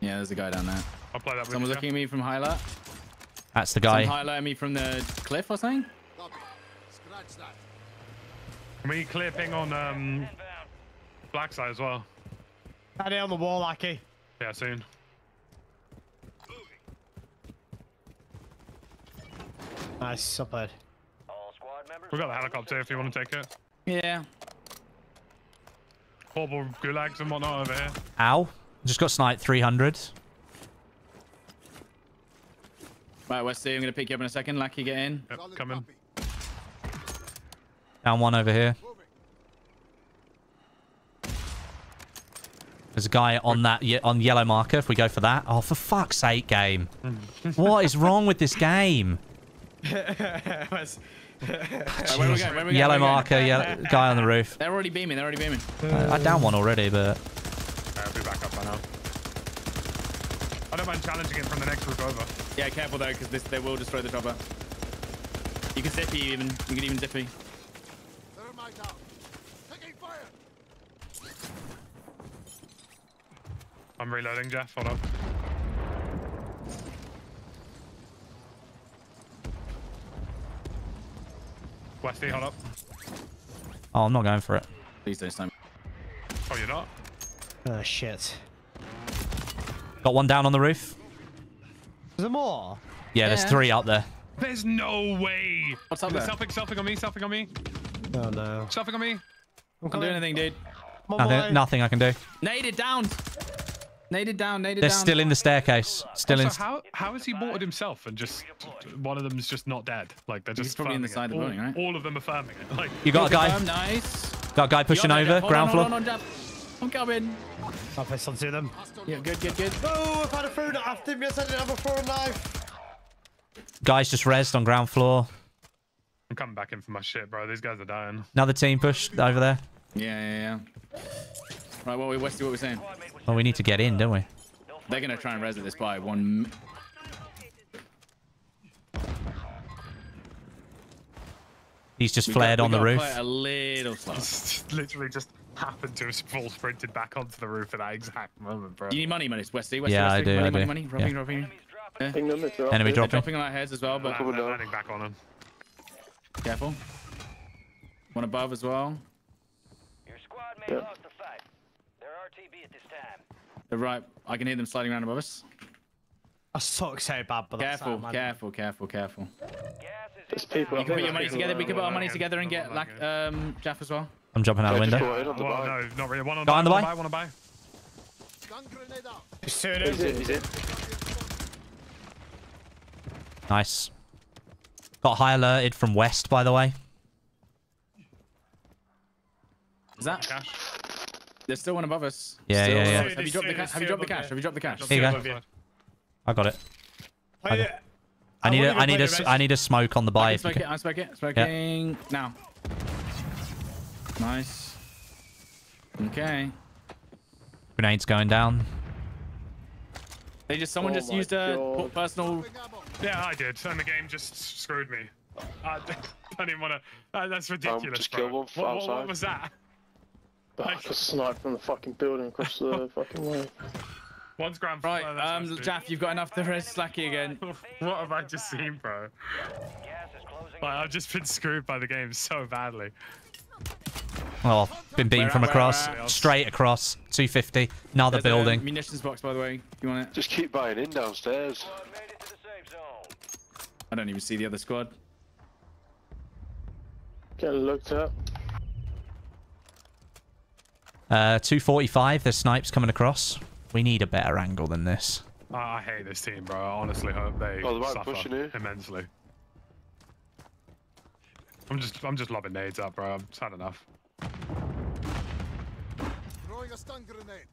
Yeah, there's a guy down there. I'll play that. Someone's looking at me from Hyla. That's the guy. Someone Hyla at me from the cliff or something? Scratch that. Can we clear ping on um, black side as well? That on the wall, Lackey. Yeah, soon. Nice, up there. We've got the helicopter if you want to take it. Yeah. Horrible gulags and whatnot over here. Ow. Just got sniped three hundred. Right, Westie, I'm going to pick you up in a second. Lackey, get in. Yep, coming. Down one over here. There's a guy on that on yellow marker if we go for that. Oh, for fuck's sake, game. What is wrong with this game? Yellow marker, yellow guy on the roof. They're already beaming. They're already beaming. Uh, I down one already, but I'll be back up by now. I don't mind challenging it from the next roof over. Yeah, careful though, because they will destroy the chopper. You can zippy even. You can even zippy. I'm reloading, Jaff. Hold on. Westie, hold up. Oh, I'm not going for it. Please don't snipe. Oh, you're not? Oh, shit. Got one down on the roof. There's more? Yeah, yeah, there's three out there. There's no way. What's up there? Selfing, selfing on me, selfing on me. Oh, no. Selfing on me. I can't do anything, dude. Nothing, nothing I can do. Naded down. Naded down, naded down. They're still in the staircase. Still also, in. How, how has he watered himself and just one of them is just not dead? Like they're just He's probably in the side of the building, right? All of them are farming it. Like you got a guy. Nice. Got a guy pushing over ground floor. Hold on, hold on, I'm coming. I'll face onto them. Yeah, good, good, good. Oh, I've had a food after me. I said I didn't have a foreign knife. Guys just rezzed on ground floor. I'm coming back in for my shit, bro. These guys are dying. Another team pushed over there. Yeah, yeah, yeah. Right, what we Westie, what we're saying? Well, we need to get in, don't we? They're gonna try and res at this by one. He's just we flared got, on the roof. A little slow. Literally just happened to have full sprinted back onto the roof at that exact moment, bro. You need money, money. It's Westie. Westie, yeah, Westie. I do. Money, I money, do. money, money. Dropping, yeah. dropping. Yeah. Enemy dropping. Enemy dropping on our heads as well, but they're landing back on them. Careful. One above as well. Your squad may lost the fight. R T B at this time. They're right. I can hear them sliding around above us. I suck so bad, but careful, that's careful, careful, careful, careful. There's people. You can put your money together. We can put our money together and get like um Jaff as well. I'm jumping out the window. Well, no, not really. One on the buy. One on the buy. He's in. He's in. Nice. Got high alerted from West, by the way. Is that cash? There's still one above us. Yeah, still yeah, yeah. Have you dropped the cash? Have you dropped the cash? Have you dropped the cash? Here you go. I got it. I, got, I need, a, I need a, I need a smoke on the buy. I smoke it. I smoke it. Smoking yeah. now. Nice. Okay. Grenades going down. They just someone oh just used God. a personal. Yeah, I did, and the game just screwed me. I don't even wanna. Uh, that's ridiculous. Um, bro. What, what, what was that? I just sniped from the fucking building across the fucking way. One's grand. Right, oh, um, Jaff, you've got enough to rest Lackey again. What have I just seen, bro? Like, I've just been screwed by the game so badly. Oh, been beaten from across, straight across, two fifty. Another There's building. A munitions box, by the way. You want it? Just keep buying in downstairs. I don't even see the other squad. Get looked up. Uh, two forty-five. There's snipes coming across. We need a better angle than this. Oh, I hate this team, bro. I honestly hope they oh, suffer immensely. I'm just, I'm just lobbing nades up, bro. I'm sad enough. Throwing a stun grenade.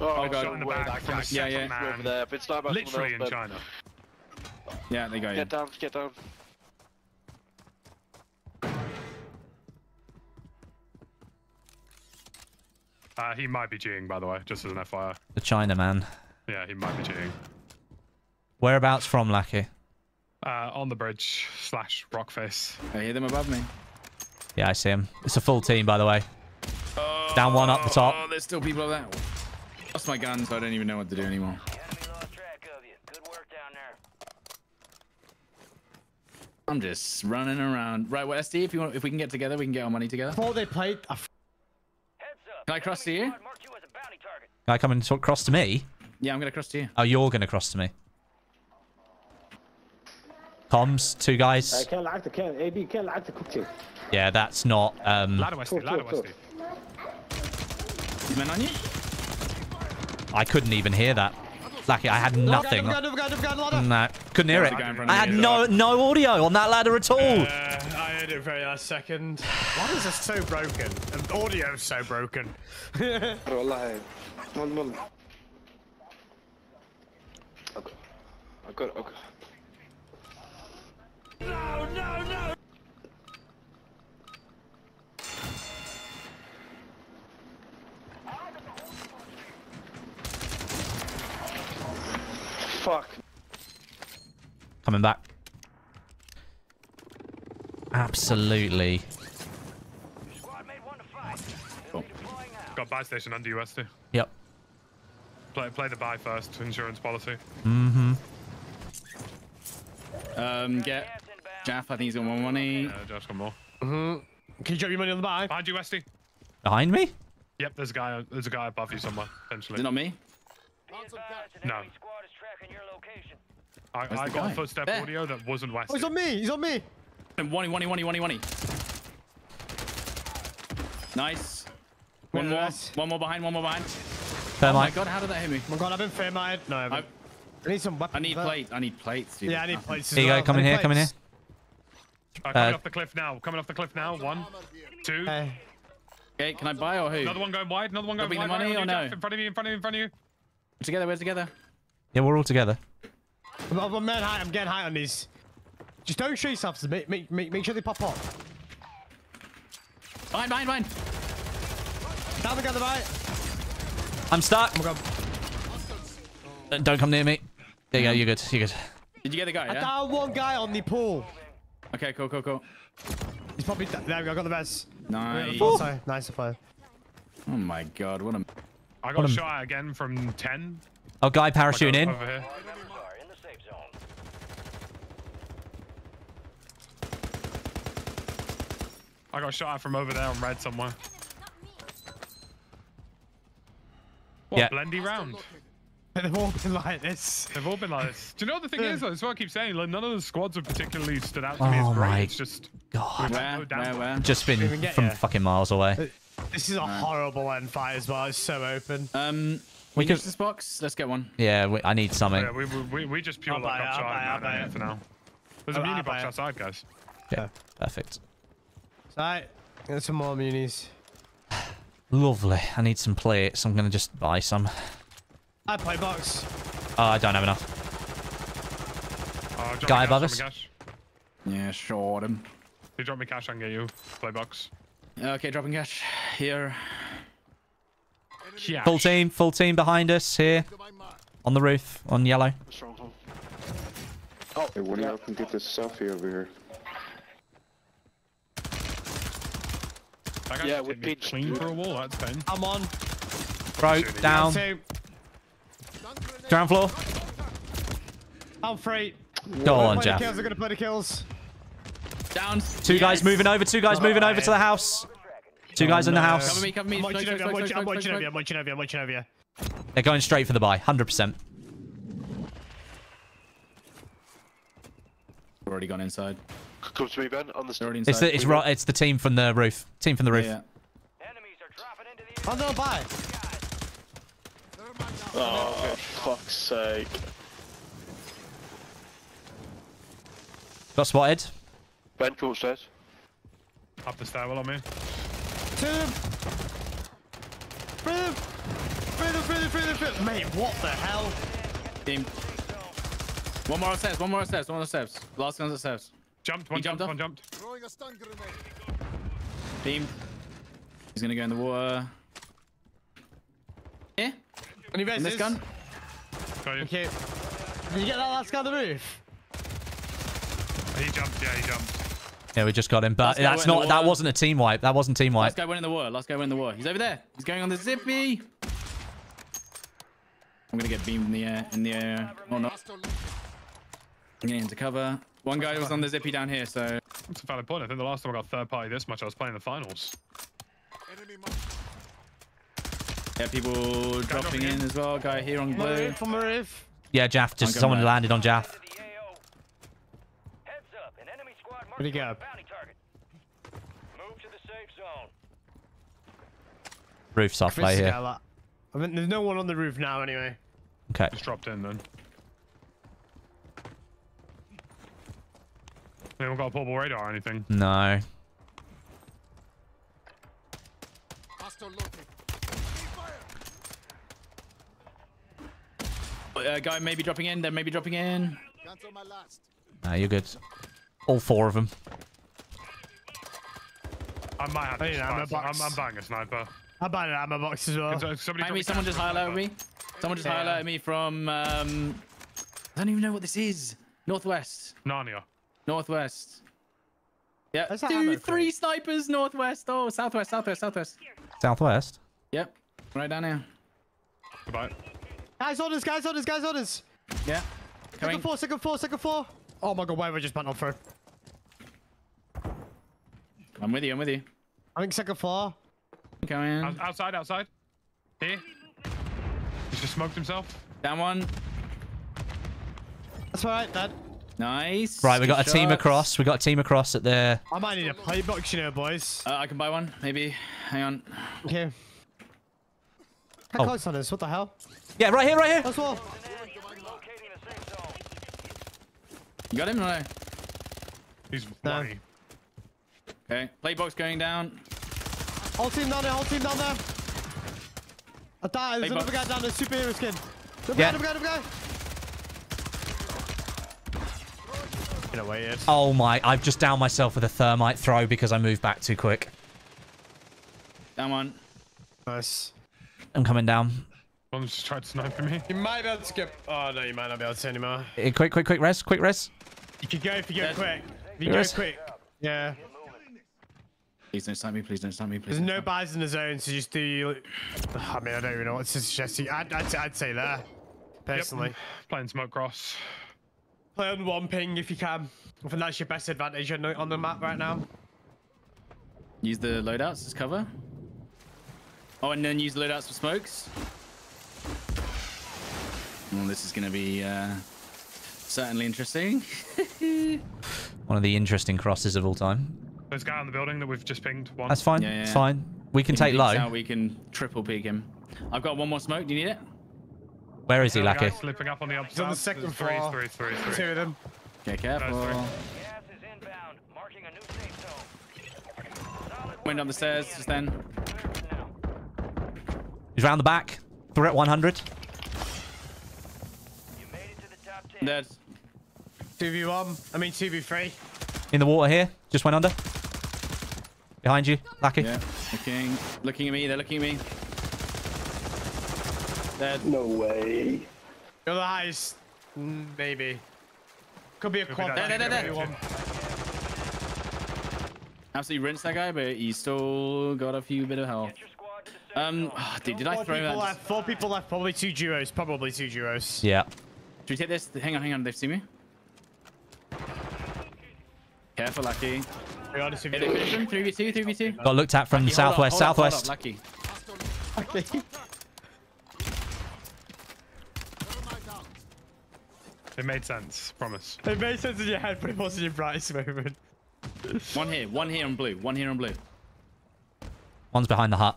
Oh, oh God. The back from the yeah, yeah. Over there. It's not about Literally else, in China. Yeah, they go. Get in. down, get down. Uh, he might be cheating, by the way, just as an F Y I. The China man. Yeah, he might be cheating. Whereabouts from, Lackey? Uh, on the bridge slash rock face. I hear them above me. Yeah, I see him. It's a full team, by the way. Oh, down one, up the top. Oh, there's still people over there. Lost my gun, so I don't even know what to do anymore. The enemy lost track of you. Good work down there. I'm just running around. Right, well, S D, if you want, if we can get together, we can get our money together. Before they played. I f Can I cross to you? Can I come and cross to me? Yeah, I'm going to cross to you. Oh, you're going to cross to me. Comms, two guys. Yeah, that's not... Um... Ladder Westie, ladder Westie. Men on you? I couldn't even hear that. Lucky, I had nothing. No, couldn't hear it. I had no no audio on that ladder at all. Uh, I heard it very last second. Why is this so broken? And audio is so broken. I got it. No, no, no. Fuck. Coming back. Absolutely. Oh. Got buy station under you, Westie. Yep. Play, play the buy first. Insurance policy. Mm-hmm. Um, get Jaff. I think he's got more money. Yeah, Jaff's got more. Mm-hmm. Can you drop your money on the buy? Behind you, Westie. Behind me? Yep. There's a guy. There's a guy above you somewhere. Potentially. Is it not me? No. I, I got guy? a footstep there. audio that wasn't Westie. Oh, he's on me! He's on me! One, one, one, one, one. Nice. One more. Nice. One more behind, one more behind. Fair oh mind. my god, how did that hit me? Oh my god, I've been fair minded. No, I haven't. I, I need some weapons. I need plates. I need plates. Dude. Yeah, I need plates. Here you go, coming here, coming here. Uh, coming off the cliff now. Coming off the cliff now. One, two. Hey. Okay, can I buy or who? Another one going wide, another one going wide. Money or no? In front of you, in front of you, in front of you. We're together, we're together. Yeah, we're all together. I'm, I'm, mad high. I'm getting high on these. Just don't shoot yourself. Make, make, make, make sure they pop up. Mine, mine, mine. Down the guy, the right. I'm stuck. Oh my god. Uh, don't come near me. There you go. You're good. You're good. Did you get the guy? I yeah? down one guy on the pool. Okay, cool, cool, cool. He's probably there. We go. I got the best. Nice. Oh. Nice fire. Oh my god. What a. I got a shot again from ten. Oh, guy parachuting in. Over here. I got shot from over there on red somewhere. What, yeah. Blendy round? They've all been like this. They've all been like this. Do you know what the thing is? Though? That's what I keep saying. Like, none of the squads have particularly stood out to oh me as great. It's just God. Where, where, where? Just been from you? fucking miles away. This is a horrible end fight as well. It's so open. Um, we can use this box. Let's get one. Yeah, we, I need something. Yeah, we, we, we, we just pure luck outside for now. There's I'll a I'll muni box it. outside, guys. Yeah, okay. Perfect. Alright, get some more munis. Lovely. I need some plates. I'm gonna just buy some. I play box. Oh, I don't have enough. Oh, Guy above us. Yeah, short him. If you drop me cash, I can get you. Play box. Okay, dropping cash. Here. Cash. Full team, full team behind us here. On the roof, on yellow. Stronghold. Oh, hey, what do you help and get this selfie over here? Yeah, we're clean for a wall. That's fine. I'm on. Bro, down. down. Ground floor. I'm free. Go on, Jaff. We're gonna play the kills. Down. Two yes. guys moving over. Two guys oh, moving right. over to the house. Two oh, guys no. in the house. Cover me, cover me. I'm watching over you. I'm watching over you. I'm watching over you. I'm watching over you. They're going straight for the buy. one hundred percent. We've already gone inside. Come to me, Ben. On the inside. It's the, it's, right, it's the team from the roof. Team from the roof. Yeah. Enemies are dropping into the. Under the buy. Oh, for fuck's sake. Got spotted. Ben, cool says. Up the stairwell on me. To them. Through them. Through them, through them, through them, through them. Mate, what the hell? Team. One more steps, one more steps, one more steps. Last one's the steps. Jumped, one he jumped, jumped one jumped. Throwing a stun grenade. Beam. He's gonna go in the water. Yeah. And he this gun. Got you. Okay. Did you get that last guy on the roof? He jumped. Yeah, he jumped. Yeah, we just got him, but that's not. That wasn't a team wipe. That wasn't team wipe. Last guy went in the water. Last guy went in the water. He's over there. He's going on the zippy. I'm gonna get beamed in the air. In the air. Oh no. I'm getting into cover. One guy was on the zippy down here, so. That's a valid point. I think the last time I got third party this much, I was playing the finals. Enemy Yeah, people dropping in as well. Guy here on blue. From a roof. Yeah, Jaff. Just someone out. landed on Jaff. Where'd he go? Roof's off right here. I mean, there's no one on the roof now, anyway. Okay. Just dropped in then. Anyone got a portable radar or anything? No. Uh, guy maybe dropping in, then maybe dropping in. Nah, you're good. All four of them. I might have to I'm, I'm, I'm buying a sniper. I'm buying an ammo box as well. Can somebody me, someone just highlighted me. Someone just yeah. highlighted me from... Um, I don't even know what this is. Northwest. Narnia. Northwest. Yeah. That's Two, three snipers northwest. Oh, southwest, southwest, southwest. Southwest? Yep. Right down here. Goodbye. Guys, orders, guys, orders, guys, orders. Yeah. Coming. Second four, second four, second four. Oh my god, why have I just bent off her? I'm with you, I'm with you. I think second floor. Coming. Outside, outside. Here. He's just smoked himself. Down one. That's alright, Dad. Nice. Right, we got Good a shots. team across. We got a team across at the... I might need a play box, you know, boys. Uh, I can buy one, maybe. Hang on. Okay. How oh. close on this? What the hell? Yeah, right here, right here. That's wall. You got him or no? He's bloody. No. Okay, play box going down. Whole team down there, whole team down there. I died. There's play another box. guy down there, superhero skin. Another yeah. guy, another guy, another guy. Get away, Ed. Oh my, I've just downed myself with a thermite throw because I moved back too quick. Down one. Nice. I'm coming down. One's just tried to snipe me. You might be able to skip. Oh no, you might not be able to anymore. Hey, quick, quick, quick, res, quick, res. You can go if you go There's quick. If you go res. quick. Yeah. Please don't snipe me, please don't snipe me, please. There's no buys in the zone, so just do you. I mean, I don't even know what to suggest. I'd, I'd, I'd say there, personally. Yep. Playing smoke cross. Play on one ping if you can. I think that's your best advantage on the map right now. Use the loadouts as cover. Oh, and then use the loadouts for smokes. Well, this is going to be uh, certainly interesting. One of the interesting crosses of all time. There's a guy on the building that we've just pinged. One. That's fine. Yeah, yeah. It's fine. We can if take low. Out, we can triple peek him. I've got one more smoke. Do you need it? Where is he, Lackey? Slipping up on the upside. He's on the second floor. Three, three, three, three. Two of them. Okay, careful. No, went up the stairs just then. He's round the back. Threat one hundred. You made it to the top ten. Dead. two v one. I mean two v three. In the water here. Just went under. Behind you, Lackey. Yeah. Looking, looking at me. They're looking at me. Dead. No way. You're the highest. Maybe. Could be a quad. Dead, dead, dead, dead. Absolutely rinsed that guy, but he's still got a few bit of health. Um, oh, dude, did I throw that? Left, four people left, probably two duos, probably two duos. Yeah. Should we take this? Hang on, hang on, they've seen me. Careful, Lucky. three v two, three v two. Got looked at from the southwest, southwest. Lucky. It made sense, promise. It made sense in your head, but it wasn't your brightest moment. One here, one here on blue, one here on blue. One's behind the hut.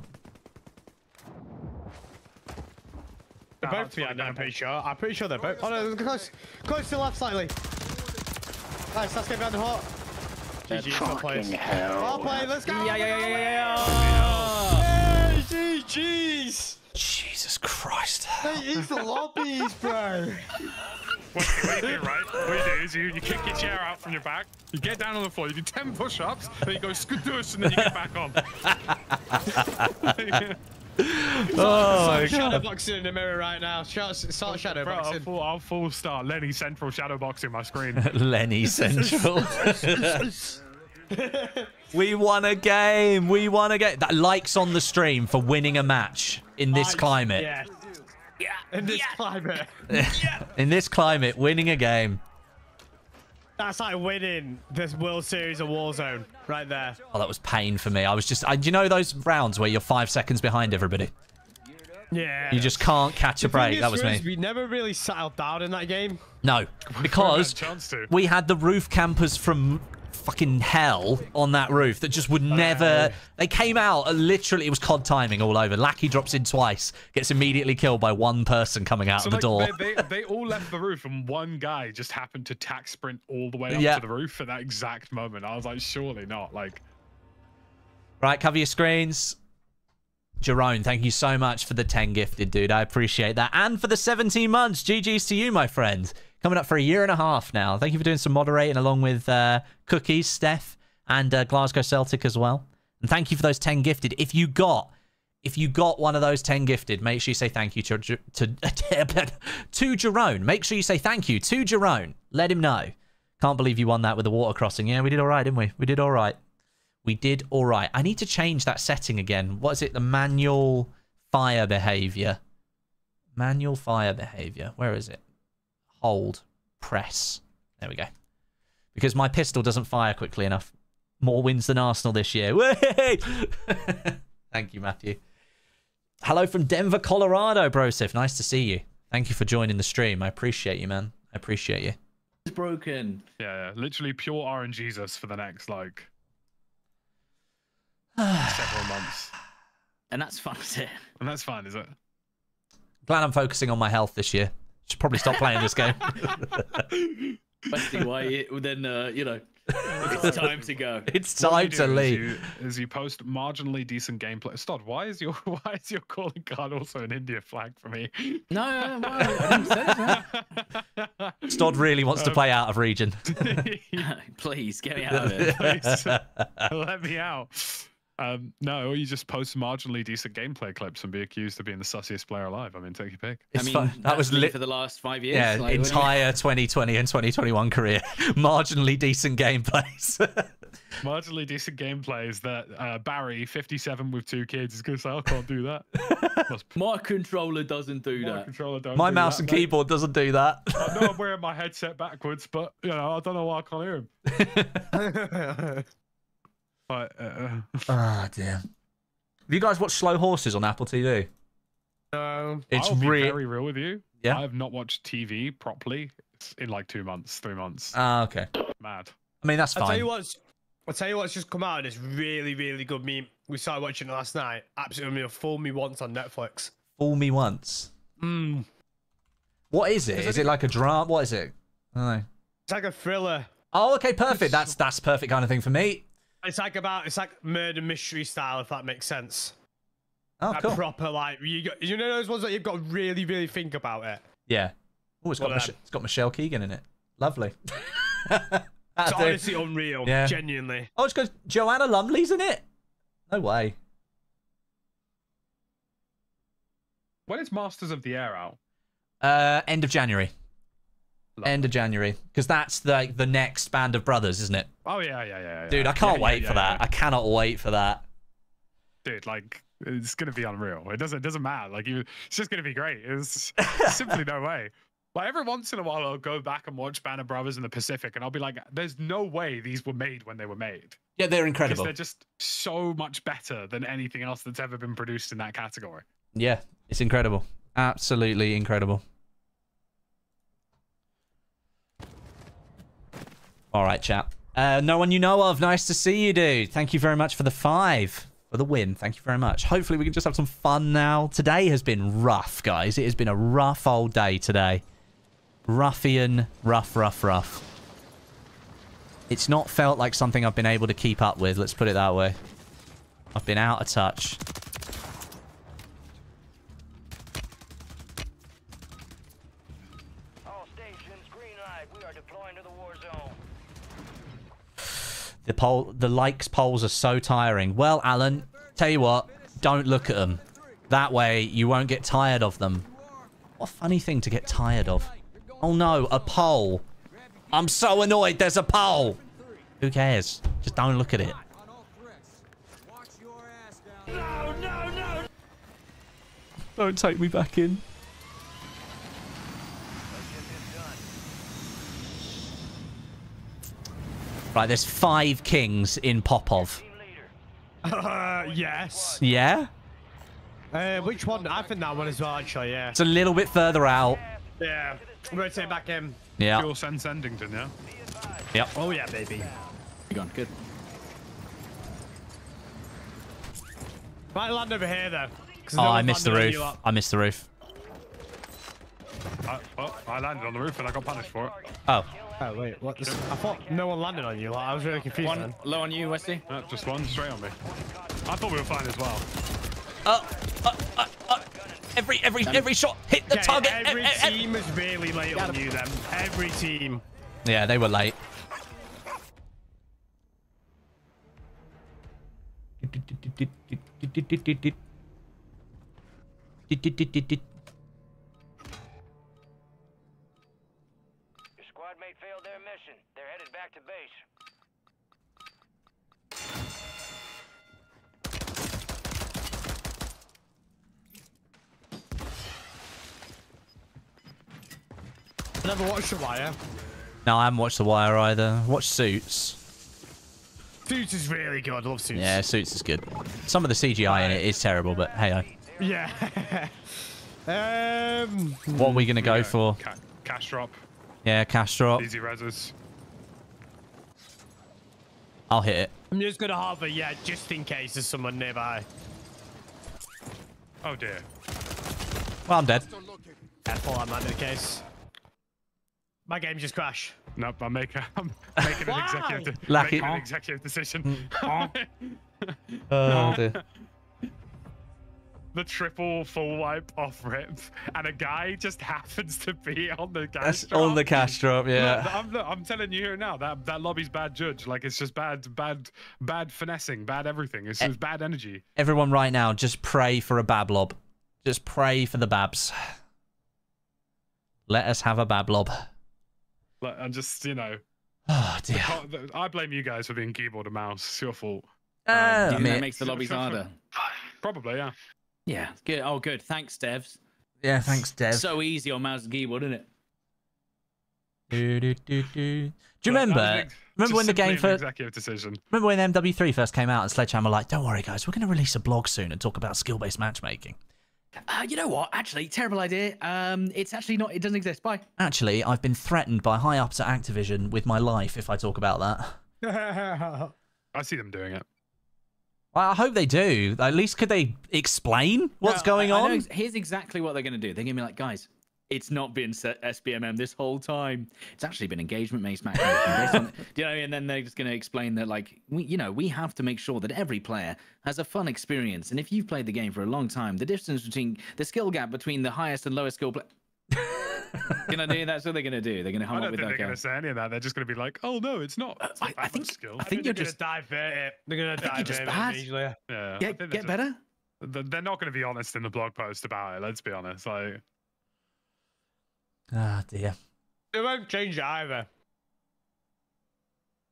They're both behind, I'm pretty sure. I'm pretty sure they're both. Oh no, close. Close to the left slightly. Nice, let's get behind the hut. G G, top players. Top players, let's go. Yeah, yeah, yeah, yeah. Yeah, G G's. Jesus Christ. Mate, he's the lobbies, bro. What, what you do, right? What you do is you, you kick your chair out from your back, you get down on the floor, you do ten push-ups, then you go skadoosh, and then you get back on. Oh, like shadowboxing in the mirror right now. Start shadowboxing. Bro, I'll, I'll full start Lenny Central shadowboxing my screen. Lenny Central. We won a game. We won a game. That likes on the stream for winning a match in this I, climate. Yeah. Yeah. In this yeah. climate. Yeah. In this climate, winning a game. That's like winning this World Series of Warzone right there. Oh, that was pain for me. I was just... I, do you know those rounds where you're five seconds behind everybody? Yeah. You just can't catch a break. That was me. We never really settled down in that game. No. Because we had the roof campers from... fucking hell on that roof that just would never. They came out and literally it was C O D timing all over. Lackey drops in twice, gets immediately killed by one person coming out so of the like, door. They, they, they all left the roof and one guy just happened to tack sprint all the way up yeah. to the roof at that exact moment. I was like, surely not. Like, right, cover your screens. Jerome, thank you so much for the ten gifted, dude. I appreciate that. And for the seventeen months, G G's to you, my friend. Coming up for a year and a half now. Thank you for doing some moderating along with uh, Cookies, Steph, and uh, Glasgow Celtic as well. And thank you for those ten gifted. If you got if you got one of those ten gifted, make sure you say thank you to, to, to, to Jerome. Make sure you say thank you to Jerome. Let him know. Can't believe you won that with the water crossing. Yeah, we did all right, didn't we? We did all right. We did all right. I need to change that setting again. What is it? The manual fire behavior. Manual fire behavior. Where is it? Hold. Press. There we go. Because my pistol doesn't fire quickly enough. More wins than Arsenal this year. Thank you, Matthew. Hello from Denver, Colorado, Brosif. Nice to see you. Thank you for joining the stream. I appreciate you, man. I appreciate you. It's broken. Yeah, literally pure R N G-sus for the next, like... several months. And that's fun, is it? And that's fun, is it? Glad I'm focusing on my health this year. Should probably stop playing this game. Westie, why? Then, uh, you know, it's time to go. It's time to leave. As you, as you post marginally decent gameplay. Stodeh, why is your why is your calling card also an India flag for me? No, no, no, I didn't say that. Stodeh really wants um, to play out of region. Please, get me out of it. Please, let me out. Um, no, or you just post marginally decent gameplay clips and be accused of being the sussiest player alive. I mean, take your pick. It's I mean, fun. that was lit for the last five years. Yeah, like, entire twenty twenty and twenty twenty-one career. Marginally decent gameplays. Marginally decent gameplays that uh, Barry, fifty-seven with two kids, is going to say, I can't do that. My controller doesn't do my that. Controller don't my do mouse that, and mate. Keyboard doesn't do that. I know I'm wearing my headset backwards, but you know, I don't know why I can't hear him. Ah uh, oh, dear. Have you guys watched Slow Horses on Apple T V? No. It's I'll be re very real with you. Yeah. I have not watched T V properly in like two months, three months. Ah, uh, okay. Mad. I mean, that's fine. I'll tell you what's, I'll tell you what's just come out. It's really, really good meme. We started watching it last night. Absolutely, Fool Me Once on Netflix. Fool Me Once? Mm. What is it? Is, is it like a drama? What is it? I don't know. It's like a thriller. Oh, okay, perfect. It's, that's that's perfect kind of thing for me. It's like about, it's like murder mystery style, if that makes sense. Oh, like cool. Proper, like, you got, you know those ones that you've got to really, really think about it? Yeah. Oh, it's, it's got Michelle Keegan in it. Lovely. It's honestly unreal, yeah. Genuinely. Oh, it's got Joanna Lumley's in it? No way. When is Masters of the Air out? Uh, end of January. Lovely. End of January. Because that's the, the next Band of Brothers, isn't it? Oh, yeah, yeah, yeah. yeah. Dude, I can't yeah, wait yeah, for yeah, that. Yeah. I cannot wait for that. Dude, like... It's gonna be unreal. It doesn't. It doesn't matter. Like you, it's just gonna be great. It's simply no way. Like every once in a while, I'll go back and watch Band of Brothers in the Pacific, and I'll be like, "There's no way these were made when they were made." Yeah, they're incredible. They're just so much better than anything else that's ever been produced in that category. Yeah, it's incredible. Absolutely incredible. All right, chat. Uh, no one you know of. Nice to see you, dude. Thank you very much for the five. For the win, thank you very much. Hopefully we can just have some fun now. Today has been rough, guys. It has been a rough old day today. Ruffian, rough, rough, rough. It's not felt like something I've been able to keep up with, let's put it that way. I've been out of touch. All stations, green light. We are deploying to the war zone. The poll, the likes polls are so tiring. Well, Alan, tell you what, don't look at them. That way, you won't get tired of them. What a funny thing to get tired of. Oh no, a poll. I'm so annoyed there's a poll. Who cares? Just don't look at it. No, no, no. Don't take me back in. Right, there's five kings in Popov. Uh, yes. Yeah? Uh, which one? I think that one as well, actually, yeah. It's a little bit further out. Yeah. Rotate back in. Yeah. You'll send Sendington, yeah? Yep. Oh, yeah, baby. You gone. Good. Might land over here, though. Oh, I missed the roof. I missed the roof. I, oh, I landed on the roof and I got punished for it. Oh. Oh, wait, what? This, I thought no one landed on you. Like, I was really confused. One then. Low on you, Westie. No, just one straight on me. I thought we were fine as well. Oh, uh, uh, uh, uh. Every, every, every shot hit the okay, target. Every e e team is really late on you, then. Every team. Yeah, they were late. Back to base. I never watched The Wire. No, I haven't watched The Wire either. Watch Suits. Suits is really good. I love Suits. Yeah, Suits is good. Some of the C G I in it is terrible, but hey. I... Yeah. um. What are we gonna go yeah, for? Ca cash drop. Yeah, cash drop. Easy reses. I'll hit it. I'm just gonna have a yeah, just in case there's someone nearby. Oh dear. Well, I'm dead. Careful, I'm under the case. My game just crashed. Nope, I'm making, I'm making an executive, making an executive decision. Oh dear. The triple full wipe off rip, and a guy just happens to be on the cash That's drop. On the cash drop, yeah. Look, I'm, look, I'm telling you here now that that lobby's bad judge. Like it's just bad, bad, bad finessing, bad everything. It's just bad energy. Everyone, right now, just pray for a bab lob. Just pray for the babs. Let us have a bab lob. Look, I'm just, you know. Oh dear. The, I blame you guys for being keyboard and mouse. It's your fault. Uh, um, I mean, that makes the lobbies harder. Probably, yeah. Yeah, good. Oh, good. Thanks, devs. Yeah, thanks, devs. So easy on mouse and keyboard, isn't it? Do, do, do, do. do you well, remember? Ex remember when the game first? Executive decision. Remember when M W three first came out and Sledgehammer were like, "Don't worry, guys, we're going to release a blog soon and talk about skill-based matchmaking." Uh, you know what? Actually, terrible idea. Um, it's actually not. It doesn't exist. Bye. Actually, I've been threatened by high ups at Activision with my life if I talk about that. I see them doing it. I hope they do. At least could they explain what's no, going I, I on? Know, here's exactly what they're going to do. They're going to be like, guys, it's not been S B M M this whole time. It's actually been engagement based match. You know, and then they're just going to explain that, like, we, you know, we have to make sure that every player has a fun experience. And if you've played the game for a long time, the distance between the skill gap between the highest and lowest skill player. Going to do that's what they're going to do. They're going to. I don't think they're going to say any of that. They're just going to be like, "Oh no, it's not." It's uh, I, I, think, skill. I, think I think you're just divert it. They're going to divert it immediately. Yeah. Get, get just, better. They're not going to be honest in the blog post about it. Let's be honest. Like, ah oh, dear. They won't change it either.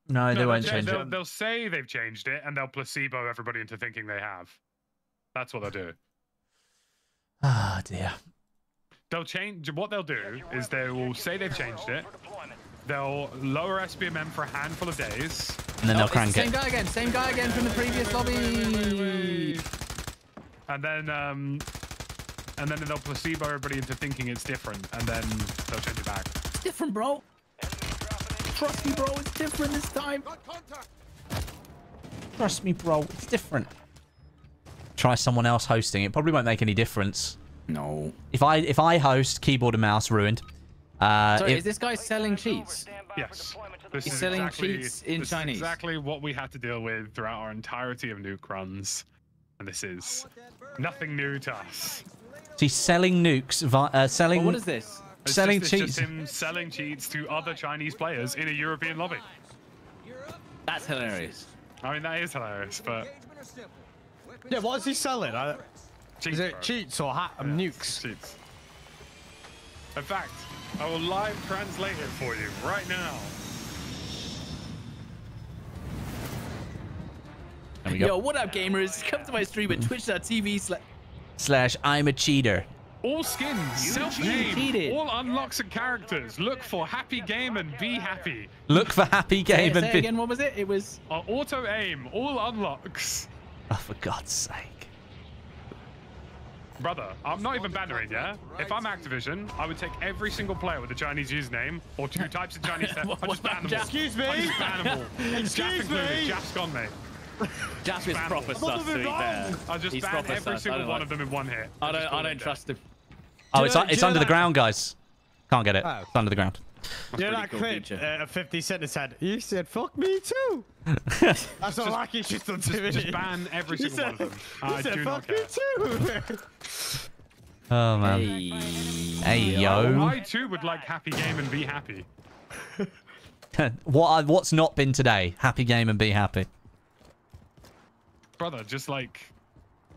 No, they no, won't change they'll, it. They'll say they've changed it, and they'll placebo everybody into thinking they have. That's what they'll do. Ah oh, dear. They'll change. What they'll do is they will say they've changed it. They'll lower S B M M for a handful of days, and then they'll oh, crank the same it. Same guy again. Same guy again from the previous lobby. And then, um, and then they'll placebo everybody into thinking it's different, and then they'll change it back. It's different, bro. Trust me, bro. It's different this time. Trust me, bro. It's different. Try someone else hosting. It probably won't make any difference. No. If I if I host, keyboard and mouse ruined. Uh, Sorry, if... is this guy selling cheats? Yes. This He's is selling exactly, cheats in this Chinese. Is exactly what we had to deal with throughout our entirety of nuke runs, and this is nothing new to us. He's selling nukes, uh, selling. Well, what is this? It's selling just, cheats. It's just him selling cheats to other Chinese players in a European lobby. That's hilarious. I mean, that is hilarious, but. Yeah, what is he selling? I... Cheats, is it bro. cheats or ha yeah, nukes? Cheats. In fact, I will live translate it for you right now. Yo, what up, gamers? Come to my stream at twitch dot T V sla slash I'm a cheater. All skins, self-name, all unlocks and characters. Look for happy game and be happy. Look for happy game say, and say be again. What was it? It was uh, auto aim. All unlocks. Oh, for God's sake. Brother, I'm not even bannering, yeah? If I'm Activision, I would take every single player with a Chinese username or two types of Chinese... what, I just ban them all. Excuse me! I just ban them all. Excuse me! Jaff's gone, mate. Jaff is proper stuff, to be fair. I just ban every single one of them in one hit. I don't, I don't trust him. Oh, it's, it's under the ground, guys. Can't get it. Oh. It's under the ground. Yeah, that clip of fifty cent has said, you said, fuck me too. That's what Lackey just done to me. Just ban every single one of them. I do not care. Oh, man. Hey, yo. I too would like happy game and be happy. what What's not been today? Happy game and be happy. Brother, just like...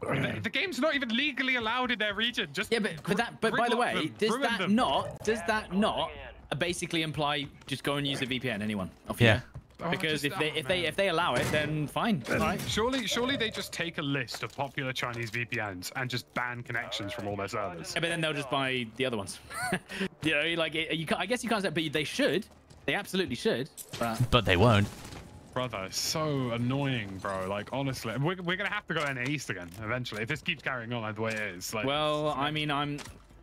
The, the game's not even legally allowed in their region. Just yeah, but, but, that, but by the way, does that not... Does that not... basically imply just go and use the V P N, anyone. Off yeah. Here. Because oh, just, if they if oh, they if they allow it, then fine. Right. Surely surely they just take a list of popular Chinese V P Ns and just ban connections from all their servers. Yeah, but then they'll just buy the other ones. you know, like it, you can't, I guess you can't say, but they should. They absolutely should. But, but they won't. Brother, it's so annoying, bro. Like honestly, we're we're gonna have to go N A East again eventually if this keeps carrying on like the way it is. Like, well, I mean, I'm,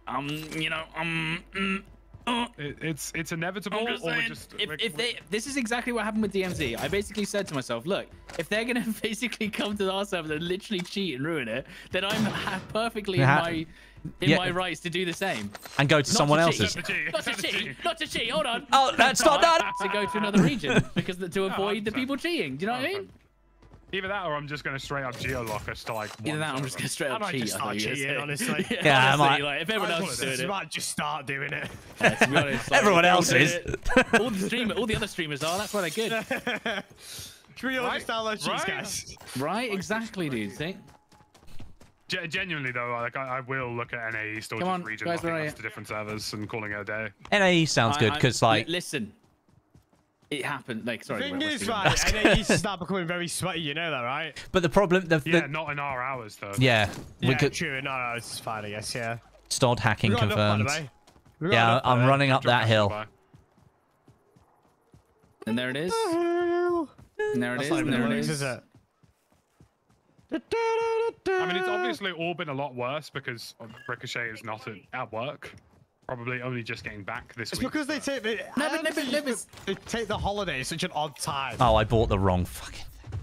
I'm, you know, I'm. Mm, Oh. It, it's it's inevitable. Or saying, just, if, like, if they this is exactly what happened with D M Z. I basically said to myself, look, if they're gonna basically come to our server and literally cheat and ruin it, then I'm perfectly in my in yeah. my rights to do the same and go to not someone to else's. Not to cheat, not to cheat, not to cheat. Hold on. Oh, that's not that. To go to another region because the, to avoid no, the people cheating. Do you know no, what I mean? Either that, or I'm just gonna straight up geolock us to like. Either that, or I'm just gonna straight up I cheat. Just start I cheating, saying. honestly. yeah, yeah honestly, I might. Like, if everyone else is doing it, I might just start doing it. Yeah, to be honest, like, everyone else is. all the stream, all the other streamers are. That's why they're good. Should we all just download cheats, guys? Right, exactly, dude. Think. G genuinely though, like I, I will look at N A East or just region guys, right? to different servers and calling it a day. N A East sounds I, good because like. Listen. It happened. Like, sorry. Thing is, right, and it used to start becoming very sweaty. You know that, right? But the problem, the, the, yeah, not in our hours though. Yeah, yeah, we could, true. In our hours, it's fine, I guess. Yeah. Stod hacking we confirmed. Up, yeah, I'm up, running up that hill. By. And there it is. The and there it That's is. Like and there it is. Is it? I mean, it's obviously all been a lot worse because Ricochet is not at, at work. Probably only just getting back this it's week. It's because they take the no, no, no, no, no, they take the holiday at such an odd time. Oh, I bought the wrong fucking thing.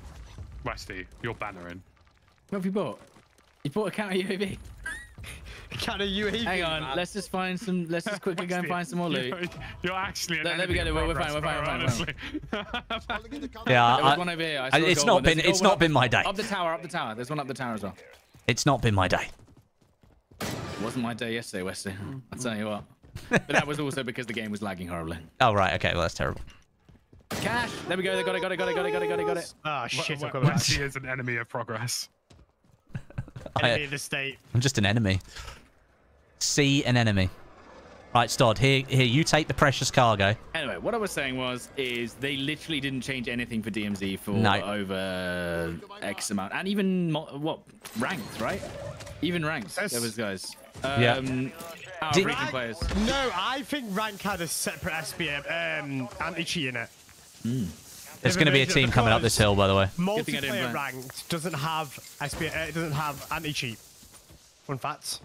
Westie, you're bannering. What have you bought? You bought a counter U A V. A counter U A V. Hang on, man. let's just find some. Let's just quickly go and find some more loot. You're, you're actually. An let, let me get it. We're fine. We're fine. We're fine. Yeah, there was I, one over here. I I, it's not been. It's not been my day. Up the tower. Up the tower. There's one up the tower as well. It's not been my day. It wasn't my day yesterday, Wesley. I'll tell you what. But that was also because the game was lagging horribly. Oh, right. Okay. Well, that's terrible. Cash. There we go. They got it. Got it. Got it. Got it. Got it. Got it. Got it. Ah, shit. Westie is an enemy of progress. Enemy I, of the state. I'm just an enemy. See an enemy. Right, Stod. Here, here. You take the precious cargo. Anyway, what I was saying was, is they literally didn't change anything for D M Z for no. over X amount, and even what ranked, right? Even ranks. Yes. There was guys. Yeah. Um, our Did, rank, players. No, I think rank had a separate S B M um, anti-cheat in it. Mm. There's going to be a team coming up this hill, by the way. Multiplayer ranked doesn't have S B M, it doesn't have anti-cheat. Fun fact.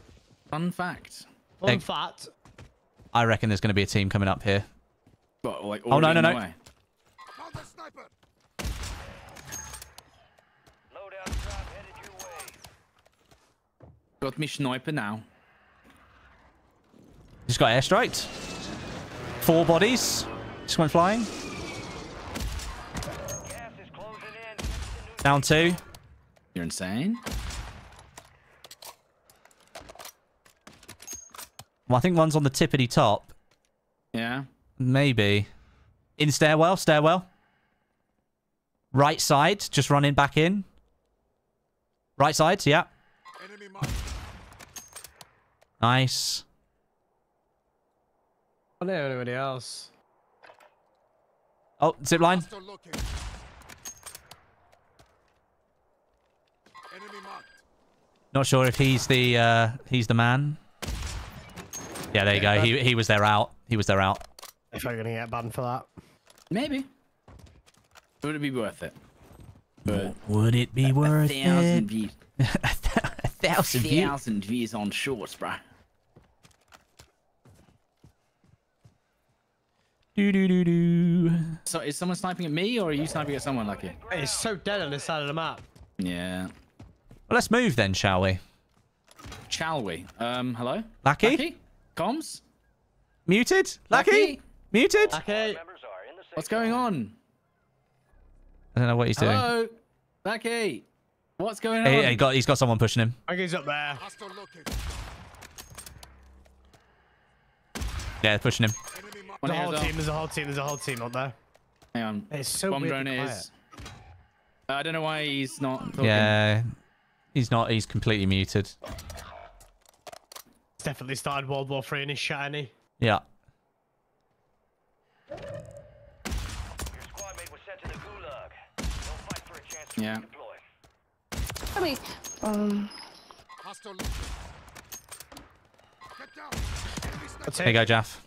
Fun fact. Fun hey, fact. I reckon there's going to be a team coming up here. But, like, oh no no no! Way. Got me sniper now. Just got airstriked. Four bodies. Just went flying. Down two. You're insane. Well, I think one's on the tippity top. Yeah. Maybe. In stairwell, stairwell. Right side, just running back in. Right side, yeah. Enemy mark. Nice. I don't know anybody else. Oh, zip line. Not sure if he's the uh, he's the man. Yeah, there you go. He he was there out. He was there out. If I'm gonna get banned for that, maybe. Would it be worth it? But would it be a, worth it? A thousand it? views. a, th a thousand views. A thousand views on shorts, bro. Do, do, do, do. So is someone sniping at me or are you sniping at someone, Lucky? It's so dead on this side of the map. Yeah. Well, let's move then, shall we? Shall we? Um, hello? Lucky? Lucky? Comms? Muted? Lucky? Lucky? Muted? Lucky? What's going on? I don't know what he's hello? doing. Hello? Lucky? What's going on? He, he got, he's got someone pushing him. I think he's up there. Yeah, they're pushing him. There's a whole team, there's a whole team, there's a whole team up there. Hang on. It's so Bomb drone is. Uh, I don't know why he's not talking. Yeah. He's not, he's completely muted. He's definitely started World War Three in his shiny. Yeah. Your squad mate was sent to the Gulag. Don't fight for a chance to yeah. redeploy. I mean, um... There you go, Jaff.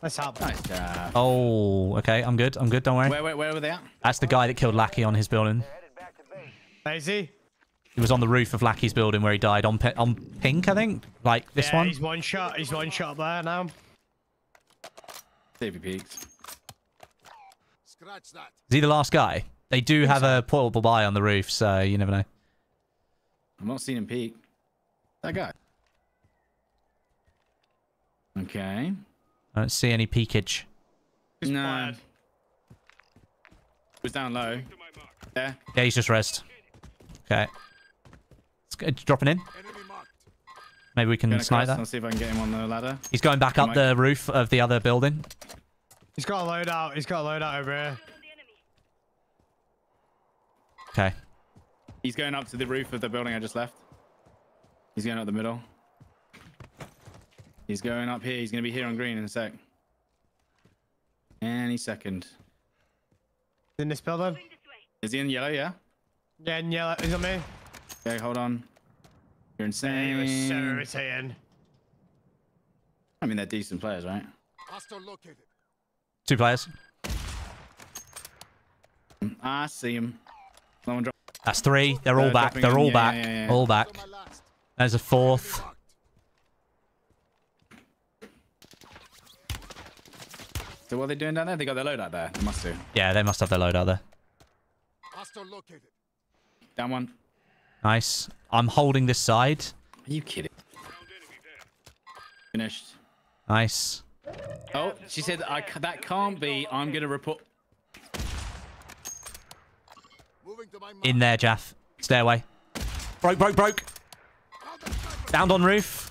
Let's help. Nice job. Oh, okay. I'm good. I'm good. Don't worry. Where, where, where were they at? That's the guy that killed Lackey on his building. Is he? He was on the roof of Lackey's building where he died on pe on pink, I think. Like this yeah, one. He's one shot. He's one shot there now. Davey peaked. Scratch that. Is he the last guy? They do have a portable buy on the roof, so you never know. I'm not seeing him peak. That guy. Okay. I don't see any peekage. No. Nah. It was down low. Yeah. Yeah, he's just rest. Okay. It's dropping in. Maybe we can snipe that. Let's see if I can get him on the ladder. He's going back up the roof of the other building. He's got a loadout. He's got a loadout over here. Okay. He's going up to the roof of the building I just left. He's going up the middle. He's going up here. He's going to be here on green in a sec. Any second. In this building? Is he in yellow? Yeah. Yeah, in yellow. He's on me. Okay, hold on. You're insane. He was so irritating. I mean, they're decent players, right? Two players. I see him. No one dropped. That's three. They're all They're back. They're all yeah, back. Yeah, yeah, yeah. All back. There's a fourth. So what are they doing down there? They got their load out there. They must do. Yeah, they must have their load out there. Down one. Nice. I'm holding this side. Are you kidding? Finished. Nice. Oh, she said I, that can't be. I'm gonna report. In there, Jaff. Stairway. Broke, broke, broke. Downed on roof.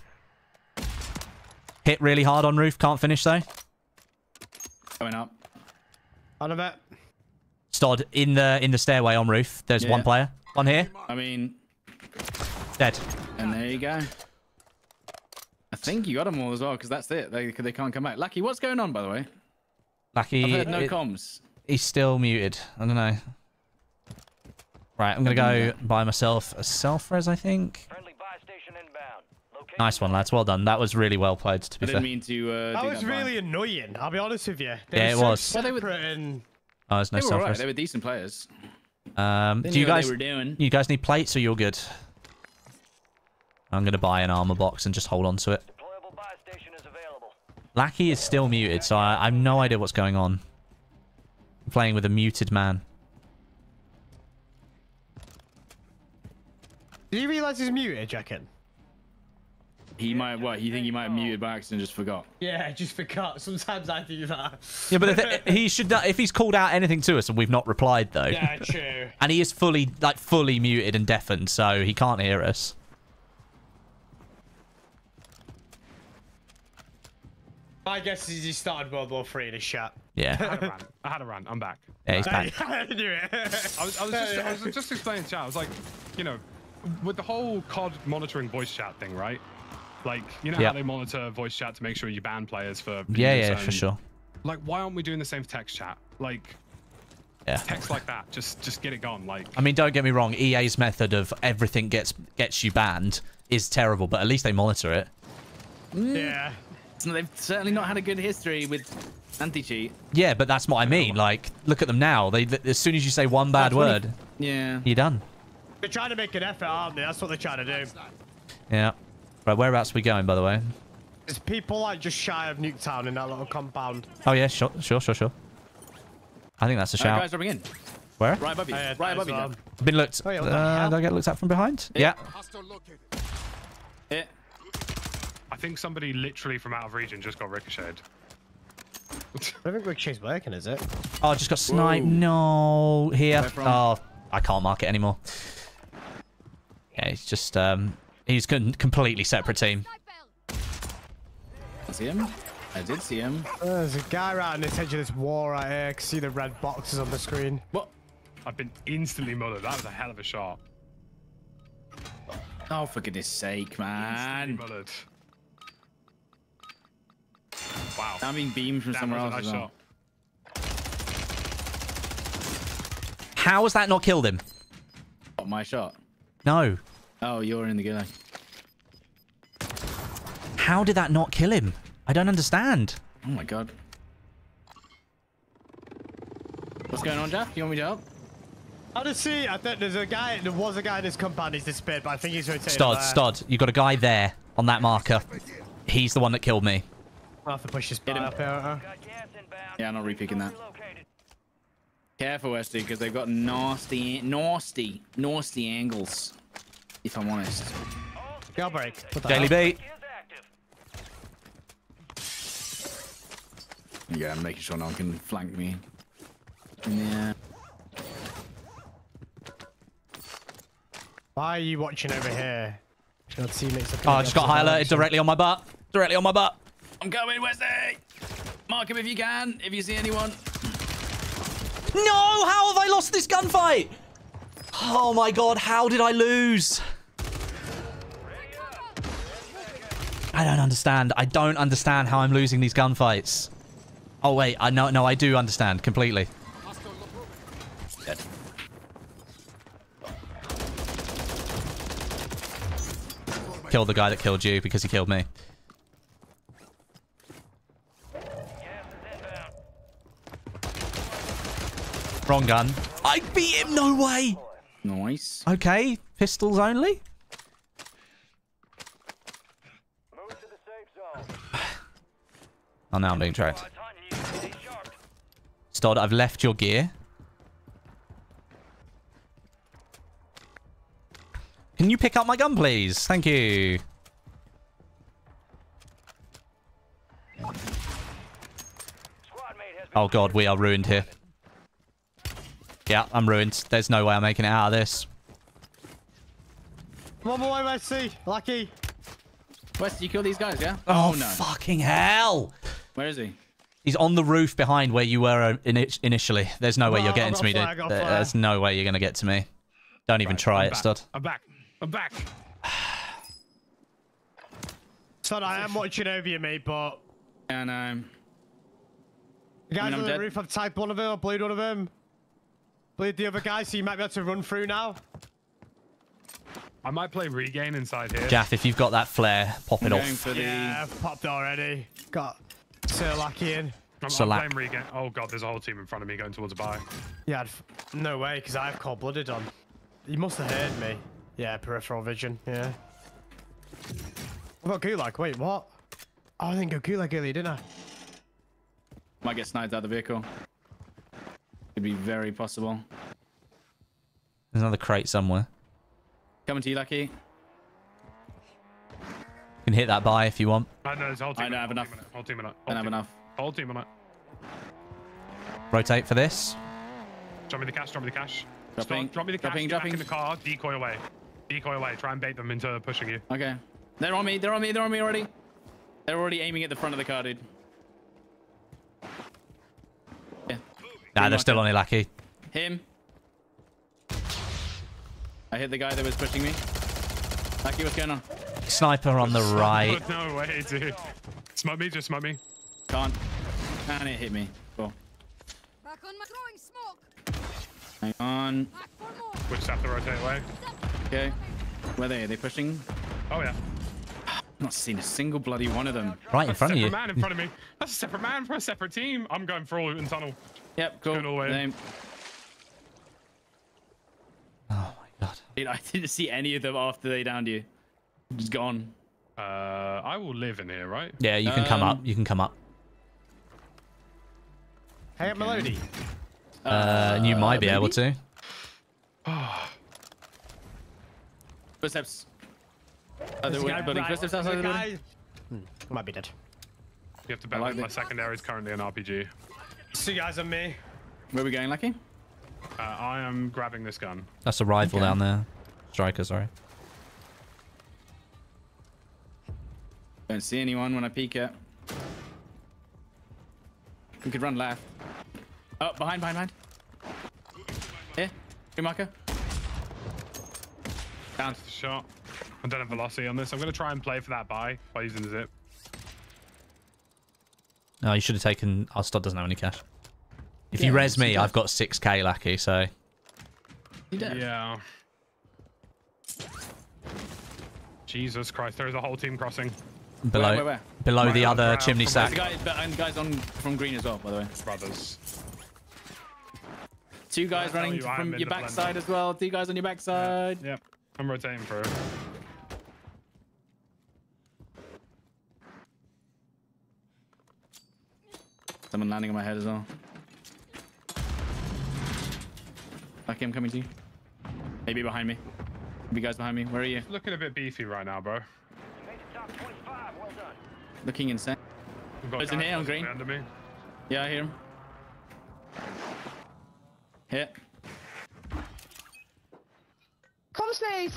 Hit really hard on roof. Can't finish though. Coming up. Out of it. Stod in the in the stairway on roof. There's yeah. one player. One here. I mean, dead. And there you go. I think you got them all as well, because that's it. They they can't come back. Lackey, what's going on by the way? Lackey, I've heard no it, comms. He's still muted. I don't know. Right, I'm gonna go buy myself a self-res, I think. Friendly buy station inbound. Nice one, lads. Well done. That was really well played. To be fair, I didn't mean to. Uh, that was that really by. annoying. I'll be honest with you. They yeah, it was. Well, they were. And... Oh, there's no they were self-res. Right. They were decent players. Um, do you guys? You guys need plates, or you're good? I'm gonna buy an armor box and just hold on to it. Deployable buy station is available. Lackey is still muted, so I, I have no idea what's going on. I'm playing with a muted man. Do you realise he's muted, Jacken? He might. What? You think he might have muted by accident and just forgot? Yeah, just forgot. Sometimes I do that. Yeah, but if, he should. If he's called out anything to us and we've not replied though. Yeah, true. And he is fully, like, fully muted and deafened, so he can't hear us. My guess is he started World War Three in his shot. Yeah. I had a rant. I had a rant. I'm back. Yeah, he's back. I knew it. I was, I was just, I was just explaining to chat. I was like, you know, with the whole C O D monitoring voice chat thing, right? Like, you know yep. how they monitor voice chat to make sure you ban players for... Yeah, yeah, own. for sure. Like, why aren't we doing the same for text chat? Like, yeah. text like that. Just just get it gone. Like, I mean, don't get me wrong. E A's method of everything gets gets you banned is terrible, but at least they monitor it. Yeah. They've certainly not had a good history with anti-cheat. Yeah, but that's what I mean. Like, look at them now. They, they as soon as you say one bad word, yeah, you're done. They're trying to make an effort, aren't they? That's what they're trying to do. Yeah. Right, whereabouts are we going, by the way? There's people like just shy of Nuketown in that little compound. Oh yeah, sure, sure, sure, sure. I think that's a shout. Uh, guys, dropping in. Where? Right above you. Uh, right above um, you. Been looked. Oh, yeah, uh, did I get looked at from behind? Yeah. Yeah. yeah. I think somebody literally from out of region just got ricocheted. I don't think Ricochet's working, is it? Oh, I just got sniped. Whoa. No. Here. Oh, I can't mark it anymore. Yeah, he's just, um, he's a completely separate team. I see him. I did see him. Oh, there's a guy right on this edge of this wall right here. I can see the red boxes on the screen. What? I've been instantly murdered. That was a hell of a shot. Oh, for goodness sake, man. Instantly murdered. Wow. I'm being beamed from that somewhere else. Nice shot. How has that not killed him? Not my shot. No. Oh, you're in the gulag. How did that not kill him? I don't understand. Oh my god. What's going on, Jack? You want me to help? I just see. I think there's a guy. There was a guy in this compound. He's disappeared, but I think he's rotated. Stod, Stod. You got a guy there on that marker. He's the one that killed me. I'll have to push this bit up here. Uh. Yeah, I'm not re-picking that. Careful, Westie, because they've got nasty, nasty, nasty angles, if I'm honest. Go break. Daily beat. Yeah, I'm making sure no one can flank me. Yeah. Why are you watching over here? Oh, I just got high alerted directly on my butt. Directly on my butt. I'm going, Wesley! Mark him if you can, if you see anyone. No! How have I lost this gunfight? Oh my god, how did I lose? I don't understand. I don't understand how I'm losing these gunfights. Oh wait, I no, no, I do understand completely. Dead. Killed the guy that killed you because he killed me. Wrong gun. I beat him, no way! Nice. Okay, pistols only. Move to the safe zone. Oh, now I'm being tracked. Stod, I've left your gear. Can you pick up my gun, please? Thank you. Oh, God, we are ruined here. Yeah, I'm ruined. There's no way I'm making it out of this. I'm on my way, Westie. Lackey. Westie, you kill these guys, yeah? Oh, oh, no. Fucking hell. Where is he? He's on the roof behind where you were initially. There's no way oh, you're getting to me, fire, dude. There's fire. No way you're going to get to me. Don't even right, try I'm it, Stod. I'm back. I'm back. Stod, I am watching over you, mate, but... Yeah, no. The guys I mean, on I'm the dead. roof, I've typed one of them, I've bleed one of them. Bleed the other guy, so you might be able to run through now. I might play regain inside here. Jaff, if you've got that flare, pop it off. The... Yeah, I've popped already. Got Sir Lackey in. I'm, so I'm Lack. playing regain. Oh, God, there's a whole team in front of me going towards a buy. Yeah, I'd f no way, because I have cold-blooded on. You must have heard me. Yeah, peripheral vision. Yeah. What about Gulag? Wait, what? Oh, I didn't go Gulag earlier, didn't I? Might get sniped out of the vehicle. It'd be very possible. There's another crate somewhere. Coming to you, Lackey. You can hit that buy if you want. I know, there's a whole team. I don't have enough. Whole team enough. I don't have enough. Whole team enough. Rotate for this. Drop me the cash, drop me the cash. Dropping, Stop, drop me the cash, dropping, dropping. in the car, decoy away. Decoy away, try and bait them into pushing you. Okay. They're on me, they're on me, they're on me already. They're already aiming at the front of the car, dude. Yeah. Nah, they're like still him. on it, Lackey. Him. I hit the guy that was pushing me. Lackey, what's going on? Sniper on the right. No way, dude. Smut me, just smut me. Can't. And it hit me. Cool. Back on my throwing smoke. Hang on. We just have to rotate away. Okay. Where are they? Are they pushing? Oh, yeah. I've not seen a single bloody one of them. Right in front of you. That's a separate man in front of me. That's a separate man from a separate team. I'm going for all in tunnel. Yep, cool. Going all the way. Name. Oh, my God. Dude, I didn't see any of them after they downed you. Just gone. Uh, I will live in here, right? Yeah, you can um, come up. You can come up. Hey, okay. Melody. Uh, and you uh, might be maybe? able to. Footsteps. Oh, the guy building. Footsteps outside the building. Hmm. Might be dead. You have to bet like my secondary is currently an R P G. See you guys and me. Where are we going, Lucky? Uh, I am grabbing this gun. That's a rifle okay. down there. Striker, sorry. Don't see anyone when I peek it. We could run left. Oh, behind, behind, behind. Here, new marker. Down. That's the shot. I don't have velocity on this. I'm going to try and play for that buy by using the zip. No, you should have taken... Our Stod doesn't have any cash. If yeah, you res me, I've got six K Lackey, so... You don't. Yeah. Jesus Christ, there's a whole team crossing. Below, where, where, where? below right the other ground. chimney from stack. The guy, and the guy's on from green as well, by the way. Brothers. Two guys running you, from your backside as well. Two guys on your backside. Yep. Yeah. Yeah. I'm rotating for it. Someone landing on my head as well. Okay, I'm coming to you. Maybe behind me. Maybe guys behind me. Where are you? Looking a bit beefy right now, bro. Well done. Looking insane. There's in here on green. Under me. Yeah, I hear him. Here. Come, Snape.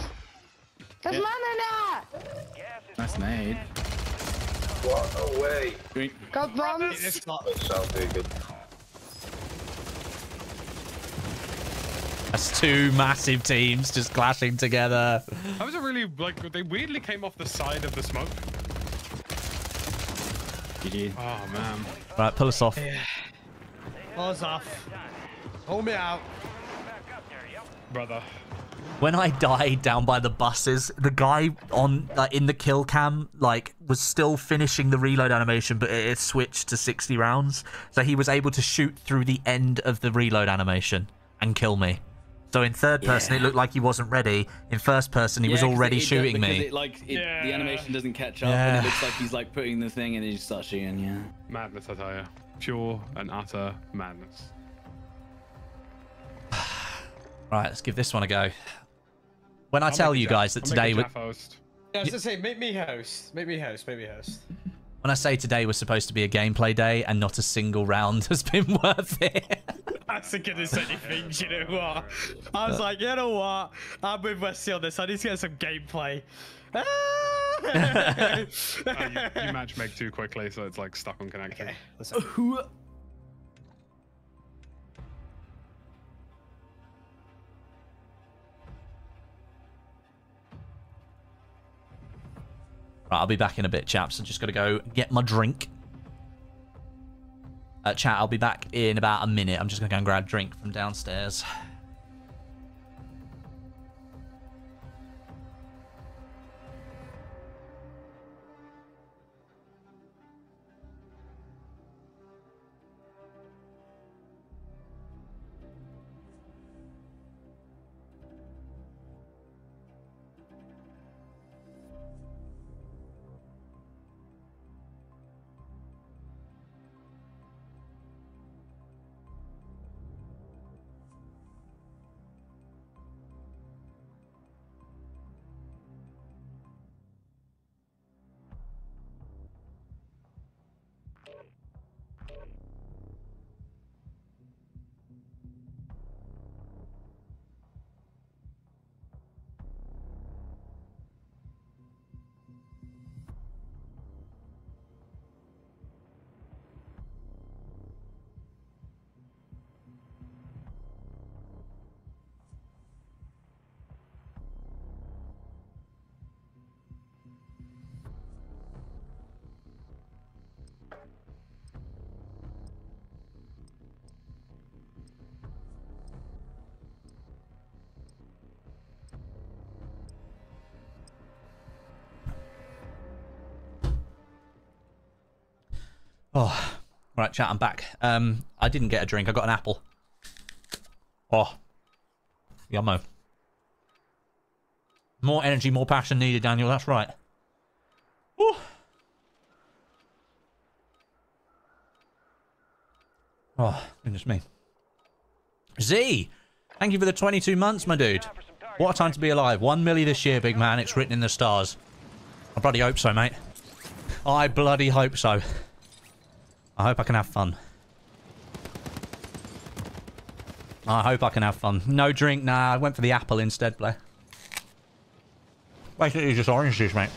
There's yeah. man in there. Yes, nice nade. What a way. Green. Got bombs. It's not. Good. That's two massive teams just clashing together. That was a really, like, they weirdly came off the side of the smoke. G G. Oh, man. Right, pull us off. Yeah. Pull us off. Hold me out. Brother. When I died down by the buses, the guy on uh, in the kill cam like was still finishing the reload animation, but it, it switched to sixty rounds. So he was able to shoot through the end of the reload animation and kill me. So in third person, yeah. it looked like he wasn't ready. In first person, he yeah, was already it, it shooting me. It, like it, yeah. the animation doesn't catch up, yeah. and it looks like he's like putting the thing, and he just starts shooting. Yeah, madness, I tell you, pure and utter madness. Right, let's give this one a go. When I I'll tell you guys that I'll today, we... host. Yeah, I was gonna say, make me host, make me host, make me host. When I say today was supposed to be a gameplay day and not a single round has been worth it. That's the goodness anything, you know what? I was like, you know what? I'm with Westie on this. I need to get some gameplay. Ah! uh, you, you match make too quickly, so it's like stuck on connection. Okay, let's have... Right, I'll be back in a bit, chaps. I just got to go get my drink. Uh, chat, I'll be back in about a minute. I'm just going to go and grab a drink from downstairs. Oh, right, chat, I'm back. Um, I didn't get a drink. I got an apple. Oh, yummo. More energy, more passion needed, Daniel. That's right. Woo. Oh, goodness me. Z, thank you for the twenty-two months, my dude. What a time to be alive. One milli this year, big man. It's written in the stars. I bloody hope so, mate. I bloody hope so. I hope I can have fun. I hope I can have fun. No drink, nah. I went for the apple instead, Blair. Basically, just orange juice, mate.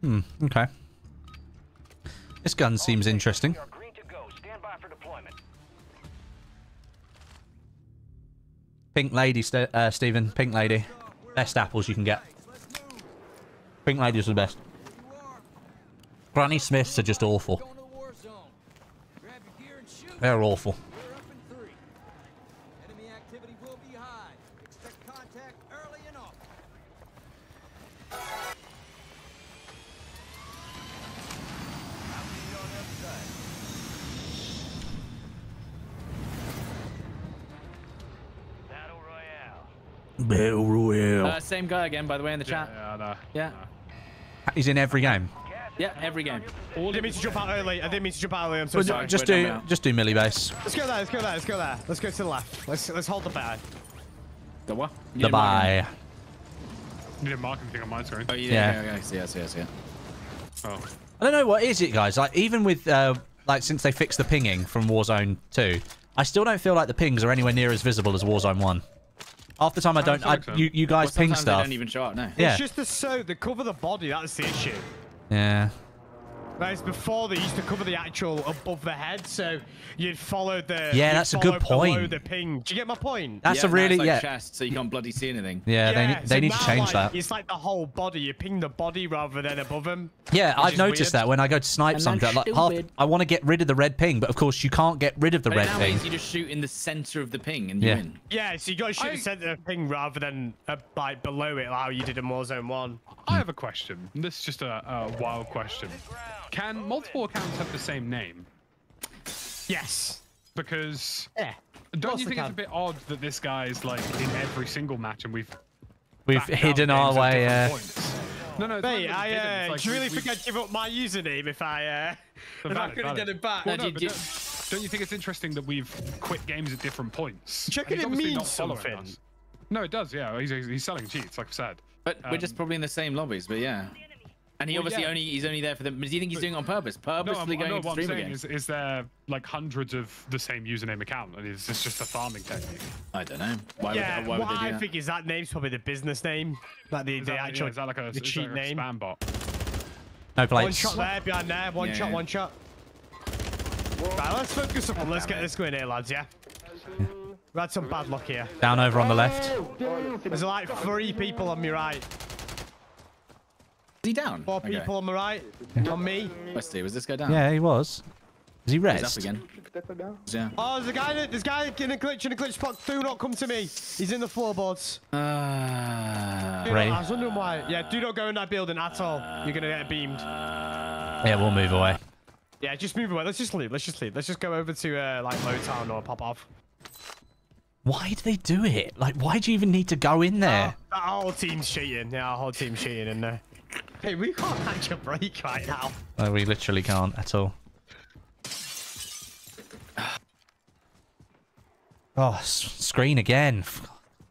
Hmm, okay. This gun seems interesting. Pink lady, St uh, Stephen. Pink lady. Best apples you can get. Pink ladies are the best. Granny Smiths are just awful. They're awful. Uh, same guy again, by the way, in the yeah, chat. Yeah, no, yeah. No. He's in every game. Yeah, every game. I didn't mean to jump out early. I didn't mean to jump out early. I'm so well, sorry. Just We're do, just do milli base. Let's go there. Let's go there. Let's go there. Let's go to the left. Let's let's hold the buy. The what? You the buy. You didn't mark anything on my screen. Oh yeah. Yeah. Okay. Yeah. Yeah. Yeah. Oh. I don't know what is it, guys. Like even with uh, like since they fixed the pinging from Warzone two, I still don't feel like the pings are anywhere near as visible as Warzone one. Half the time I don't, I, you, you guys well, ping stuff. They don't even show up, no. Yeah. It's just the so, they cover the body, that's the issue. Yeah. Whereas before they used to cover the actual above the head, so you'd follow the yeah. That's a good point. The ping. Do you get my point? That's yeah, a really no, it's like yeah. chest, so you can't bloody see anything. Yeah, yeah they, so they need to change like, that. It's like the whole body. You ping the body rather than above them. Yeah, I've noticed weird. that when I go to snipe and something, like half, I want to get rid of the red ping, but of course you can't get rid of the but red ping. You just shoot in the center of the ping and yeah. you win. Yeah, so you got to shoot I... the center of the ping rather than uh, like below it, like how you did in Warzone one. I have a question. This is just a, a wild question. Can multiple accounts have the same name? Yes. Because yeah. don't you think it's a bit odd that this guy is like in every single match and we've we've hidden our way? Uh... No, no. Mate, I uh, like, do you really we, think I'd give up my username if I uh, if I couldn't get it back? Well, no, but don't, don't you think it's interesting that we've quit games at different points? Check it means something. Us. No, it does. Yeah, he's he's selling cheats, like I said. But um, we're just probably in the same lobbies. But yeah. And he well, obviously yeah. only he's only there for them. But do you think he's doing it on purpose? Purposely no, going no, to stream again? Is, is there like hundreds of the same username account? And is this just a farming technique? I don't know. Why yeah, would, why would they do I that? think is that name's probably the business name. Like the, the that, actual yeah, is that like a, the cheat like name. Spam bot. No plates. One shot there, behind there. One yeah. shot, one shot. Right, let's focus on. Let's get this going here, lads. Yeah. yeah. We had some bad luck here. Down over on the left. There's like three people on me right. Is he down? Four okay. people on the right, yeah. on me. Westie, was this guy down? Yeah, he was. Is he rest? He's up again. Yeah. Oh, there's a guy. That, there's a guy in a glitch in a glitch spot. Do not come to me. He's in the floorboards. Uh, not, I was wondering why. Yeah, do not go in that building at all. You're gonna get beamed. Yeah, we'll move away. Yeah, just move away. Let's just leave. Let's just leave. Let's just go over to uh, like Low Town or pop off. Why do they do it? Like, why do you even need to go in there? Oh, that whole team's cheating. Yeah, our whole team's cheating in there. Hey, we can't catch a break right now. No, we literally can't at all. Oh, screen again.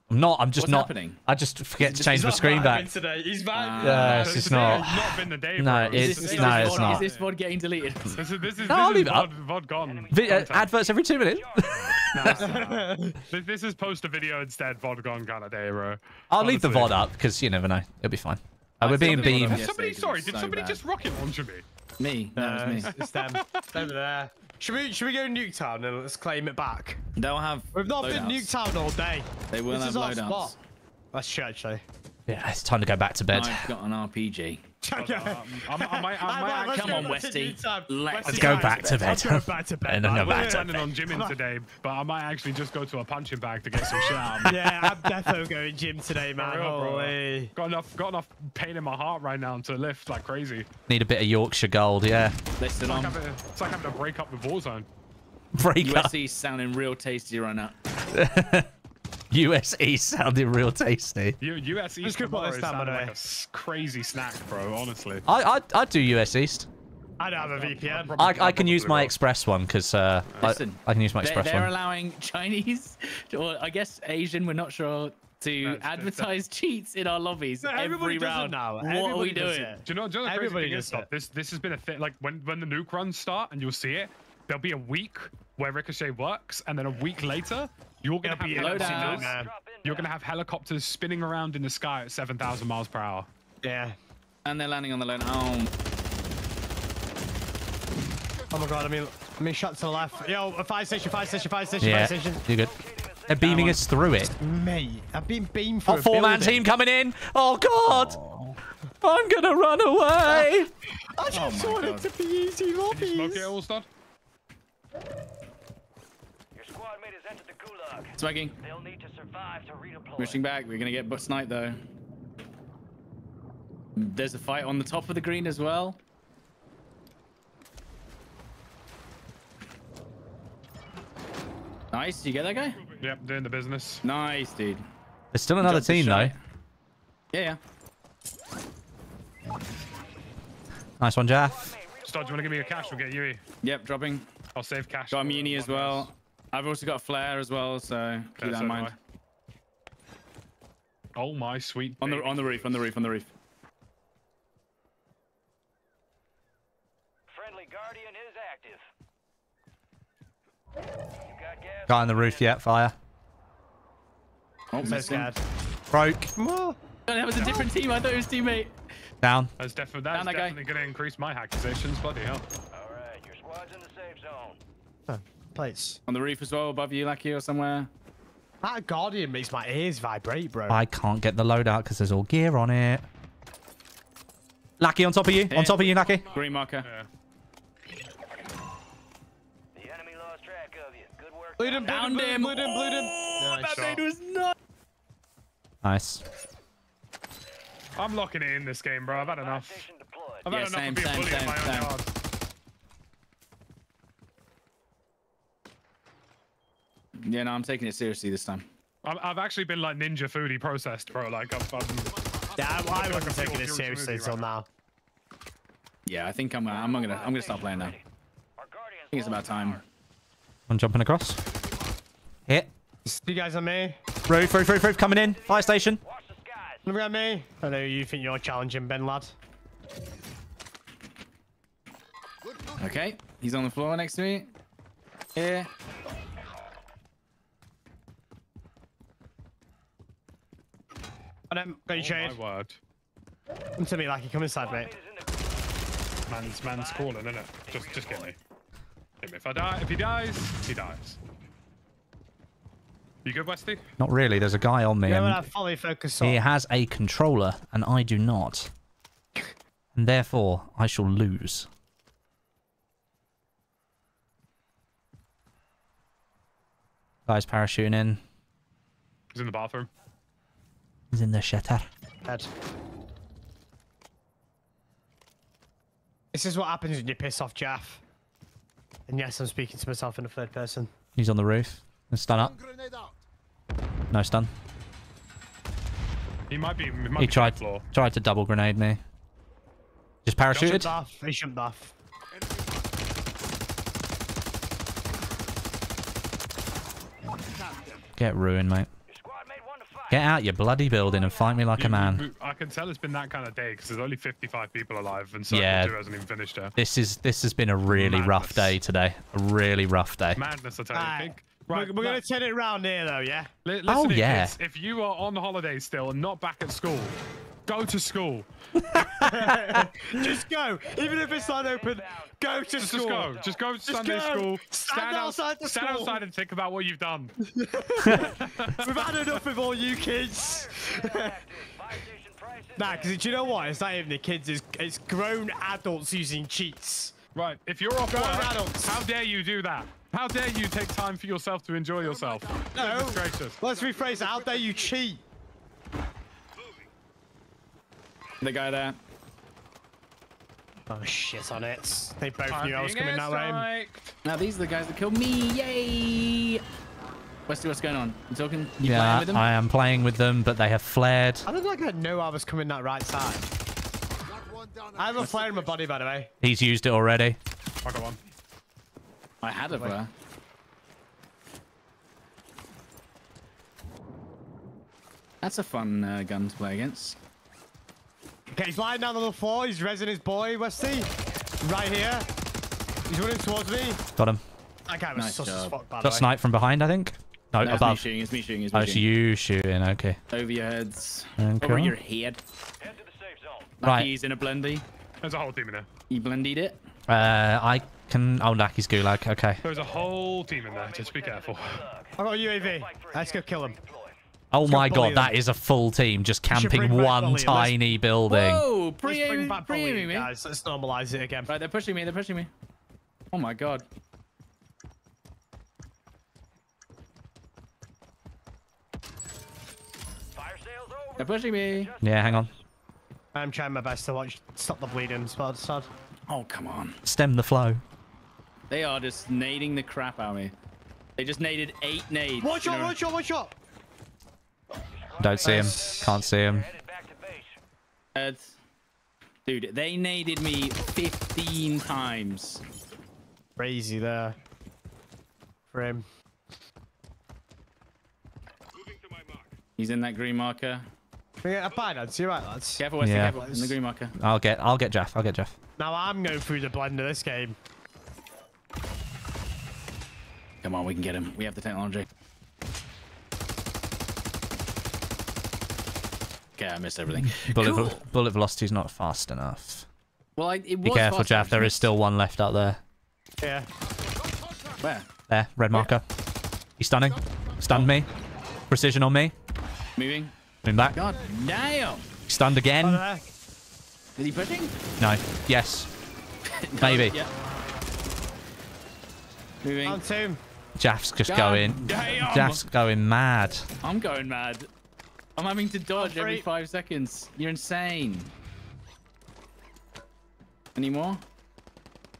I'm not, I'm just What's not. Happening? I just forget to change my screen back. Today. He's bad. Yeah, it's just not. It's not been the day, no, it's, it's, no, it's not. Is this V O D getting deleted? This is, this is, no, this is V O D, V O D gone. V uh, adverts every two minutes. No, it's not. This is post a video instead, V O D gone kind of day, bro. I'll Honestly. leave the V O D up because, you never know, it'll be fine. Oh, we're being beamed. Yes, somebody, sorry, did so somebody bad. just rocket launcher me? Me. No, uh, it's me. It's them. It's over there. Should we, should we go to Nuketown and let's claim it back? They'll have We've not been Nuketown all day. They will this have loadouts. That's true, actually. Yeah, it's time to go back to bed. I've got an R P G. Okay. I'm, I'm, I'm, I'm, I'm, I'm, come on, Westie. Let's, let's go back to bed. Let's go back to bed. I'm planning on gymming today, but I might actually just go to a punching bag to get some shit out of me. Yeah, I'm definitely going gym today, man. Real, Holy. Got enough, got enough pain in my heart right now to lift like crazy. Need a bit of Yorkshire gold, yeah. Listen it's on. Like having, it's like having to break up the Warzone. Break U S E up. U S E's sounding real tasty right now. U S E sounded real tasty. U S E is like a crazy snack, bro, honestly. I, I, I'd do U S East. I don't have a V P N. I, I can use my Express one, because uh, I, I can use my Express they're, they're one. They're allowing Chinese, or I guess Asian, we're not sure, to no, advertise no. cheats in our lobbies no, every round. Now. What everybody are we doing? It. Do you know, do you know the everybody crazy thing is, This, this has been a thing, like, when, when the nuke runs start, and you'll see it, there'll be a week where Ricochet works, and then a week later, You're gonna, have helicopters. Down, You're gonna have helicopters spinning around in the sky at seven thousand miles per hour. Yeah. And they're landing on the lone. Oh. Oh my god, I mean, I mean, shot to the left. Yo, a fire station, fire station, fire station, yeah. fire station. You're good. They're beaming oh, us through it. Mate, I've been beamed through. Oh, four-man team coming in. Oh god. Oh. I'm gonna run away. I just oh wanted god. to be easy lobbies. Did you smoke it all, Stod? Entered the Gulag. Smoking. They'll need to survive to redeploy. Pushing back. We're gonna get sniped though. There's a fight on the top of the green as well. Nice. You get that guy? Yep. Doing the business. Nice, dude. There's still another team though. Yeah. yeah. Nice one, Jaff. Stod, do you wanna give me your cash? We'll get Yui. Yep. Dropping. I'll save cash. Got Muni as well. I've also got a flare as well, so okay, keep that so in mind. Oh my sweet! On the on the roof, on the roof, on the roof. Friendly Guardian is active. You got gas. Guy on the roof, yeah, fire. Oh, missed. Broke. That was a different team. I thought it was teammate. Down. That's, def that's Down that definitely going to increase my accusations. Bloody hell. All right, your squad's in the safe zone. Oh, place. On the roof as well, above you, Lackey, or somewhere. That Guardian makes my ears vibrate, bro. I can't get the loadout because there's all gear on it. Lackey, on top of you. Yeah. On top of you, Lackey. Green marker. Yeah. The enemy lost track of you. Good work. Bleed him, down bleed him, bleed him, bleed him. Oh, nice that made was nuts. Nice. I'm locking it in this game, bro. I've had enough. I've had yeah, enough same, of being bullied in my same. own yard. Yeah, no, I'm taking it seriously this time. I'm, I've actually been like ninja foodie processed, bro. Like, I've, I've, yeah, I've, I, I wasn't taking it seriously until right now. Yeah, I think I'm. Uh, I'm gonna. I'm gonna stop playing now. I think it's about time. I'm jumping across. Hit. You guys on me. Roof, roof, roof, roof. Coming in. Fire station. Look at me. I know you think you're challenging Ben, lad. Okay, he's on the floor next to me. Here. I don't got you shade. Oh my word. Come to me, Lackey. Come inside, mate. Man's man's calling, isn't it? Just just get me. If I die, if he dies, he dies. You good, Westie? Not really. There's a guy on me. Yeah, and I fully focus on. He has a controller, and I do not, and therefore I shall lose. Guy's parachuting in. He's in the bathroom. He's in the shutter. Dead. This is what happens when you piss off Jaff. And yes, I'm speaking to myself in the third person. He's on the roof. Let's stun up. No stun. He might be. He, might he be tried. Floor. Tried to double grenade me. Just parachuted. He He shouldn't buff. Get ruined, mate. Get out your bloody building and fight me like you, a man. I can tell it's been that kind of day because there's only fifty-five people alive and Circle yeah, two hasn't even finished her. This is this has been a really Madness. rough day today. A really rough day. Madness, I tell you. I think. Right, we're, we're gonna turn it around here though, yeah. L listen oh yeah. Kids, if you are on holiday still and not back at school, go to school. Just go, even if it's not open. Go to just, school. Just go. Just go to just Sunday go. school. Stand, stand outside the stand school. Stand outside and think about what you've done. We've had enough of all you kids. Nah, because do you know what? It's not even the kids. It's, it's grown adults using cheats. Right. If you're off grown work, adults. How dare you do that? How dare you take time for yourself to enjoy yourself? No. Let's rephrase it. How dare you cheat? The guy there. Oh, shit on it. They both I'm knew I was coming that way. Now, these are the guys that killed me. Yay! Westie, what's going on? You talking? You yeah, playing with them? I am playing with them, but they have flared. I don't like I know I was coming that right side. I have a flare in my body, by the way. He's used it already. I got one. I had a flare. That's a fun uh, gun to play against. Okay, he's lying down on the floor. He's rezzing his boy, Westie. Right here. He's running towards me. Got him. That guy was nice sus job. as fuck, by the way. Got sniped from behind, I think. No, no above. It's me shooting, it's me shooting, it's me oh, shooting. Oh, it's you shooting, okay. Over your heads. Okay. Over your head. Head to the safe zone. Right. Lucky's in a blendy. There's a whole team in there. You blendied it? Uh, I can... Oh, Lucky's Gulag, okay. There's a whole team in there, just be careful. I got a U A V. Let's go kill him. Oh Let's my god, them. that is a full team just camping one tiny Let's... building. Whoa, pre-aiming me. Guys, let's normalize it again. Right, they're pushing me, they're pushing me. Oh my god. Fire sales over. They're pushing me. Yeah, hang on. I'm trying my best to watch. Stop the bleeding, Spud, Spud. Oh, come on. Stem the flow. They are just nading the crap out of me. They just naded eight nades. Watch out, watch out, watch out. Don't see him. Can't see him. Uh, dude, they naded me fifteen times. Crazy there. For him. He's in that green marker. Yeah, I buy that. You're right, lads. Careful, Westie. Yeah. Careful. In the green marker. I'll get. I'll get Jaff. I'll get Jaff. Now I'm going through the blender this game. Come on, we can get him. We have the technology. Okay, I missed everything. Bullet, cool. vel bullet velocity is not fast enough. Well, I, it Be was careful, Jaff. Actually. There is still one left out there. Yeah. Where? There. Red marker. Where? He's stunning. Stunned oh. me. Precision on me. Moving. Moving back. God damn. Stunned again. Is he pushing? No. Yes. no, Maybe. Yeah. Moving. On to Jaff's just God going. Damn. Jaff's going mad. I'm going mad. I'm having to dodge every five seconds. You're insane. Any more?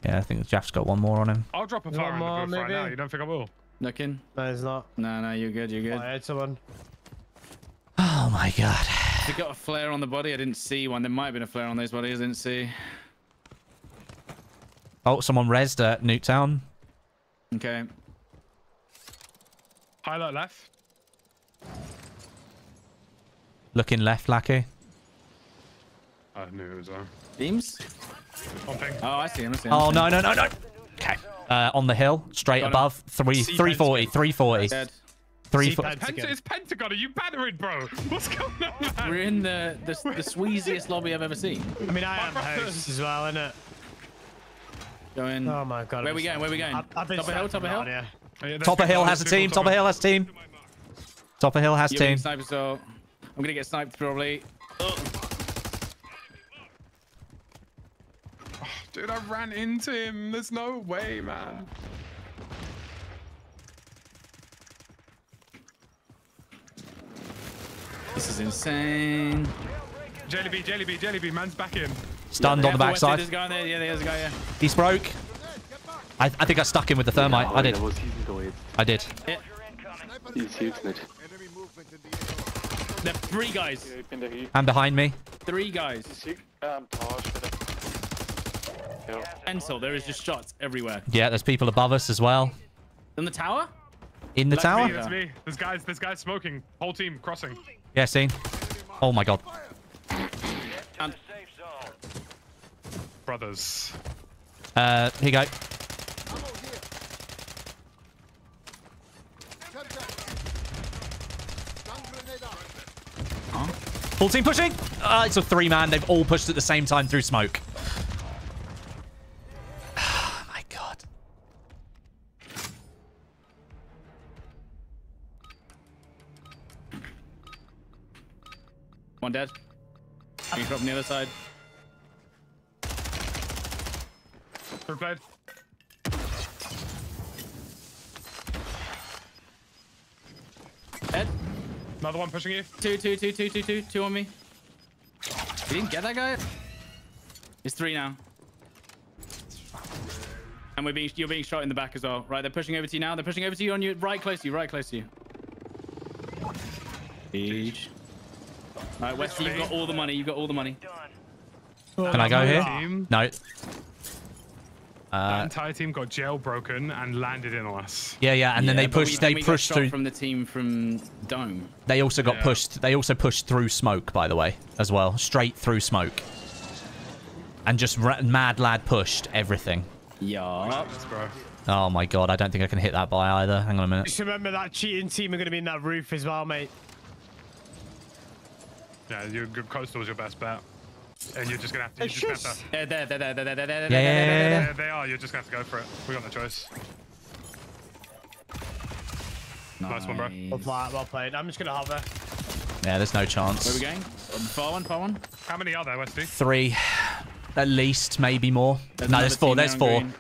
Yeah, I think Jaff's got one more on him. I'll drop a fire in the booth right now. You don't think I will? Looking? No, it's not. No, no, you're good. You're good. I had someone. Oh my god. They got a flare on the body. I didn't see one. There might have been a flare on those bodies. I didn't see. Oh, someone rezzed at Nuketown. Okay. Highlight left. Looking left, Lackey. I knew it was on. Beams? Oh, I see him. I see him. Oh, no, no, no, no. Okay. Uh, on the hill, straight Got above. Three, three forty, three forty. Three forty. It's Pentagon. Are you battering, bro? What's going on, man? We're in the, the, the sweeziest lobby I've ever seen. I mean, I am host as well, innit? Going. Oh, my God. Where are we going? Where are we going? I've, I've been top of hill, top of hill. Yeah. Oh, yeah, top of hill has a team. Top of hill has team. Top of hill has team. Sniper, so I'm gonna get sniped probably. Oh. Oh, dude, I ran into him. There's no way, man. This is insane. Jellybean, Jellybean, Jellybean, man's back in. Stunned yeah, on the backside. There's a guy there. Yeah, there's a guy there. He's broke. I, I think I stuck him with the thermite. Yeah, I, I did. I did. Yeah. There are three guys. And behind me. Three guys. Pencil, there is just shots everywhere. Yeah, there's people above us as well. In the tower? In the that's tower? Me, that's me. There's guys, there's guys smoking. Whole team crossing. Yeah, seen. Oh my god. And brothers. Uh, here you go. Full team pushing. Uh, it's a three-man. They've all pushed at the same time through smoke. Oh, my God. One dead. He's dropping the other side. Replied. Dead. Another one pushing you. Two, two, two, two, two, two, two on me. You didn't get that guy? It's three now. And we're being, you're being shot in the back as well. Right, they're pushing over to you now. They're pushing over to you on you. Right close to you, right close to you. Beach. All right, Wesley, you've got all the money. You've got all the money. Can I go here? Team. No. Uh, the entire team got jailbroken and landed in on us. Yeah, yeah, and yeah, then they pushed. We, they pushed through from the team from Dome. They also got yeah. pushed. They also pushed through smoke, by the way, as well, straight through smoke, and just mad lad pushed everything. Yeah. Oh my god, I don't think I can hit that by either. Hang on a minute. Just remember that cheating team are going to be in that roof as well, mate. Yeah, your coastal is your best bet. And you're just gonna have to. Just just... Have to... Yeah, there, there, there, there, there, there, there, yeah, there, yeah, there, yeah. there, they are. You're just gonna have to go for it. We got no choice. Nice, nice one, bro. Well played, well played. I'm just gonna hover. Yeah, there's no chance. Where are we going? Far one, far one. How many are there, Westie? Three, at least, maybe more. There's no, there's four. There's four. Green.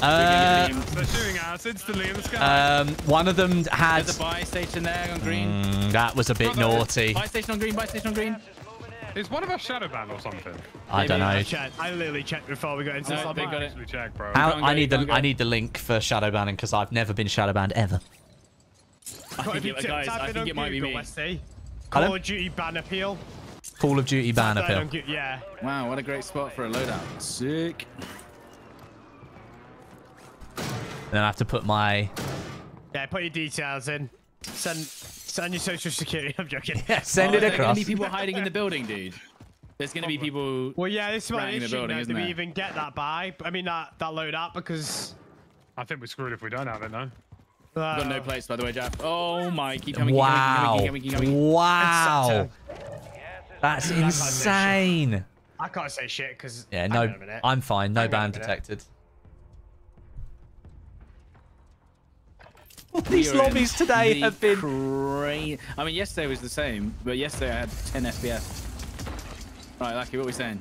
Uh, They're shooting us instantly in the sky. Um, one of them had. There's a buy station there on green. Mm, that was a bit Brother, naughty. Buy station on green. Buy station on green. Is one of us shadow banned or something? I Maybe. don't know. I, checked. I literally checked before we got into no, this. Got it. Check, bro. How, I need the go. I need the link for shadow banning because I've never been shadow banned ever. I think it, guys, I think it might Google, be me. Westie. Call of Duty ban appeal. Call of Duty ban appeal. On, yeah. Wow, what a great spot for a loadout. Sick. And then I have to put my. Yeah, put your details in. Send. Send your social security. I'm joking. Yeah, send oh, it across. There's going to be people hiding in the building, dude. There's going to be people. Well, yeah, this is my issue. Now, do we even get that buy? I mean, that that load up because. I think we're screwed if we don't have it, no. We've got no place, by the way, Jaff. Oh my! Keep coming. Wow! Keep coming, keep coming, keep coming, keep coming. Wow! That's insane. I can't say shit because yeah, no, I'm fine. No ban detected. These lobbies today have been crazy. I mean, yesterday was the same, but yesterday I had ten S B S. Right, Lackey, what are we saying?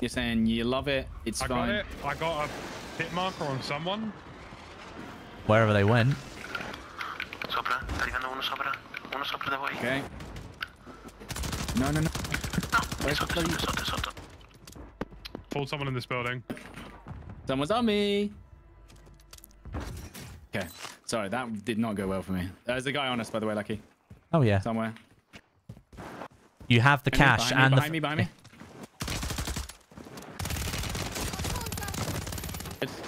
You're saying you love it. It's I fine. Got it. I got a hit marker on someone. Wherever they went. Okay. No, no, no. Pulled someone in this building. Someone's on me. Okay. Sorry, that did not go well for me. There's a guy on us, by the way, Lackey. Oh, yeah. Somewhere. You have the behind cash me, and behind the... Behind me, behind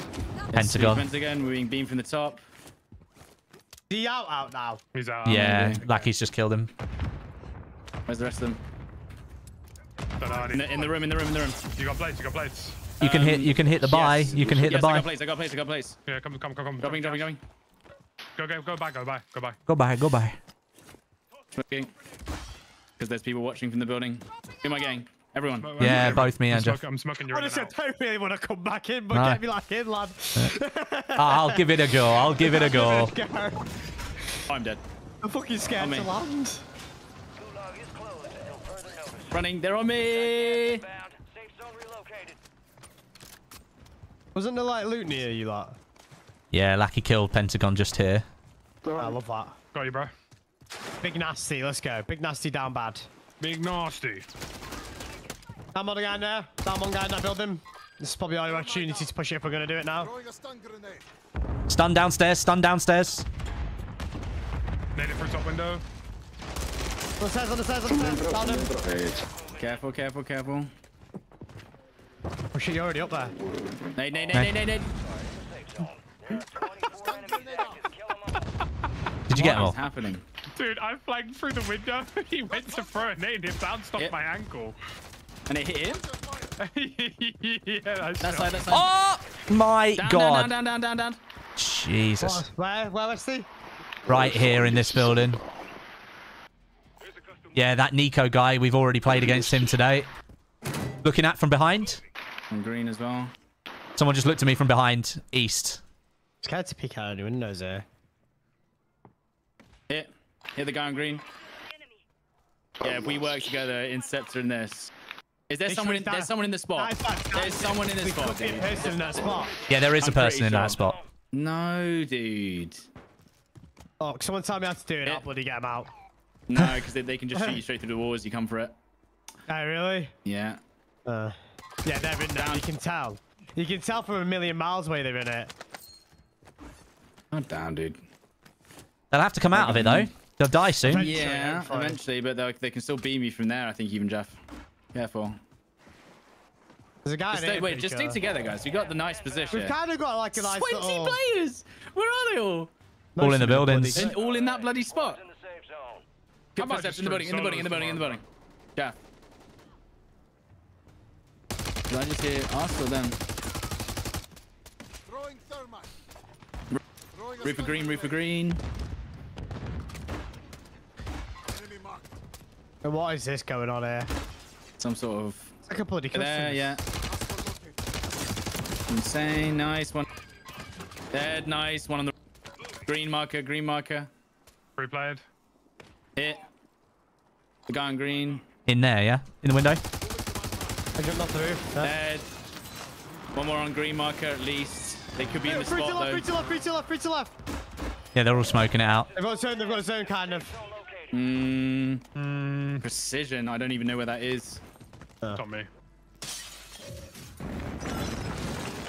me. Pentagon. Pentagon, we're being beamed from the top. Is he out, out now? He's out. Yeah, maybe. Lackey's just killed him. Where's the rest of them? Don't know, in, the, in the room, in the room, in the room. You got plates, you got plates. You um, can hit, you can hit the buy. Yes. You can hit yes, the buy. I got plates, I got plates, I got plates. Yeah, come, come, come, come. Dropping, dropping, dropping. Go, go, go back, go back, go back. Go back, go back. Because there's people watching from the building. Who am I getting? Everyone. Yeah, yeah, both me and Jeff. I'm smoking your Honestly, I don't really want to come back in, but no. Get me like in, lad. Yeah. I'll give it a go. I'll give it a go. I'm dead. I'm fucking scared to land. Running, they're on me. Wasn't there like loot near you, lot? Yeah, Lackey killed Pentagon just here. Right. I love that. Got you, bro. Big nasty, let's go. Big nasty down bad. Big nasty. I'm on the guy in there. I'm on the guy in that building. This is probably our opportunity to push it if we're going to do it now. Stun downstairs. Stun downstairs. Made it for top window. On the stairs, on the stairs, on the stairs. Down him. Careful, careful, careful. Oh shit, you're already up there. Nade, nade, nade, nade, nade. Did you get him all? What is happening? Dude, I flanked through the window. He went to throw a nade. It bounced off yep. my ankle. And it hit him? Yeah, that's that side, that side. Oh my down, god. Down, down, down, down, down. Jesus. Oh, where, where, Wesley? Right here in this building. Yeah, that Nico guy, we've already played against him today. Looking at from behind. I'm green as well. Someone just looked at me from behind, east. It's scared to peek out any windows there. Hit. Hit the guy on green. Yeah, if we work together, Inceptor in this. Is there someone in, there's someone in the spot? There's someone in the spot, dude. In that spot. Yeah, there is a person in that spot. No, dude. Oh, can someone tell me how to do it? I'll bloody get him out. No, because they, they can just shoot you straight through the walls. You come for it. Oh, really? Yeah. Uh, yeah, they're in there. You can tell. You can tell from a million miles away they're in it. I'm down, dude. They'll have to come out of it, though. They'll die soon. Yeah, eventually, but they can still beam you from there, I think, even Jeff. Careful. There's a guy just in stay, wait, just stick together, guys. We got the nice position. We've kind of got like a nice twenty little... players. Where are they all? All in the buildings. In, all in that bloody spot. Good footsteps in the building, in the building, in the building, in the building. Yeah. Did I just hear us or them? Reaper green, Reaper green. And what is this going on here? Some sort of it's like a bloody there, yeah. Insane, nice one. Dead, nice one on the green marker, green marker. Replayed. Hit. The guy on green. In there, yeah. In the window. I jumped off the roof. Yeah. Dead. One more on green marker at least. They could be hey, in the free spot to left, though. Free to left, free to left, free to left. Yeah, they're all smoking it out. They've got a zone. They've got a zone, kind of. Mm. Mm. Precision. I don't even know where that is. Uh. Got me.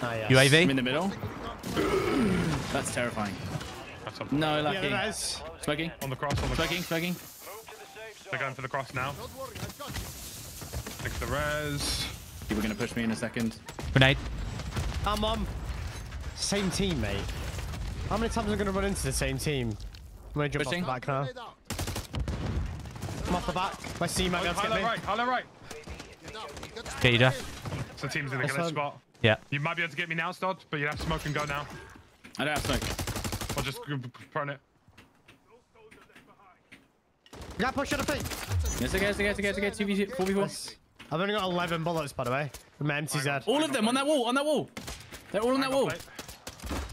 Ah, yes. U A V? I'm in the middle. That's terrifying. That's no, Lucky. Yeah, that is. Smoking. On the cross. On the smoking, cross. Smoking. They're going for the cross now. Don't worry, I've got you. Pick the res. People are going to push me in a second. Grenade. I'm on. Same team, mate. How many times am I going to run into the same team? I'm going to jump pushing. Off the back now. I'm off the back. My team might be able to get me. Right, hello right. Get you, Jeff. So team's in the killer spot. Yeah. You might be able to get me now, Stod, but you have smoke and go now. I don't have smoke. I'll just prone it. Yeah, push out a thing. Yes, I guess, I guess, I guess, I guess. two v four v four. I've only got eleven bullets, by the way. From M T Z. All of them on that wall, on that wall. They're all on that wall.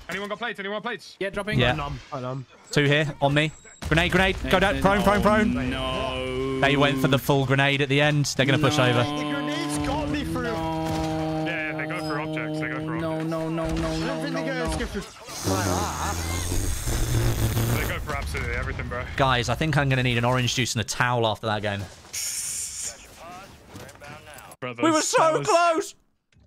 Anyone got plates? Anyone got plates? Yeah, dropping. Yeah. Numb. Numb. Two here, on me. Grenade, grenade. Go down. Prone, prone, prone. No. They went for the full grenade at the end. They're going to push over. The grenade's got me through. Yeah, they go for objects. They go for objects. No, no, no, no, no, no, no. They go for absolutely everything, bro. Guys, I think I'm going to need an orange juice and a towel after that game. Brothers, we were so was, close.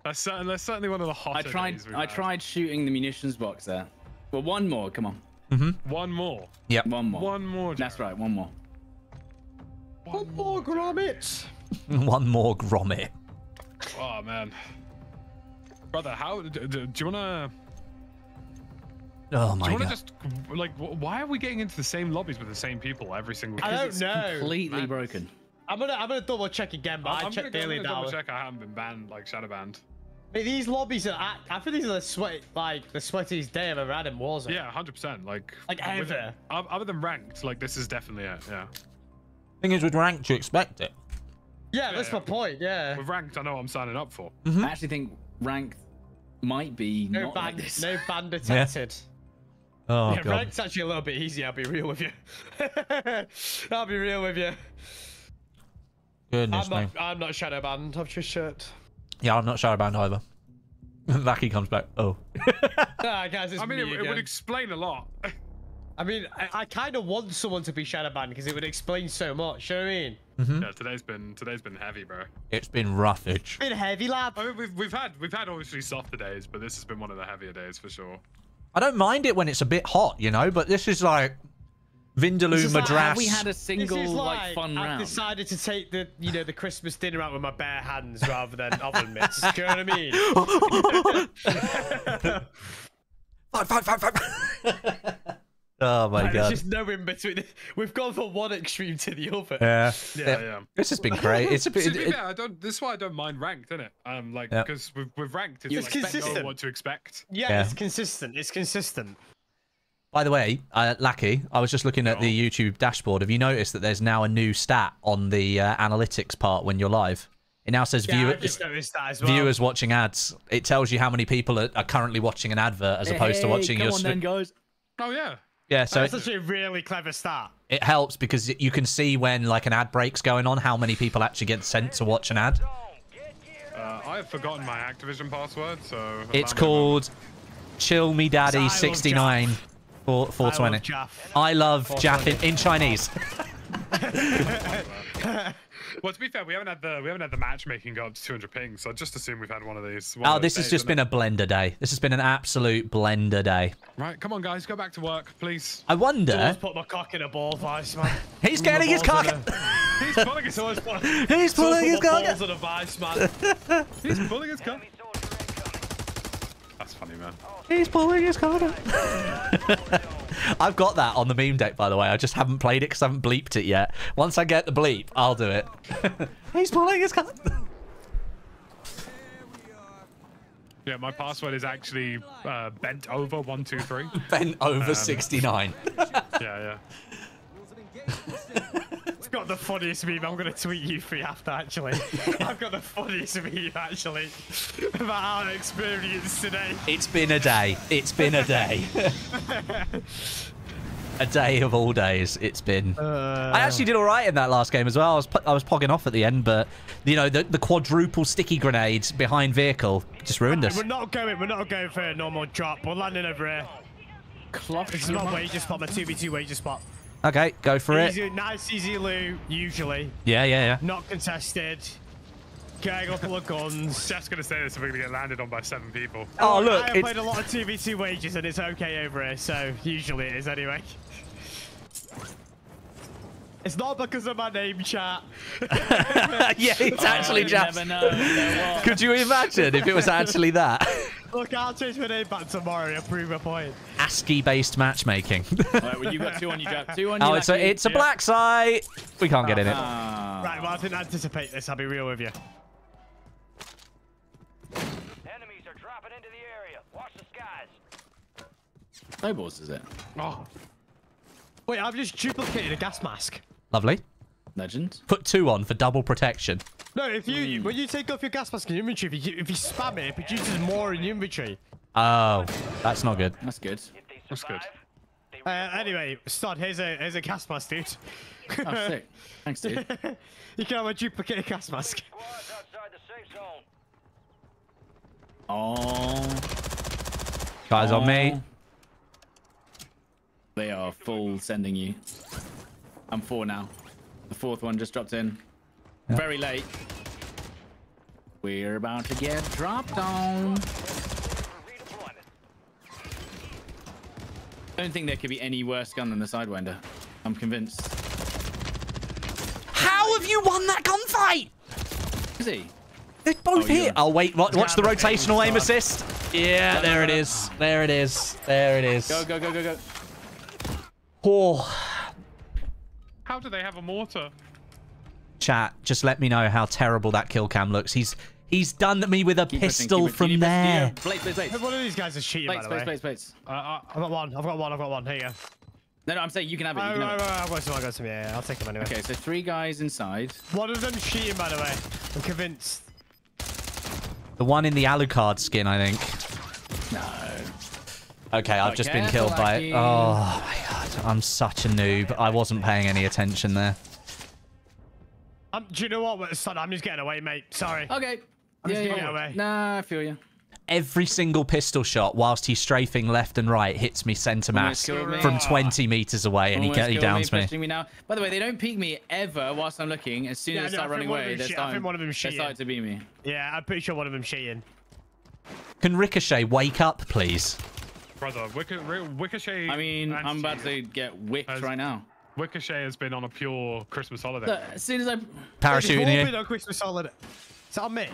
That's certainly, that's certainly one of the hottest. I tried. I had. tried shooting the munitions box there. Well, one more. Come on. Mm-hmm. One more. Yep. One more. One more. Jared. That's right. One more. One, one more grommet. One more grommet. Oh man, brother, how do, do, do you wanna? Oh my do you wanna God. Just like, why are we getting into the same lobbies with the same people every single? I don't know. It's completely man. broken. I'm gonna, I'm gonna double check again, but I'm I checked daily now. Double check. I haven't been banned, like shadow banned. Mate, these lobbies are. I think these are the sweat, like the sweatiest day I've ever had in Warzone. Yeah, one hundred percent. Like, like ever. With, other than ranked, like this is definitely it. Yeah. Thing is, with ranked, you expect it. Yeah, yeah that's yeah. my point. Yeah. With ranked, I know what I'm signing up for. Mm-hmm. I actually think ranked might be no not ban, like this. No ban detected. Yeah. Oh yeah, god. Ranked's actually a little bit easier. I'll be real with you. I'll be real with you. Goodness I'm not, me. I'm not shadow banned. I've just shirt. Yeah, I'm not shadow banned either. Lackey comes back. Oh. Nah, guys, it's I mean, me it, again. It would explain a lot. I mean, I, I kind of want someone to be shadow banned because it would explain so much. You know what I mean? Mm-hmm. Yeah, today's been today's been heavy, bro. It's been roughage. It's been heavy, lad. I mean, we've we've had we've had obviously softer days, but this has been one of the heavier days for sure. I don't mind it when it's a bit hot, you know, but this is like. Vindaloo, Madras. Like, we had a single like, like fun I've round. I decided to take the you know the Christmas dinner out with my bare hands rather than oven mitts. Do you know what I mean? five, five, five, five. Oh my like, god! There's just no in between. We've gone from one extreme to the other. Yeah, yeah, yeah. yeah. This has been great. It's a bit. It, it, yeah, I don't. This is why I don't mind ranked, isn't it? Um, like because yeah. we've we've ranked. It's, it's like, consistent. What to expect? Yeah, yeah, it's consistent. It's consistent. By the way, uh, Lackey, I was just looking at the YouTube dashboard. Have you noticed that there's now a new stat on the uh, analytics part when you're live? It now says yeah, viewer, just noticed that as well. Viewers watching ads. It tells you how many people are, are currently watching an advert as hey, opposed to watching your stream. Oh, yeah. Yeah, so that's actually a really clever stat. It helps because you can see when like an ad break's going on, how many people actually get sent to watch an ad. Uh, I have forgotten my Activision password, so... It's called Chill Me Daddy sixty-nine. four twenty. Jaff. I love Jaff in, in Chinese. Well, to be fair, we haven't had the we haven't had the matchmaking go up to two hundred ping, so I just assume we've had one of these. One oh, of this has days, just been it? a blender day. This has been an absolute blender day. Right, come on, guys, go back to work, please. I wonder. Someone's put my cock in a ball vice, man. He's getting his cock. He's pulling his cock. He's pulling his cock. He's pulling his vice, man. He's pulling his cock. That's funny, man. He's pulling his card out. I've got that on the meme deck, by the way. I just haven't played it because I haven't bleeped it yet. Once I get the bleep, I'll do it. He's pulling his card. Yeah, my password is actually uh, bent over one two three. Bent over um, sixty nine. Yeah, yeah. I've got the funniest meme. I'm going to tweet you three after, actually. I've got the funniest meme, actually, about our experience today. It's been a day. It's been a day. A day of all days. It's been. Uh... I actually did all right in that last game as well. I was I was pogging off at the end, but, you know, the, the quadruple sticky grenades behind vehicle just ruined us. We're not going. We're not going for a normal drop. We're landing over here. Clock. It's not where you just spot. My two v two where you just spot. Okay, go for easy, it. Nice, easy loot, usually. Yeah, yeah, yeah. Not contested. Getting a couple of guns. Jeff's going to say this if we're going to get landed on by seven people. Oh, oh look. I it's... played a lot of two v two wages and it's okay over here, so usually it is anyway. It's not because of my name, chat. Yeah, it's actually Jeff. Could you imagine if it was actually that? Look, I'll change my name back tomorrow and prove a point. ASCII-based matchmaking. Right, well, you got two on you, Jack. Two on you. Oh, so it's a black site. We can't get in it. Right, well, I didn't anticipate this. I'll be real with you. Enemies are dropping into the area. Watch the skies. Snowballs, is it? Oh. Wait, I've just duplicated a gas mask. Lovely. Legend. Put two on for double protection. No, if you mm. when you take off your gas mask in your inventory, if you, if you spam it, it produces more in your inventory. Oh, that's not good. That's good. That's good. Uh, anyway, Stod, here's a here's a gas mask, dude. Oh, sick. Thanks, dude. You can have a duplicate gas mask. Oh. Guys oh. on me. They are full sending you. I'm four now. The fourth one just dropped in. Yeah. Very late. We're about to get dropped on. I don't think there could be any worse gun than the Sidewinder. I'm convinced. How have you won that gunfight? Is he? They're both oh, here. Oh, wait. Watch, watch the rotational aim assist. Yeah, there it is. There it is. There it is. Go, go, go, go, go. Oh. How do they have a mortar? Chat, just let me know how terrible that kill cam looks. He's he's done me with a keep pistol pushing, from there. Plates, plates, plates. One of these guys is cheating, plates, by the plates, way. Plates, plates, plates. Uh, I've got one. I've got one. I've got one. Here you go. No, no, I'm saying you can have it. You can have it. I've got some, I've got some. Yeah, yeah, I'll take them anyway. Okay, so three guys inside. One of them's cheating, by the way. I'm convinced. The one in the Alucard skin, I think. No. Okay, I've just been killed by it. Oh, my God. I'm such a noob. I wasn't paying any attention there. Um, do you know what? I'm just getting away, mate. Sorry. Okay. I'm just getting away. Nah, I feel you. Every single pistol shot, whilst he's strafing left and right, hits me centre mass from twenty meters away, and he, he downs me. me now. By the way, they don't peek me ever whilst I'm looking. As soon yeah, as they no, start running away, they start to beat me. Yeah, I'm pretty sure one of them's cheating. Can Ricochet wake up, please? Brother, Ricochet... I mean, I'm about to get wicked right now. Ricochet has been on a pure Christmas holiday. Look, as soon as I... Parachuting here. Been on Christmas holiday. Is that me?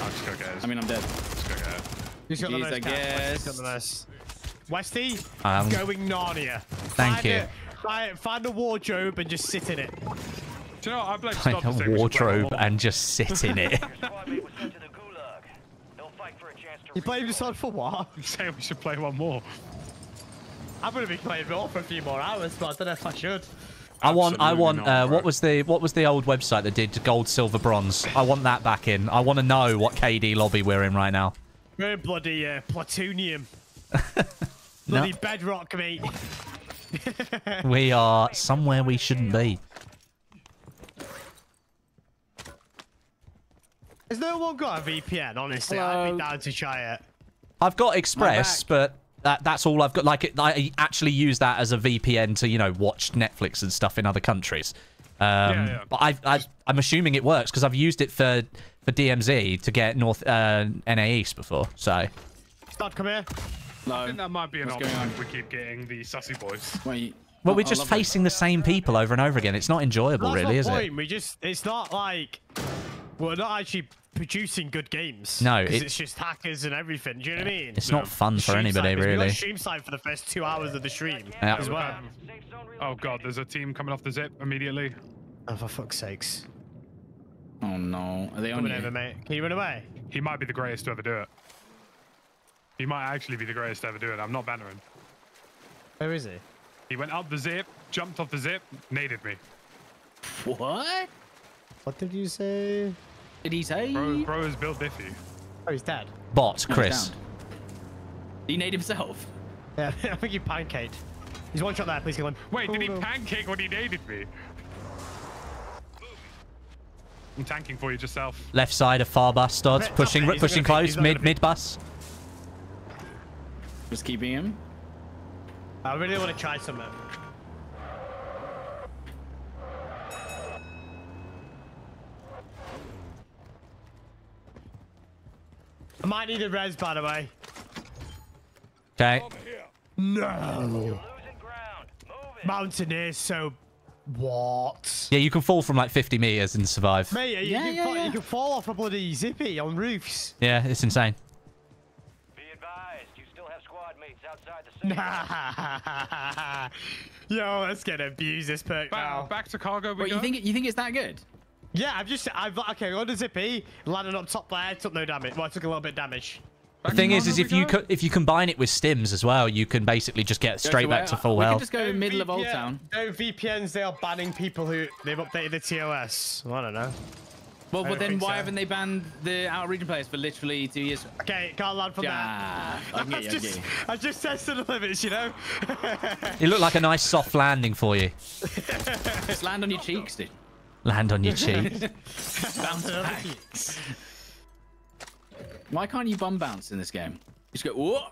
I'll just go get it. I mean, I'm dead. Just go get it. Who's got the most? I guess. Who's got the most? Westie, um, going Narnia. Thank find you. A, find a wardrobe and just sit in it. Do you know what? I blame Stodeh. Find a wardrobe and just sit in it. You blame Stodeh for what? I'm saying we should play one more. I'm gonna be playing more for a few more hours, but I don't know if I should. I want, Absolutely I want. Not, uh, what was the what was the old website that did gold, silver, bronze? I want that back in. I want to know what K D lobby we're in right now. We're bloody uh, plutonium. Bloody no. bedrock, mate. We are somewhere we shouldn't be. Has no one got a V P N? Honestly, Hello. I'd be down to try it. I've got Express, but. That, that's all I've got. Like, I actually use that as a V P N to, you know, watch Netflix and stuff in other countries. Um, yeah, yeah. But I've, I've, I'm assuming it works because I've used it for, for D M Z to get North uh, N A East before, so... Stop, come here. No. I think that might be an What's option if we keep getting the sassy boys. Wait, well, we're just facing it. the same people over and over again. It's not enjoyable, that's really, is point. it? We just, it's not like... We're not actually... producing good games. No, it's, it's just hackers and everything. Do you know what I mean? It's no. not fun for anybody, really. We got stream side for the first two hours of the stream yeah. as well. Um, oh God, there's a team coming off the zip immediately. Oh, for fuck's sakes! Oh no, are they on over, mate? Can you run away? He might be the greatest to ever do it. He might actually be the greatest to ever do it. I'm not bantering. Where is he? He went up the zip, jumped off the zip, naded me. What? What did you say? Did he say? Bro, bro is built diffy. Oh, he's dead. Bot Chris. He nade himself. Yeah, I think he pancaked. He's one shot there. Please kill him. Wait, oh, did he no. pancake when he naded me? I'm tanking for you, yourself. Left side of far bus, Stodeh. Pushing, pushing, pushing close. Mid, mid bus. Just keeping him. I really want to try something. I might need a res, by the way. Okay. No. Mountaineer, so what? Yeah, you can fall from like fifty meters and survive. Mate, you, yeah, can yeah, fall, yeah. you can fall off a bloody zippy on roofs. Yeah, it's insane. Be advised, you still have squad mates outside the city. Yo, let's get abused this perk now. Back to cargo. We Wait, go? you think you think it's that good? Yeah, I've just, I've, okay, I got a zippy, landed up top there, took no damage. Well, I took a little bit of damage. The thing is, is if you co if you combine it with stims as well, you can basically just get straight back to full health. We can just go in the middle of Old Town. No V P Ns, they are banning people who they've updated the T O S. Well, I don't know. Well, but then why haven't they banned the out-of-region players for literally two years? Okay, can't land from that. I just, I just tested the limits, you know. It looked like a nice soft landing for you. Just land on your cheeks, dude. Land on your cheeks. Bounce back. Why can't you bum bounce in this game? You just go, whoa.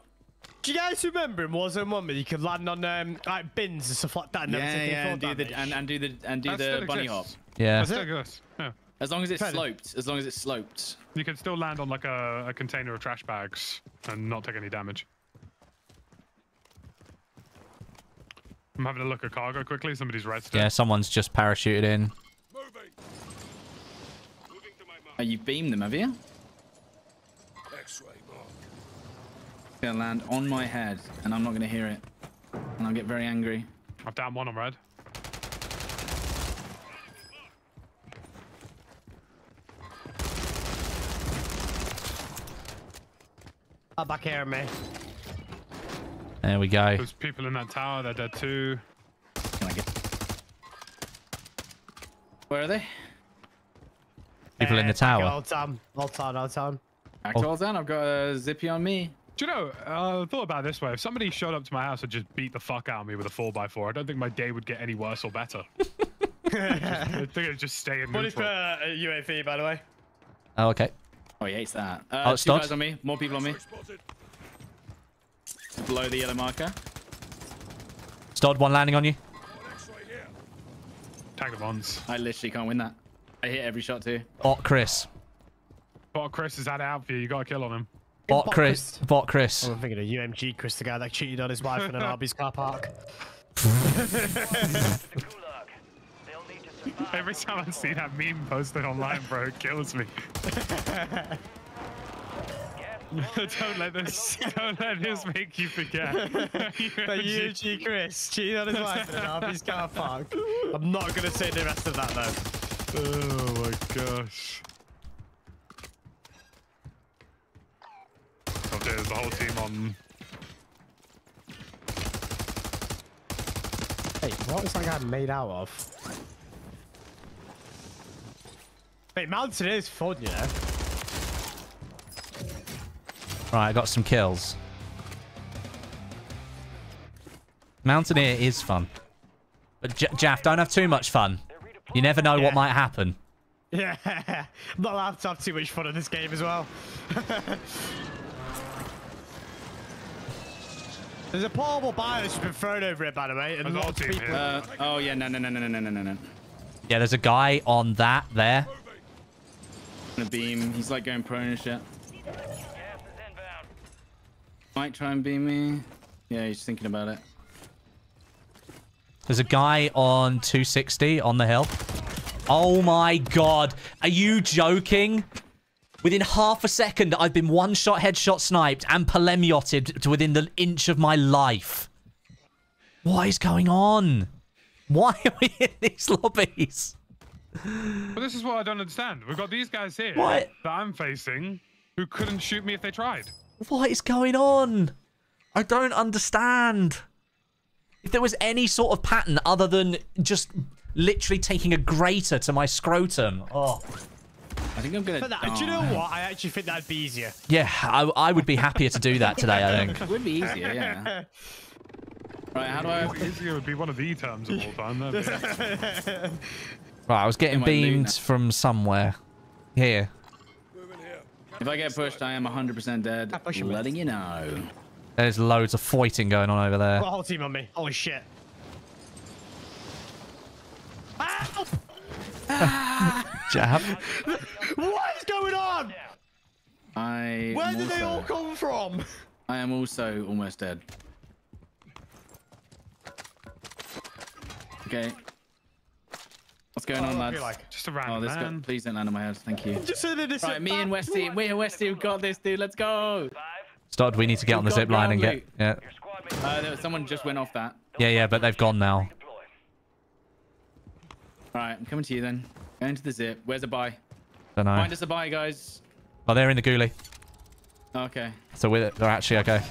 Do you guys remember in Warzone one where you could land on um, like bins and stuff like that? And yeah, yeah, and do, the, and, and do the and do That's the bunny exists. hop. Yeah. That's still good. Yeah. As long as it's sloped. As long as it's sloped. You can still land on like a, a container of trash bags and not take any damage. I'm having a look at cargo quickly. Somebody's rested. Yeah, someone's just parachuted in. Moving. Moving to my mark. Oh, you beamed them, have you? Gonna land on my head, and I'm not gonna hear it, and I'll get very angry. I've downed one on red. I'll back air me. There we go. There's people in that tower. They're dead too. Can I get? Where are they? People uh, in the tower. Old Town. Old Town. Old Town. Back to Old Town. I've got a zippy on me. Do you know, uh, I thought about it this way. If somebody showed up to my house and just beat the fuck out of me with a four by four, I don't think my day would get any worse or better. I think it would just stay in neutral. What is the uh, U A V, by the way? Oh, okay. Oh, he hates that. Uh, oh, it's two guys on me. More people on me. Below the yellow marker. Stod, one landing on you. Tag of ons. I literally can't win that. I hit every shot, too. Bot Chris. Bot Chris is had it out for you. You got a kill on him. Bot, Bot Chris. Chris. Bot Chris. I'm thinking of U M G Chris, the guy that cheated on his wife in an Arby's car park. Every time I see that meme posted online, bro, it kills me. Don't let this, don't let this make you forget. U M G Chris cheated on his wife in an Arby's car park. I'm not going to say the rest of that, though. Oh, my gosh. There's the whole team on. Hey, what was that guy made out of? Wait, mountain is fun, you know. Right, I got some kills. Mountaineer is fun. But J Jaff, don't have too much fun. You never know yeah. what might happen. Yeah, I'm not allowed to have too much fun in this game as well. There's a portable bio that's been thrown over it, by the way. And lots of people. Uh, oh, yeah, no, no, no, no, no, no, no, no. Yeah, there's a guy on that there. On a beam. He's like going prone and shit. Might try and beam me. Yeah, he's thinking about it. There's a guy on two sixty on the hill. Oh my god. Are you joking? Within half a second, I've been one-shot headshot sniped and Pulemyoted to within the inch of my life. What is going on? Why are we in these lobbies? Well, this is what I don't understand. We've got these guys here what? that I'm facing who couldn't shoot me if they tried. What is going on? I don't understand. If there was any sort of pattern other than just literally taking a grater to my scrotum. Oh. I think I'm gonna. But that, do you know what? I actually think that'd be easier. Yeah, I, I would be happier to do that today. I think it would be easier. Yeah. Right, how do I? Easier would be one of the terms of all time. Right, I was getting beamed from somewhere. Here. If I get pushed, I am one hundred percent dead. I'm letting you know. There's loads of fighting going on over there. Got a whole team on me. Holy shit. Ow! Jab. What is going on? I Where did also, they all come from? I am also almost dead. Okay. What's going oh, on, lads? Like just a random oh, this man. Got, please don't land on my head. Thank you. Just right, me and Westie. We and Westie have got this, dude. Let's go. Stod, we need to get We've on the zip line and get... Yeah. Uh, there, someone just went off that. Yeah, yeah, but they've gone now. Alright, I'm coming to you then. Going to the zip. Where's the buy? Don't know. Find us a buy, guys. Oh, they're in the ghoulie. Okay. So with it, they're actually okay.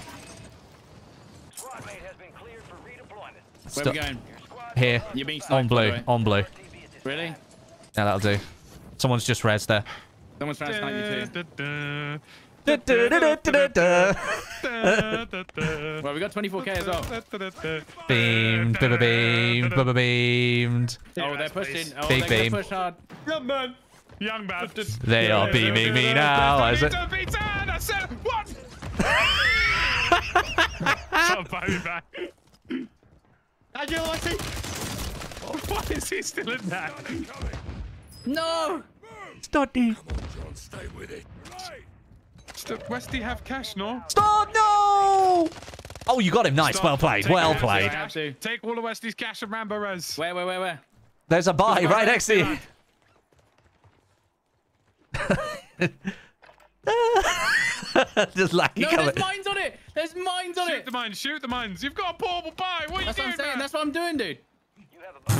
Squad mate has been cleared for redeployment. Where are we going? Here. You're being sniped, on blue. On blue. Really? Yeah, that'll do. Someone's just res there. Someone's trying to snipe you too. Well, we got twenty-four K as well. Beamed, bubba beamed, bubba beamed. Oh, they're pushing. Oh, big beam. Push hard. Young man, young man. They are beaming me now. Is it? I said what? Nigel, I see. Why is he still in that? No. Stodeh. Come on, John, stay with it. Westie have cash, no? Stop, no! Oh, you got him. Nice. Stop. Well played. Take well played. To. Take all of Westie's cash and Rambo res. Where, where, where, where? There's a buy right next to you. Just Lackey no, coming. There's mines on it. There's mines on shoot it. Shoot the mines. Shoot the mines. You've got a portable buy. What are That's you doing? What I'm saying. That's what I'm doing, dude. You have a buy.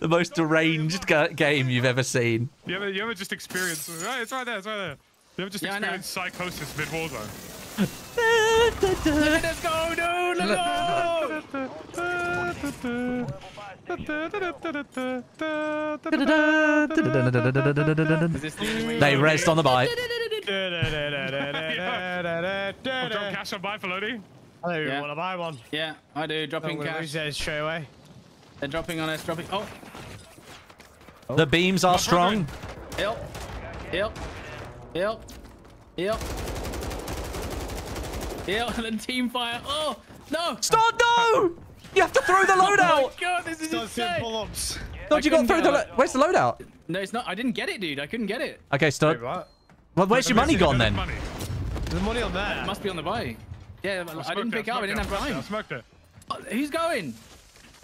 The most deranged game you've ever seen. You ever, you ever just experienced... Right, it's right there, it's right there. You ever just yeah, experienced psychosis mid-Warzone? Let's go, dude! Let's go! They rest on the bike. I'll drop cash on buy for Lodi. I don't even want to buy one. Yeah, I do. Dropping cash. Straight away. They're dropping on us, dropping. Oh. oh. The beams are strong. Help. Help. Help. Help. Help. And team fire. Oh, no. Start, no. You have to throw the loadout. Oh, my God. This is insane. Stod, you got through the loadout. Where's the loadout? No, it's not. I didn't get it, dude. I couldn't get it. Okay, Stod. Well, where's your money gone then? There's money on there. It must be on the bike. Yeah, I didn't pick up. I didn't have time. I smoked it. Who's going?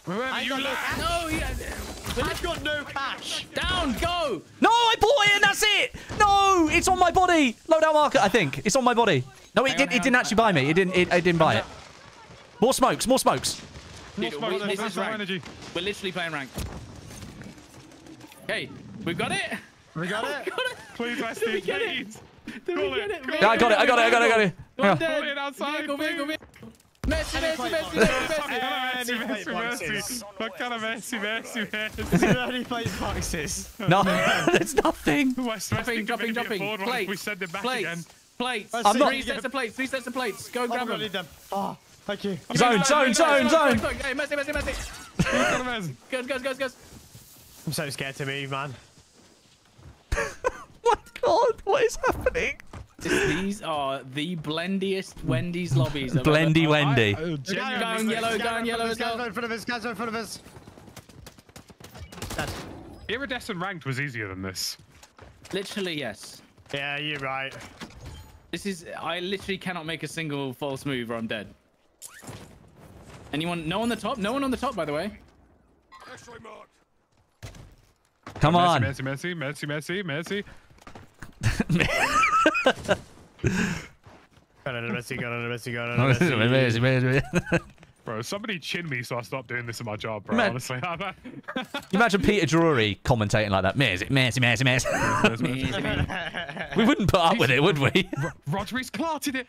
Remember, you got no, no, yeah. I've got no cash. Down, go. No, I bought it and that's it. No, it's on my body. Loadout marker, I think. It's on my body. No, it, did, on, it didn't on, actually on. buy me. It didn't It, it didn't buy it. More smokes, more smokes. Dude, more smokes. We, this is energy. We're literally playing rank. Hey, we've got it. We got it. Please, Westie, please. Did we get it? Did we get it? No, I got it, I got it, I got it, I got it. One dead. Outside, go, go, go. Messi, Messi, Messi, Messi, Messi, Messi, what kind of Messi, Messi, Messi? No, there's nothing. Dropping, dropping, dropping. Plates, we send it back again. Plates, I'm not. Three sets of plates, three sets of plates. Go grab them. Oh, thank you. Zone, zone, zone, zone. Hey, Messi, Messi, Messi. Goes, goes, goes, goes. I'm so scared to move, man. My God, what is happening? These are the blendiest Wendy's lobbies. Blendy ever. Wendy. Oh, going yellow, going yellow as well. Guys in front of us, guys in front of us. Iridescent ranked was easier than this. Literally, yes. Yeah, you're right. This is, I literally cannot make a single false move or I'm dead. Anyone, no on the top? No one on the top, by the way. Come on. Messi, Messi, Messi, Messi, Messi. Bro, somebody chin me so I stop doing this in my job, bro. Man. Honestly, imagine Peter Drury commentating like that. Mercy, mercy, mercy, mercy. We wouldn't put up with it, would we? Rodri's clarted it.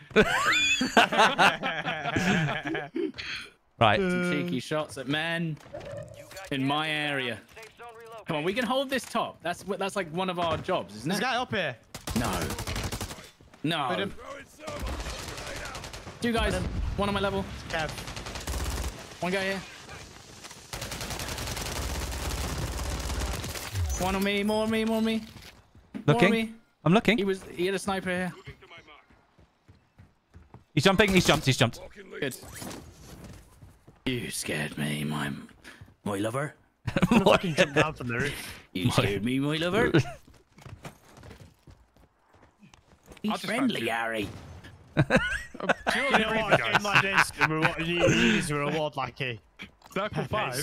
Right, some cheeky shots at men in my area. Come on, we can hold this top. That's that's like one of our jobs, isn't it? This guy up here. No. No. Two guys. One on my level. Cap. One guy here. One on me. More on me. More on me. Looking. More on me. I'm looking. He was. He had a sniper here. He's jumping. He's jumped. He's jumped. Good. You scared me, my my lover. Fucking jump down from the roof. You scared me, my lover. He's friendly, Gary. You use your reward, Lackey. Circle five.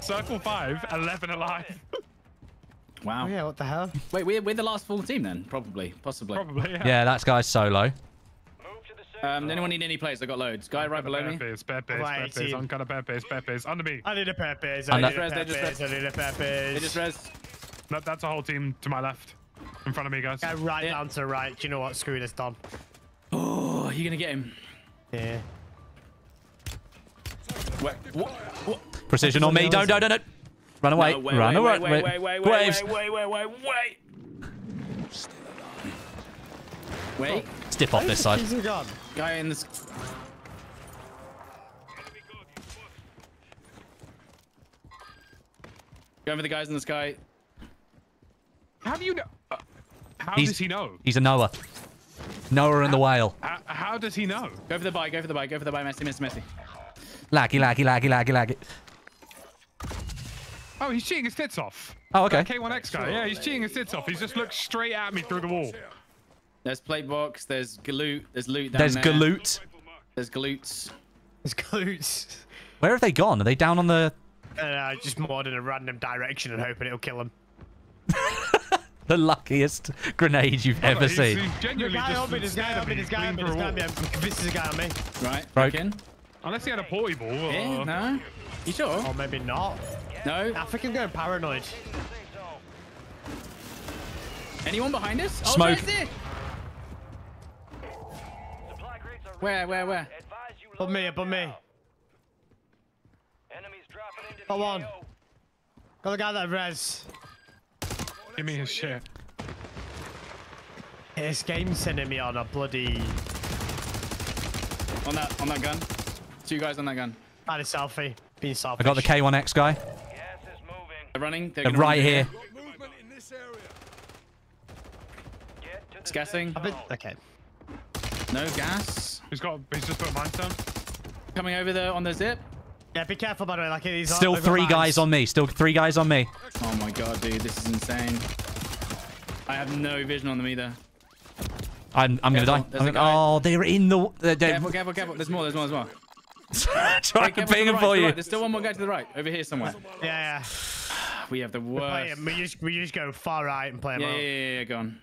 Circle five. Eleven alive. Wow. Oh, yeah. What the hell? Wait, we're we're the last full team then, probably, possibly. Probably. Yeah. Yeah, that guy's solo. Um, anyone need any players? I got loads. Guy right below me. Pepes, Pepes, right, Pepes. I'm kind of Pepes, Pepes. Under me. I need a Pepes. I need a Pepes. I need a Pepes. They just res. That, that's a whole team to my left. In front of me, guys. Yeah, right yeah. down to right. Do you know what? Screw this, Dom. Oh, are you going to get him? Yeah. Wait, what? What? Precision on me. Don't, don't, don't, don't. Run away. No, wait, Run away. Wait, wait, wait, wait, wait, wait, wait, wait. Wait. Step off this side. Guy in this. Going for the guys in the sky. How do you know? Uh, how he's, does he know? He's a Noah. Noah and the whale. How, how does he know? Go for the bike. Go for the bike. Go for the bike. Messy, messy, messy. Lacky, lacky, lacky, lacky, lacky. Oh, he's cheating his tits off. Oh, okay. That K one X guy. Yeah, he's cheating his tits off. He's just looked straight at me through the wall. There's plate box. There's galoot. There's loot down There's there. galoot. There's galoots. There's galoots. Where have they gone? Are they down on the... I don't know, I just mod in a random direction and hoping it'll kill them. The luckiest grenade you've oh, ever he's, seen. He's genuinely guy just me, this guy on me, this guy on me, this guy on me. This is a guy on me. Right, broken. Unless he had a porty ball. Or... Yeah, no. You sure? Or maybe not. No. African going paranoid. Anyone behind us? Oh, smoke. Where, where, where? Above me, above me. Hold on. Got the guy that res. Give me his shit. This game's sending me on a bloody... On that, on that gun. Two guys on that gun. That is selfie. Being selfish. I got the K one X guy. Gas is moving. They're running. They're, They're right run here. In this area. Get to it's gassing. Been... Okay. No gas. He's got. He's just put mines down. Coming over there on the zip. Yeah, be careful by the way. Like he's still three guys on me. Still three guys on me. Oh my god, dude, this is insane. I have no vision on them either. I'm. I'm careful. gonna die. I'm gonna... Oh, they're in the. They're... Careful, careful, careful. There's more. There's more. There's more. Try to ping him for you. There's still one more guy to the right, over here somewhere. Yeah, yeah. We have the worst. We just, we just go far right and play him yeah, out. Yeah, yeah, yeah, go on.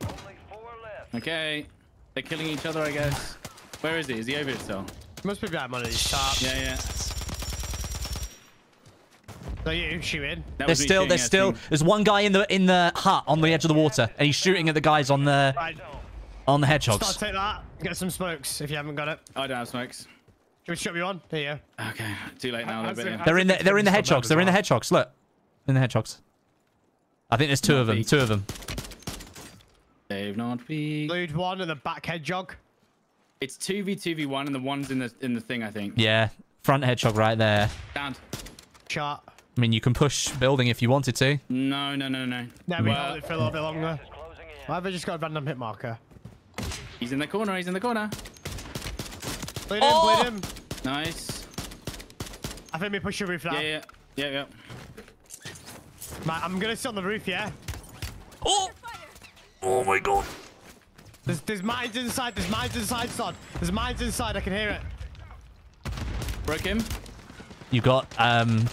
Only four left. Okay, they're killing each other, I guess. Where is he? Is he over it still? He must be behind one of these tops. Yeah, yeah. So you shoot in. There's still, there's still, there's one guy in the in the hut on the edge of the water, and he's shooting at the guys on the. Right. On the hedgehogs. Start, take that. Get some smokes if you haven't got it. I don't have smokes. Should we shove you on? There you go. Okay. Too late now. They're in. They're in the. They're in the hedgehogs. They're in the hedgehogs. Look, in the hedgehogs. I think there's two of them. Two of them. They've not peeked. Include one in the back hedgehog. It's two v two v one, and the one's in the in the thing. I think. Yeah. Front hedgehog right there. Down. Shot. I mean, you can push building if you wanted to. No, no, no, no. No, we hold it for a little bit longer. Why have I just got a random hit marker? He's in the corner, he's in the corner. Bleed oh! him, bleed him. Nice. I think we push the roof down. Yeah, yeah, yeah, yeah. Man, I'm gonna sit on the roof, yeah? Oh! Oh my god. There's, there's mines inside, there's mines inside, son. There's mines inside, I can hear it. Broke him. You got, um...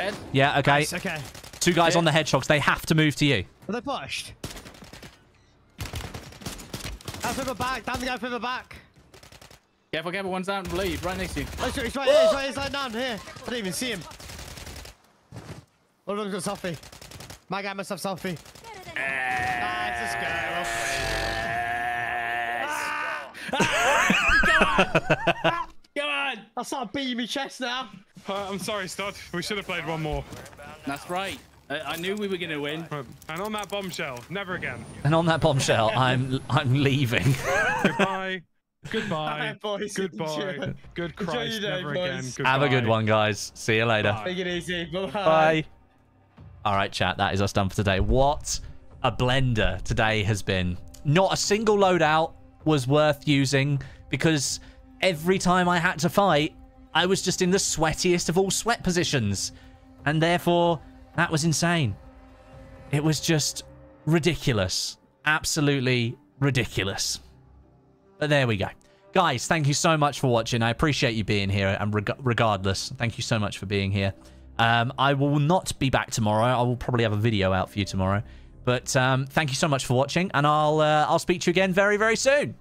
Ed? Yeah, okay. Nice, okay. Two guys yeah. on the hedgehogs, they have to move to you. Are they pushed? Down the back, down the guy from the back. Careful, careful, one's down, leave, right next to you. Oh, he's right here, he's right here, he's right down here. I didn't even see him. One of them's got selfie. My guy must have selfie. Ah, it's a scarf. Come on. Come on. I start beating my chest now. Uh, I'm sorry, Stod. We should have played one more. That's right. I knew we were gonna win. And on that bombshell, never again. And on that bombshell, I'm I'm leaving. Goodbye. Goodbye. Boys, goodbye. Good Christ, day, never boys. again. Goodbye. Have a good one, guys. See you later. Bye. Take it easy. Bye. Bye. All right, chat. That is us done for today. What a blender today has been. Not a single loadout was worth using because every time I had to fight, I was just in the sweatiest of all sweat positions, and therefore. That was insane. It was just ridiculous. Absolutely ridiculous. But there we go. Guys, thank you so much for watching. I appreciate you being here. And reg regardless, thank you so much for being here. Um, I will not be back tomorrow. I will probably have a video out for you tomorrow. But um, thank you so much for watching. And I'll, uh, I'll speak to you again very, very soon.